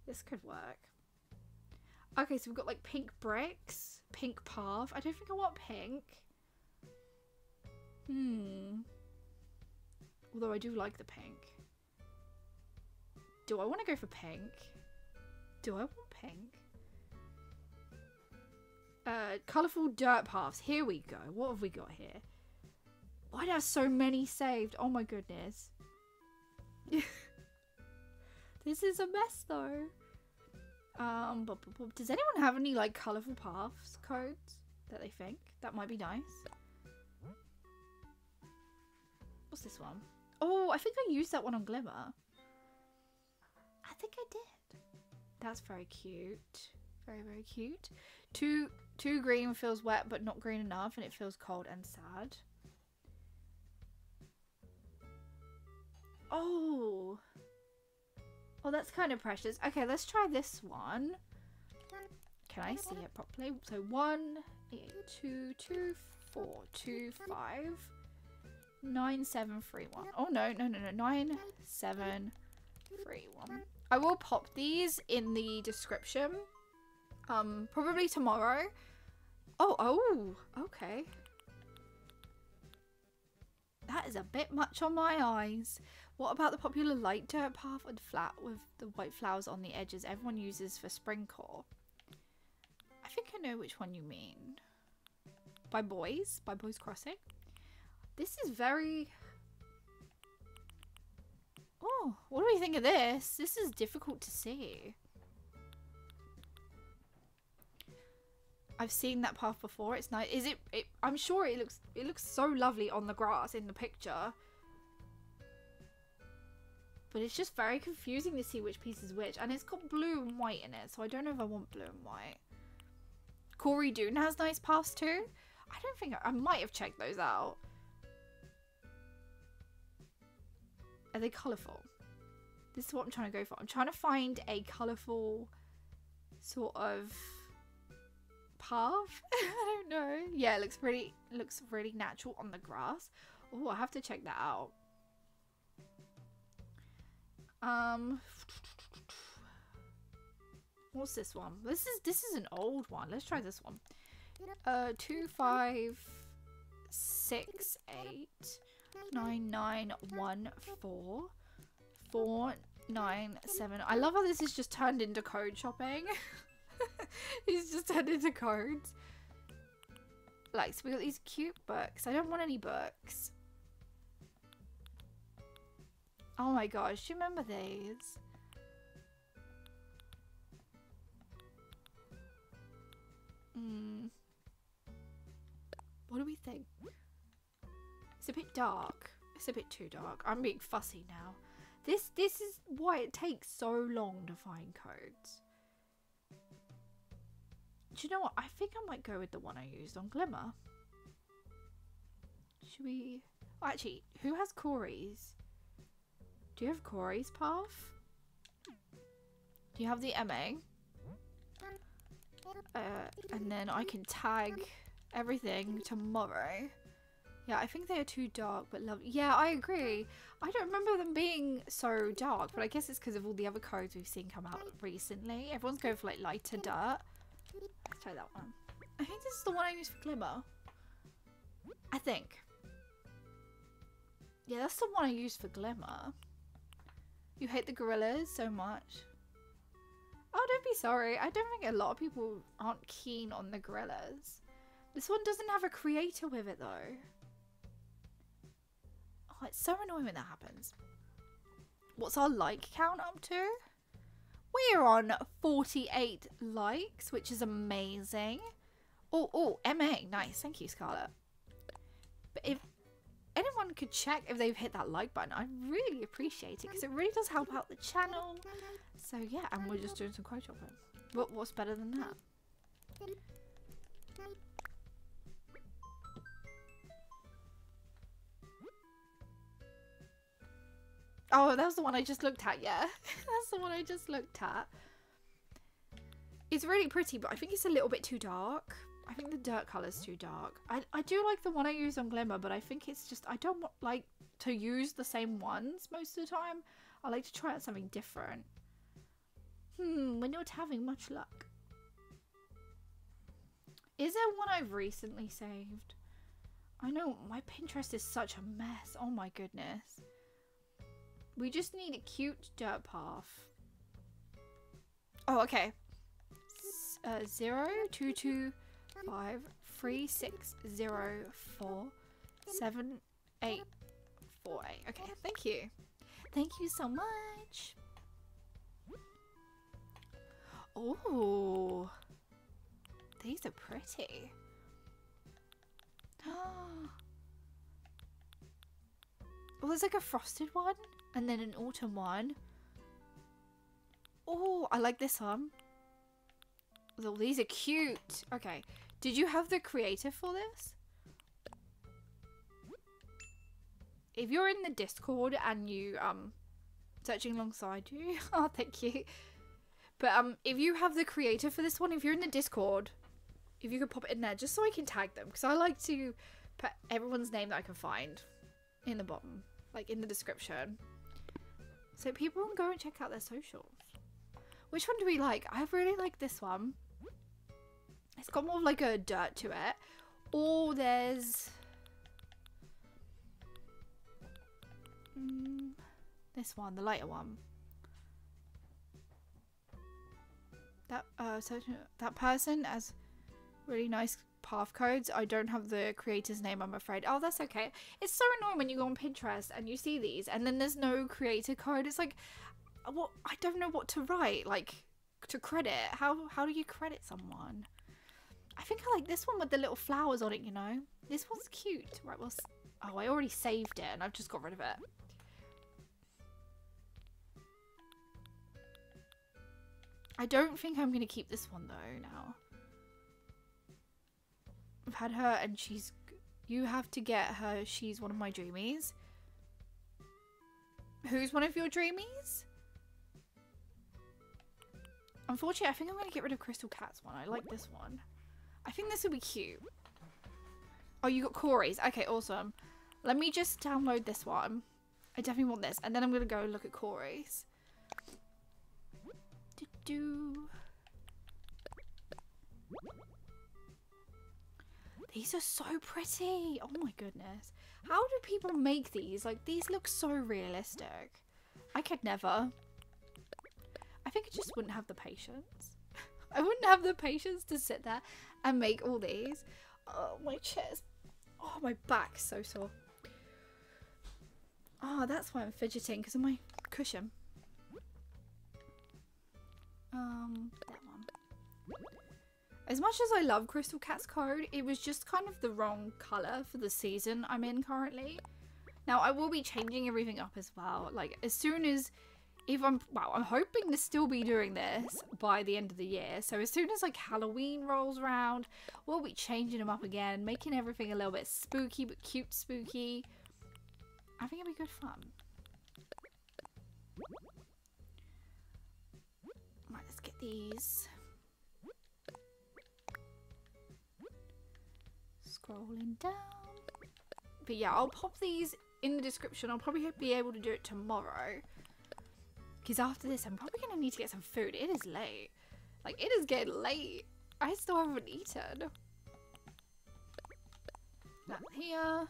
This could work. Okay, so we've got like pink bricks, pink path. I don't think I want pink. Hmm. Although I do like the pink. Do I want to go for pink? Do I want pink? Uh, colourful dirt paths. Here we go. What have we got here? Why do I have so many saved? Oh my goodness. This is a mess though. Um, but, but, but, does anyone have any like colourful paths codes that they think that might be nice? What's this one? Oh, I think I used that one on Glimmer. I think I did. That's very cute. Very very cute. Too too green feels wet but not green enough, and it feels cold and sad. Oh. Oh, that's kind of precious. Okay, let's try this one. Can I see it properly? So one, eight, two, two, four, two, five, nine, seven, three, one. Oh no, no, no, no, nine, seven, three, one. I will pop these in the description. Um, probably tomorrow. Oh, oh, okay. That is a bit much on my eyes. What about the popular light dirt path and flat with the white flowers on the edges everyone uses for spring core? I think I know which one you mean. By Boys, by Boys Crossing. This is very... Oh, what do we think of this? This is difficult to see. I've seen that path before. It's nice. Is it, it? I'm sure it looks. It looks so lovely on the grass in the picture. But it's just very confusing to see which piece is which, and it's got blue and white in it. So I don't know if I want blue and white. Corey Dune has nice paths too. I don't think I, I might have checked those out. Are they colourful? This is what I'm trying to go for. I'm trying to find a colourful sort of path. I don't know. Yeah, it looks really looks really natural on the grass. Oh, I have to check that out. Um what's this one? This is this is an old one. Let's try this one. Uh two five six eight nine nine one four four nine seven. I love how this is just turned into code shopping. He's just turned into cards. Like, so we got these cute books. I don't want any books. Oh my gosh, do you remember these? Mm. What do we think? It's a bit dark. It's a bit too dark. I'm being fussy now. This, this is why it takes so long to find codes. Do you know what? I think I might go with the one I used on Glimmer. Should we... Oh, actually, who has Corey's? Do you have Corey's path? Do you have the M A? Uh, and then I can tag everything tomorrow. Yeah, I think they are too dark, but lovely. Yeah, I agree. I don't remember them being so dark, but I guess it's because of all the other codes we've seen come out recently. Everyone's going for like lighter dirt. Let's try that one. I think this is the one I used for Glimmer. I think. Yeah, that's the one I used for Glimmer. You hate the gorillas so much. Oh, don't be sorry. I don't think a lot of people aren't keen on the gorillas. This one doesn't have a creator with it though. Oh, it's so annoying when that happens. What's our like count up to? We're on forty-eight likes, which is amazing. Oh, oh, M A. Nice. Thank you, Scarlett. But if anyone could check if they've hit that like button, I really appreciate it because it really does help out the channel. So, yeah, and we're just doing some quote shopping. What, what's better than that? Oh, that was the one I just looked at, yeah. That's the one I just looked at. It's really pretty, but I think it's a little bit too dark. I think the dirt colour's too dark. I, I do like the one I use on Glimmer, but I think it's just... I don't want, like, to use the same ones most of the time. I like to try out something different. Hmm, we're not having much luck. Is there one I've recently saved? I know, my Pinterest is such a mess. Oh my goodness. We just need a cute dirt path. Oh, okay. S uh, zero, two, two, five, three, six, zero, four, seven, eight, four, eight. Okay, thank you. Thank you so much. Oh, these are pretty. Oh, there's like a frosted one. And then an autumn one. Oh, I like this one. Oh, these are cute. Okay. Did you have the creator for this? if you're in the Discord and you um searching alongside you, oh thank you. But um, if you have the creator for this one, if you're in the Discord, if you could pop it in there just so I can tag them, because I like to put everyone's name that I can find in the bottom, like in the description, so people can go and check out their socials. Which one do we like? I really like this one. It's got more of like a dirt to it. Or there's mm, this one, the lighter one. That uh, certain, that person has really nice path codes. I don't have the creator's name, I'm afraid. Oh, that's okay. It's so annoying when you go on Pinterest and you see these, and then there's no creator code. It's like, what? I don't know what to write, like to credit. How how do you credit someone? I think I like this one with the little flowers on it. You know, this one's cute. Right? Well, oh, I already saved it, and I've just got rid of it. I don't think I'm going to keep this one though now. I've had her and she's... You have to get her. She's one of my dreamies. Who's one of your dreamies? Unfortunately, I think I'm going to get rid of Crystal Cat's one. I like this one. I think this would be cute. Oh, you got Corey's. Okay, awesome. Let me just download this one. I definitely want this. And then I'm going to go look at Corey's. Do. These are so pretty. Oh my goodness. How do people make these? Like, these look so realistic. I could never. I think I just wouldn't have the patience. I wouldn't have the patience to sit there and make all these. Oh, my chest. Oh, my back's so sore. Oh, that's why I'm fidgeting, because of my cushion. Um, that one. As much as I love Crystal Cat's code, it was just kind of the wrong colour for the season I'm in currently. Now, I will be changing everything up as well. Like, as soon as... If I'm... Well, I'm hoping to still be doing this by the end of the year. So, as soon as, like, Halloween rolls around, we'll be changing them up again. Making everything a little bit spooky, but cute spooky. I think it'll be good fun. Right, let's get these. Scrolling down. But yeah, I'll pop these in the description. I'll probably be able to do it tomorrow. Because after this, I'm probably going to need to get some food. It is late. Like, it is getting late. I still haven't eaten. That here.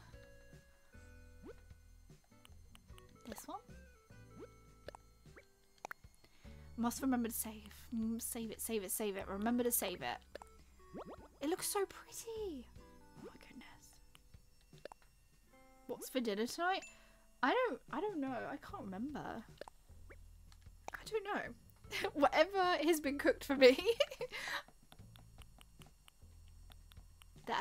This one. Must remember to save. Save it, save it, save it. Remember to save it. It looks so pretty. Oh my goodness. What's for dinner tonight? I don't, I don't know. I can't remember. I don't know. Whatever has been cooked for me. There.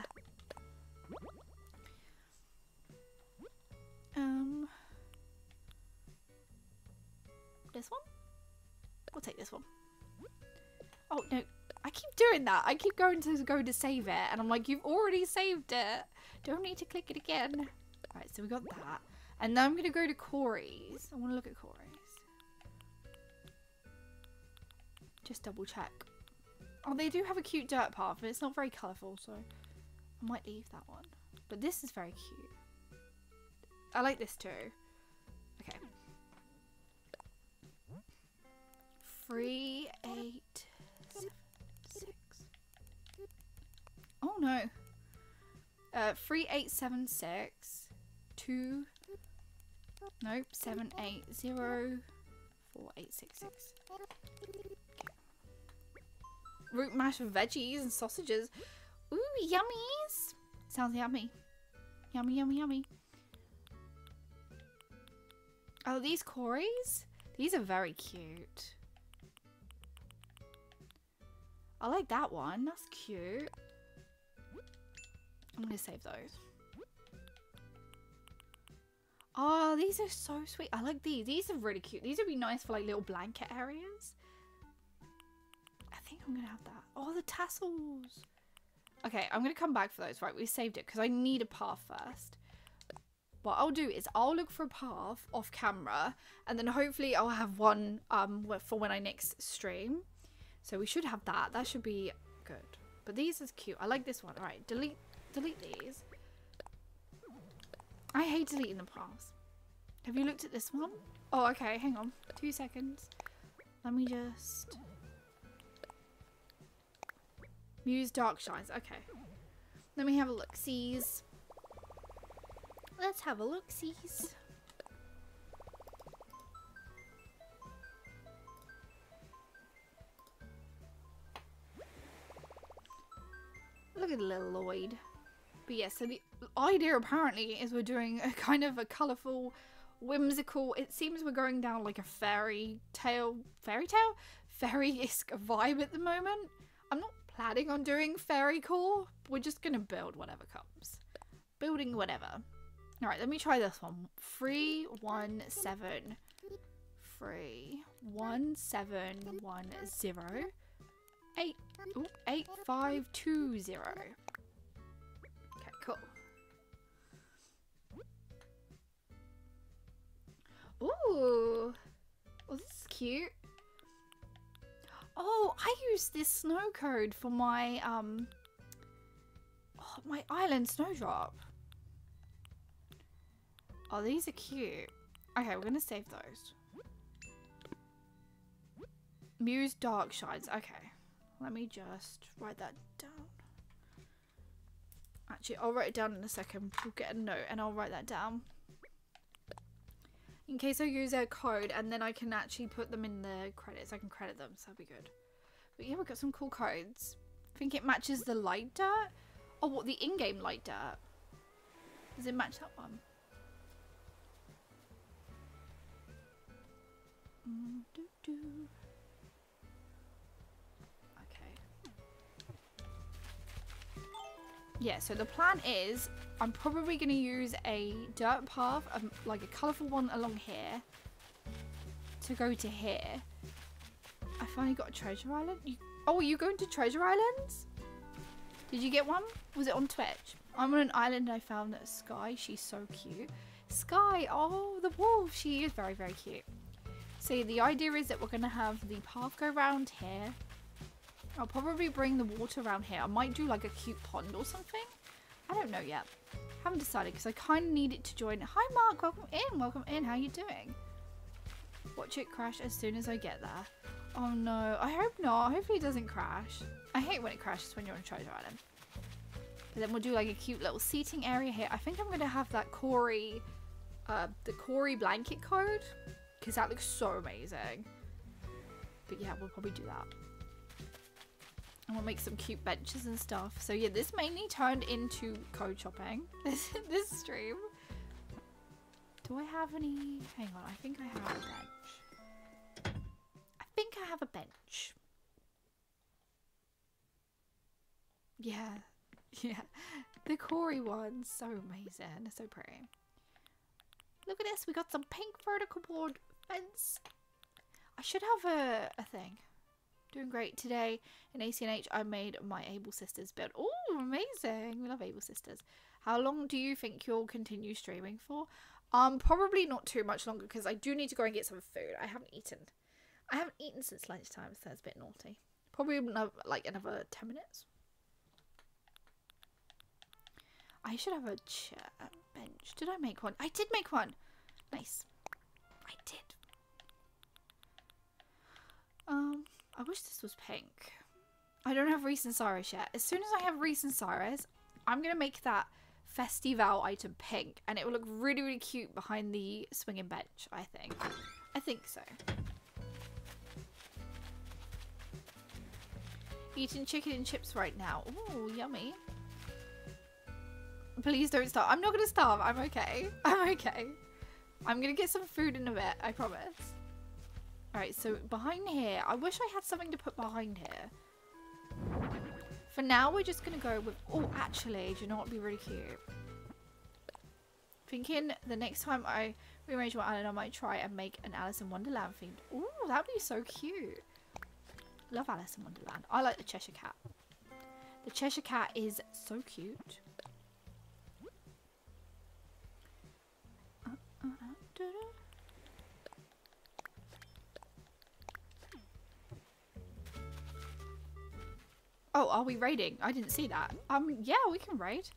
Um. This one? We'll take this one. Oh, no. I keep doing that. I keep going to go to save it. And I'm like, you've already saved it. Don't need to click it again. All right, so we got that. And now I'm going to go to Corey's. I want to look at Corey's. Just double check. Oh, they do have a cute dirt path, but it's not very colourful, so I might leave that one. But this is very cute. I like this too. Okay. Three, eight, seven, six. Oh no. Uh, three, eight, seven, six, two. Nope, seven, eight, zero, four, eight, six, six. Root mash of veggies and sausages. Ooh, yummies! Sounds yummy. Yummy, yummy, yummy. Oh, these Corey's? These are very cute. I like that one. That's cute. I'm going to save those. Oh, these are so sweet. I like these. These are really cute. These would be nice for like little blanket areas. I think I'm going to have that. Oh, the tassels. Okay, I'm going to come back for those. Right, we saved it because I need a path first. What I'll do is I'll look for a path off camera, and then hopefully I'll have one um for when I next stream. So we should have that. That should be good. But these is cute. I like this one. All right, delete delete these. I hate deleting the paths. Have you looked at this one? Oh, okay. Hang on. Two seconds. Let me just... Muse Dark Shines. Okay. Let me have a look-sees. Let's have a look-sees. Look at little Lloyd. But yeah, so the idea apparently is we're doing a kind of a colourful, whimsical, it seems we're going down like a fairy tale, fairy tale? Fairy-esque vibe at the moment. I'm not planning on doing fairy core. We're just gonna build whatever comes. Building whatever. Alright, let me try this one. Three, one, seven. Three, one, seven, one, zero. Eight, ooh, eight, five, two, zero. Okay, cool. Ooh, well, this is cute. Oh, I used this snow code for my um, oh, my island snowdrop. Oh, these are cute. Okay, we're gonna save those. Muse Dark Shines. Okay, let me just write that down. Actually, I'll write it down in a second. We'll get a note and I'll write that down. In case I use their code, and then I can actually put them in the credits. I can credit them, so that'd be good. But yeah, we've got some cool codes. I think it matches the light dirt. Oh, what, the in-game light dirt? Does it match that one? Mm, doo -doo. Okay. Yeah, so the plan is... I'm probably going to use a dirt path, um, like a colourful one along here, to go to here. I finally got a treasure island. You, oh, are you going to treasure islands? Did you get one? Was it on Twitch? I'm on an island and I found that Sky, she's so cute. Sky, oh, the wolf, she is very, very cute. So the idea is that we're going to have the path go round here. I'll probably bring the water around here. I might do like a cute pond or something. I don't know yet. Haven't decided because I kind of need it to join. Hi Mark, welcome in, welcome in. How you doing? Watch it crash as soon as I get there. Oh no, I hope not. Hopefully it doesn't crash. I hate when it crashes when you're on Treasure Island. But then we'll do like a cute little seating area here. I think I'm gonna have that Corey, uh, the Corey blanket code, because that looks so amazing. But yeah, we'll probably do that. And we'll make some cute benches and stuff. So yeah, this mainly turned into code shopping, this, this stream. Do I have any? Hang on, I think I have a bench. I think I have a bench. Yeah, yeah. The Corey one's so amazing, they're so pretty. Look at this, we got some pink vertical board fence. I should have a, a thing. Doing great today. In A C N H, I made my Able Sisters build. Oh, amazing. We love Able Sisters. How long do you think you'll continue streaming for? Um, probably not too much longer because I do need to go and get some food. I haven't eaten. I haven't eaten since lunchtime, so it's a bit naughty. Probably another, like another ten minutes. I should have a chair, a bench. Did I make one? I did make one. Nice. I did. Um... I wish this was pink. I don't have Reese and Cyrus yet. As soon as I have Reese and Cyrus, I'm going to make that festival item pink. And it will look really, really cute behind the swinging bench, I think. I think so. Eating chicken and chips right now. Ooh, yummy. Please don't starve. I'm not going to starve. I'm okay. I'm okay. I'm going to get some food in a bit. I promise. Alright, so behind here, I wish I had something to put behind here. For now, we're just going to go with... Oh, actually, do you know what would be really cute? Thinking the next time I rearrange my island, I might try and make an Alice in Wonderland themed. Ooh, that would be so cute. Love Alice in Wonderland. I like the Cheshire Cat. The Cheshire Cat is so cute. Oh, are we raiding? I didn't see that. Um, yeah, we can raid.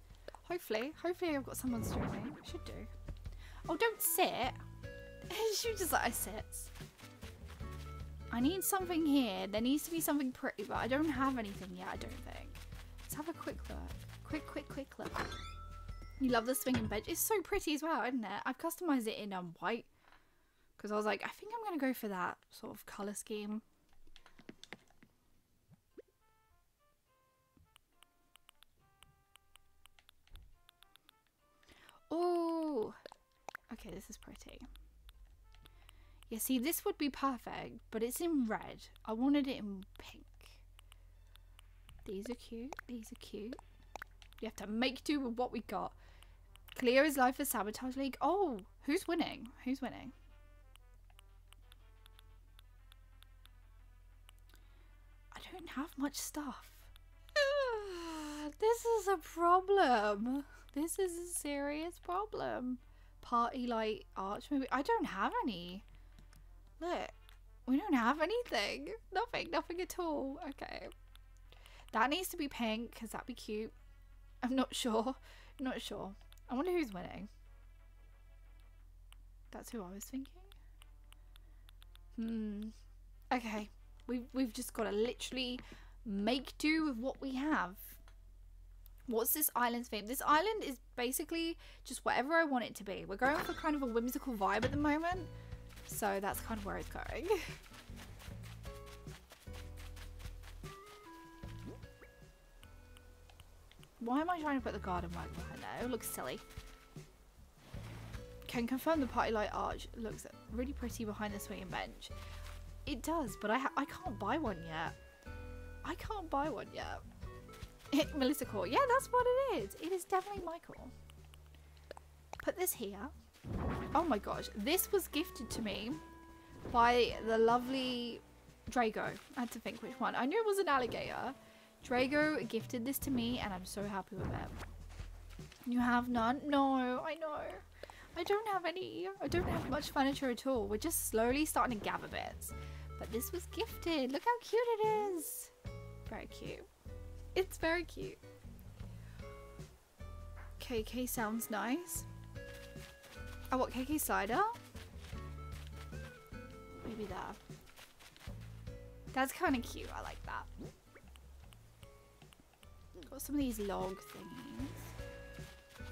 Hopefully. Hopefully I've got someone streaming. Should do. Oh, don't sit. She just like, I sits. I need something here. There needs to be something pretty, but I don't have anything yet, I don't think. Let's have a quick look. Quick, quick, quick look. You love the swinging bench. It's so pretty as well, isn't it? I've customized it in um, white. Because I was like, I think I'm going to go for that sort of color scheme. Oh, okay, this is pretty. Yeah, see, this would be perfect, but it's in red. I wanted it in pink. These are cute. These are cute. You have to make do with what we got. Cleo is live for Sabotage League. Oh, who's winning? Who's winning? I don't have much stuff. This is a problem. This is a serious problem. Party light arch maybe. I don't have any. Look, we don't have anything. Nothing, nothing at all. Okay. That needs to be pink because that'd be cute. I'm not sure. I'm not sure. I wonder who's winning. That's who I was thinking. Hmm. Okay. We've, we've just got to literally make do with what we have. What's this island's theme? This island is basically just whatever I want it to be. We're going for kind of a whimsical vibe at the moment. So that's kind of where it's going. Why am I trying to put the garden work behind that? It looks silly. Can confirm the party light arch looks really pretty behind the swinging bench. It does, but I, ha I can't buy one yet. I can't buy one yet. Melissa Core. Yeah, that's what it is. It is definitely Michael. Put this here. Oh my gosh. This was gifted to me by the lovely Drago. I had to think which one. I knew it was an alligator. Drago gifted this to me and I'm so happy with it. You have none? No, I know. I don't have any. I don't have much furniture at all. We're just slowly starting to gather bits. But this was gifted. Look how cute it is. Very cute. It's very cute. K K sounds nice. Oh, what, K K Slider? Maybe that. That's kind of cute. I like that. Got some of these log thingies.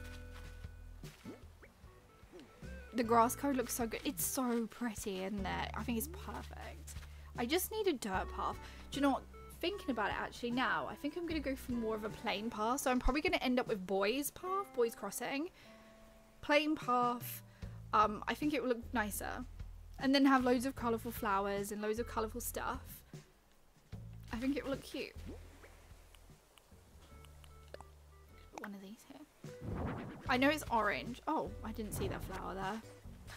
The grass code looks so good. It's so pretty, isn't it? I think it's perfect. I just need a dirt path. Do you know what? Thinking about it actually now, I think I'm going to go for more of a plain path. So I'm probably going to end up with Boys Path, Boys Crossing. Plain path. Um, I think it will look nicer. And then have loads of colourful flowers and loads of colourful stuff. I think it will look cute. Put one of these here. I know it's orange. Oh, I didn't see that flower there.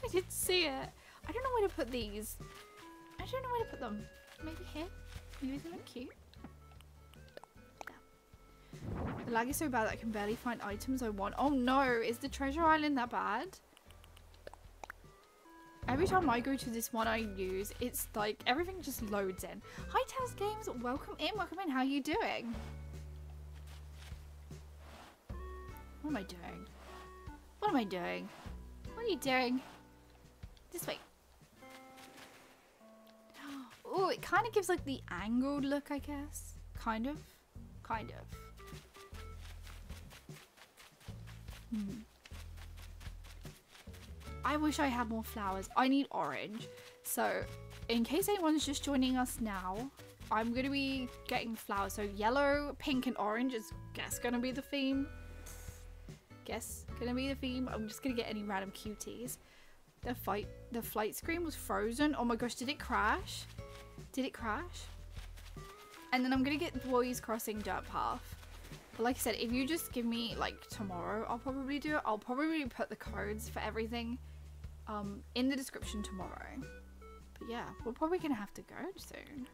I didn't see it. I don't know where to put these. I don't know where to put them. Maybe here? Maybe they look cute. Yeah. The lag is so bad that I can barely find items I want. Oh no, is the treasure island that bad? Every time I go to this one I use, it's like everything just loads in. Hi Taz Games, welcome in, welcome in, how are you doing? What am I doing? What am I doing? What are you doing? This way. Oh, it kind of gives like the angled look, I guess. Kind of. Kind of. Hmm. I wish I had more flowers. I need orange. So, in case anyone's just joining us now, I'm going to be getting flowers. So, yellow, pink, and orange is, guess, going to be the theme. Guess going to be the theme. I'm just going to get any random cuties. The, fight, the flight screen was frozen. Oh my gosh, did it crash? Did it crash? And then I'm going to get Boys Crossing Dirt Path. But like I said, if you just give me like tomorrow, I'll probably do it. I'll probably put the codes for everything um, in the description tomorrow. But yeah, we're probably going to have to go soon.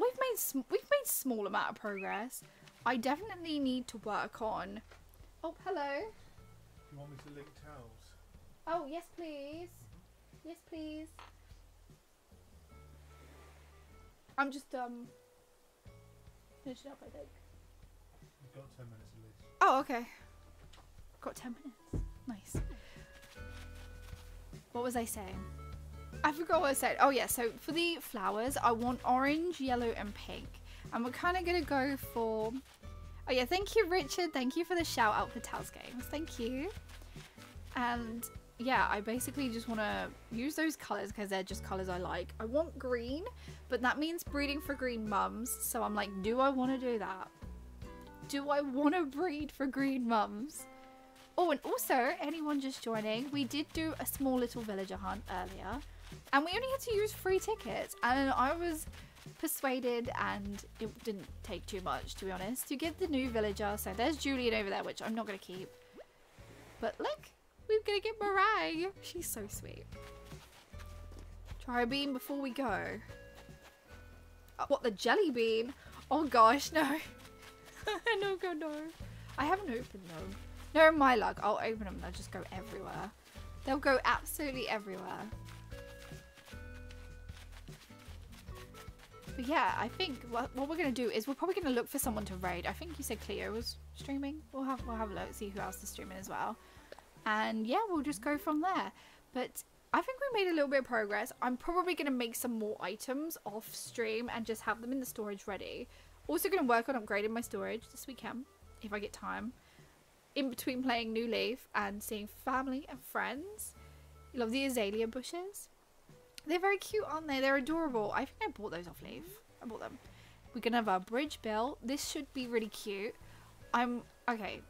We've made, sm we've made small amount of progress. I definitely need to work on... Oh, hello. You want me to lick towels? Oh, yes, please. Yes, please. I'm just, um, finishing up, I think. We've got ten minutes at least. Oh, okay. Got ten minutes. Nice. What was I saying? I forgot what I said. Oh, yeah, so for the flowers, I want orange, yellow, and pink. And we're kind of going to go for... Oh, yeah, thank you, Richard. Thank you for the shout-out for Tals Games. Thank you. And, yeah, I basically just want to use those colours because they're just colours I like. I want green, but that means breeding for green mums. So I'm like, do I want to do that? Do I want to breed for green mums? Oh, and also, anyone just joining, we did do a small little villager hunt earlier. And we only had to use free tickets. And I was... persuaded, and it didn't take too much, to be honest, to get the new villager. So there's Julian over there, which I'm not going to keep, but look, we're going to get Mariah. She's so sweet. Try a bean before we go. Oh, what, the jelly bean? Oh gosh, no. No, go, no. I haven't opened them. No, my luck, I'll open them. They'll just go everywhere. They'll go absolutely everywhere. But yeah, I think what, what we're going to do is we're probably going to look for someone to raid. I think you said Cleo was streaming. We'll have, we'll have a look, see who else is streaming as well. And yeah, we'll just go from there. But I think we made a little bit of progress. I'm probably going to make some more items off stream and just have them in the storage ready. Also going to work on upgrading my storage this weekend, if I get time. In between playing New Leaf and seeing family and friends. You love the azalea bushes. They're very cute, aren't they? They're adorable. I think I bought those off Leaf. I bought them. We're going to have our bridge built. This should be really cute. I'm... Okay.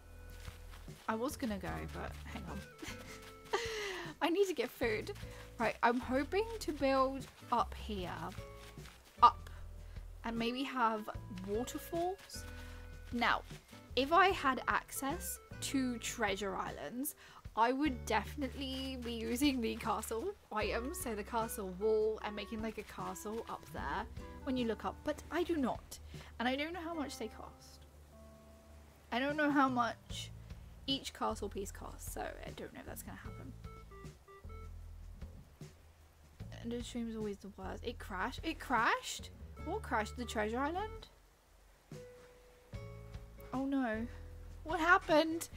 I was going to go, but hang on. I need to get food. Right, I'm hoping to build up here. Up. And maybe have waterfalls. Now, if I had access to treasure islands... I would definitely be using the castle items, so the castle wall, and making like a castle up there when you look up, but I do not. And I don't know how much they cost. I don't know how much each castle piece costs, so I don't know if that's going to happen. And the stream is always the worst. It crashed. It crashed? What crashed? The treasure island? Oh no. What happened?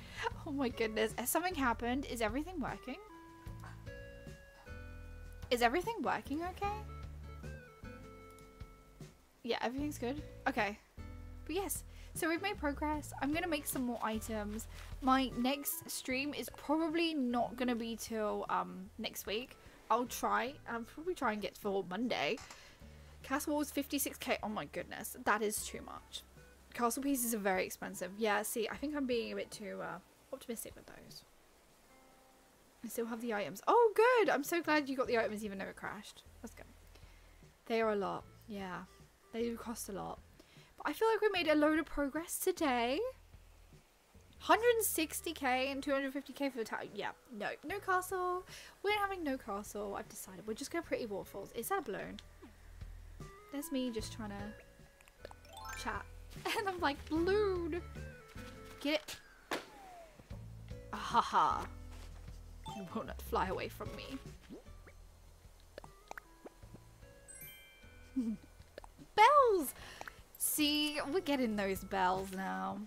Oh my goodness. Has something happened? Is everything working? Is everything working okay? Yeah, everything's good. Okay. But yes, so we've made progress. I'm going to make some more items. My next stream is probably not going to be till um, next week. I'll try. I'll probably try and get for Monday. Castle Walls fifty-six K. Oh my goodness. That is too much. Castle pieces are very expensive. Yeah, see, I think I'm being a bit too uh, optimistic with those. I still have the items. Oh, good! I'm so glad you got the items even though it crashed. Let's go. They are a lot. Yeah. They do cost a lot. But I feel like we made a load of progress today. one hundred sixty K and two hundred fifty K for the tower. Yeah. No. No castle. We're having no castle. I've decided. We're just going to pretty waterfalls. Is that a balloon? There's me just trying to chat. And I'm like, balloon! Get it! Ahaha. You will not fly away from me. Bells! See, we're getting those bells now.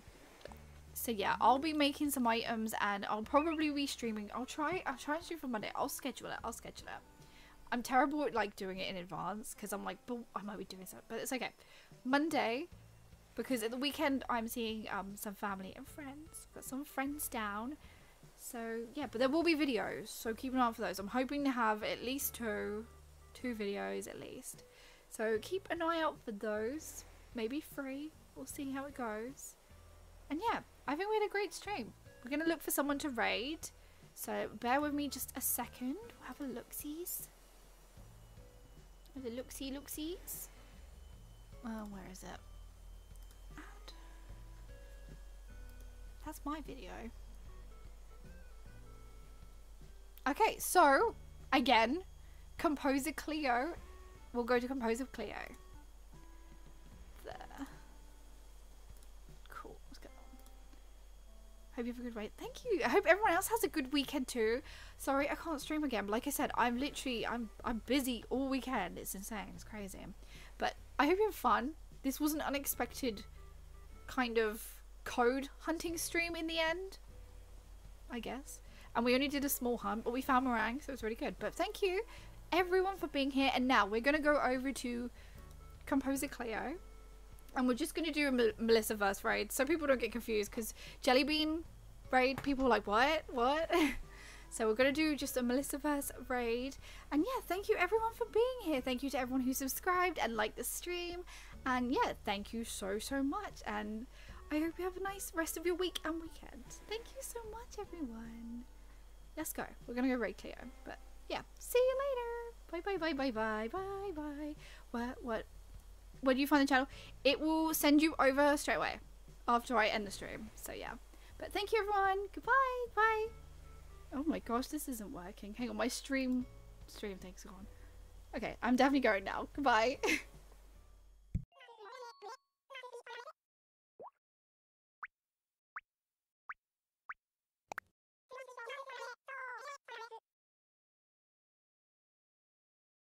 So yeah, I'll be making some items and I'll probably be streaming. I'll try, I'll try and stream for Monday. I'll schedule it, I'll schedule it. I'm terrible at like doing it in advance because I'm like, but I might be doing something, but it's okay. Monday. Because at the weekend, I'm seeing um, some family and friends. Got some friends down. So, yeah. But there will be videos. So, keep an eye out for those. I'm hoping to have at least two. Two videos at least. So, keep an eye out for those. Maybe three. We'll see how it goes. And, yeah. I think we had a great stream. We're going to look for someone to raid. So, bear with me just a second. We'll have a look-sees. Have a look-see, look-sees. Oh, where is it? That's my video. Okay, so again, Composer Cleo. We'll go to Composer Cleo. There. Cool. Let's go. Hope you have a good week. Thank you. I hope everyone else has a good weekend too. Sorry, I can't stream again. But like I said, I'm literally, I'm, I'm busy all weekend. It's insane. It's crazy. But I hope you have fun. This was an unexpected kind of code hunting stream in the end, I guess. And we only did a small hunt, but we found meringue, so it was really good. But thank you, everyone, for being here. And now we're going to go over to Composer Cleo. And we're just going to do a Mel MelissaVerse raid so people don't get confused, because Jellybean raid, people are like, what? What? So we're going to do just a MelissaVerse raid. And yeah, thank you everyone for being here. Thank you to everyone who subscribed and liked the stream. And yeah, thank you so, so much. And I hope you have a nice rest of your week and weekend. Thank you so much, everyone. Let's go. We're going to go raid Cleo. But yeah, see you later. Bye, bye, bye, bye, bye, bye, bye. What, what? Where do you find the channel? It will send you over straight away after I end the stream. So yeah. But thank you everyone. Goodbye. Bye. Oh my gosh, this isn't working. Hang on, my stream stream things are gone. Okay, I'm definitely going now. Goodbye.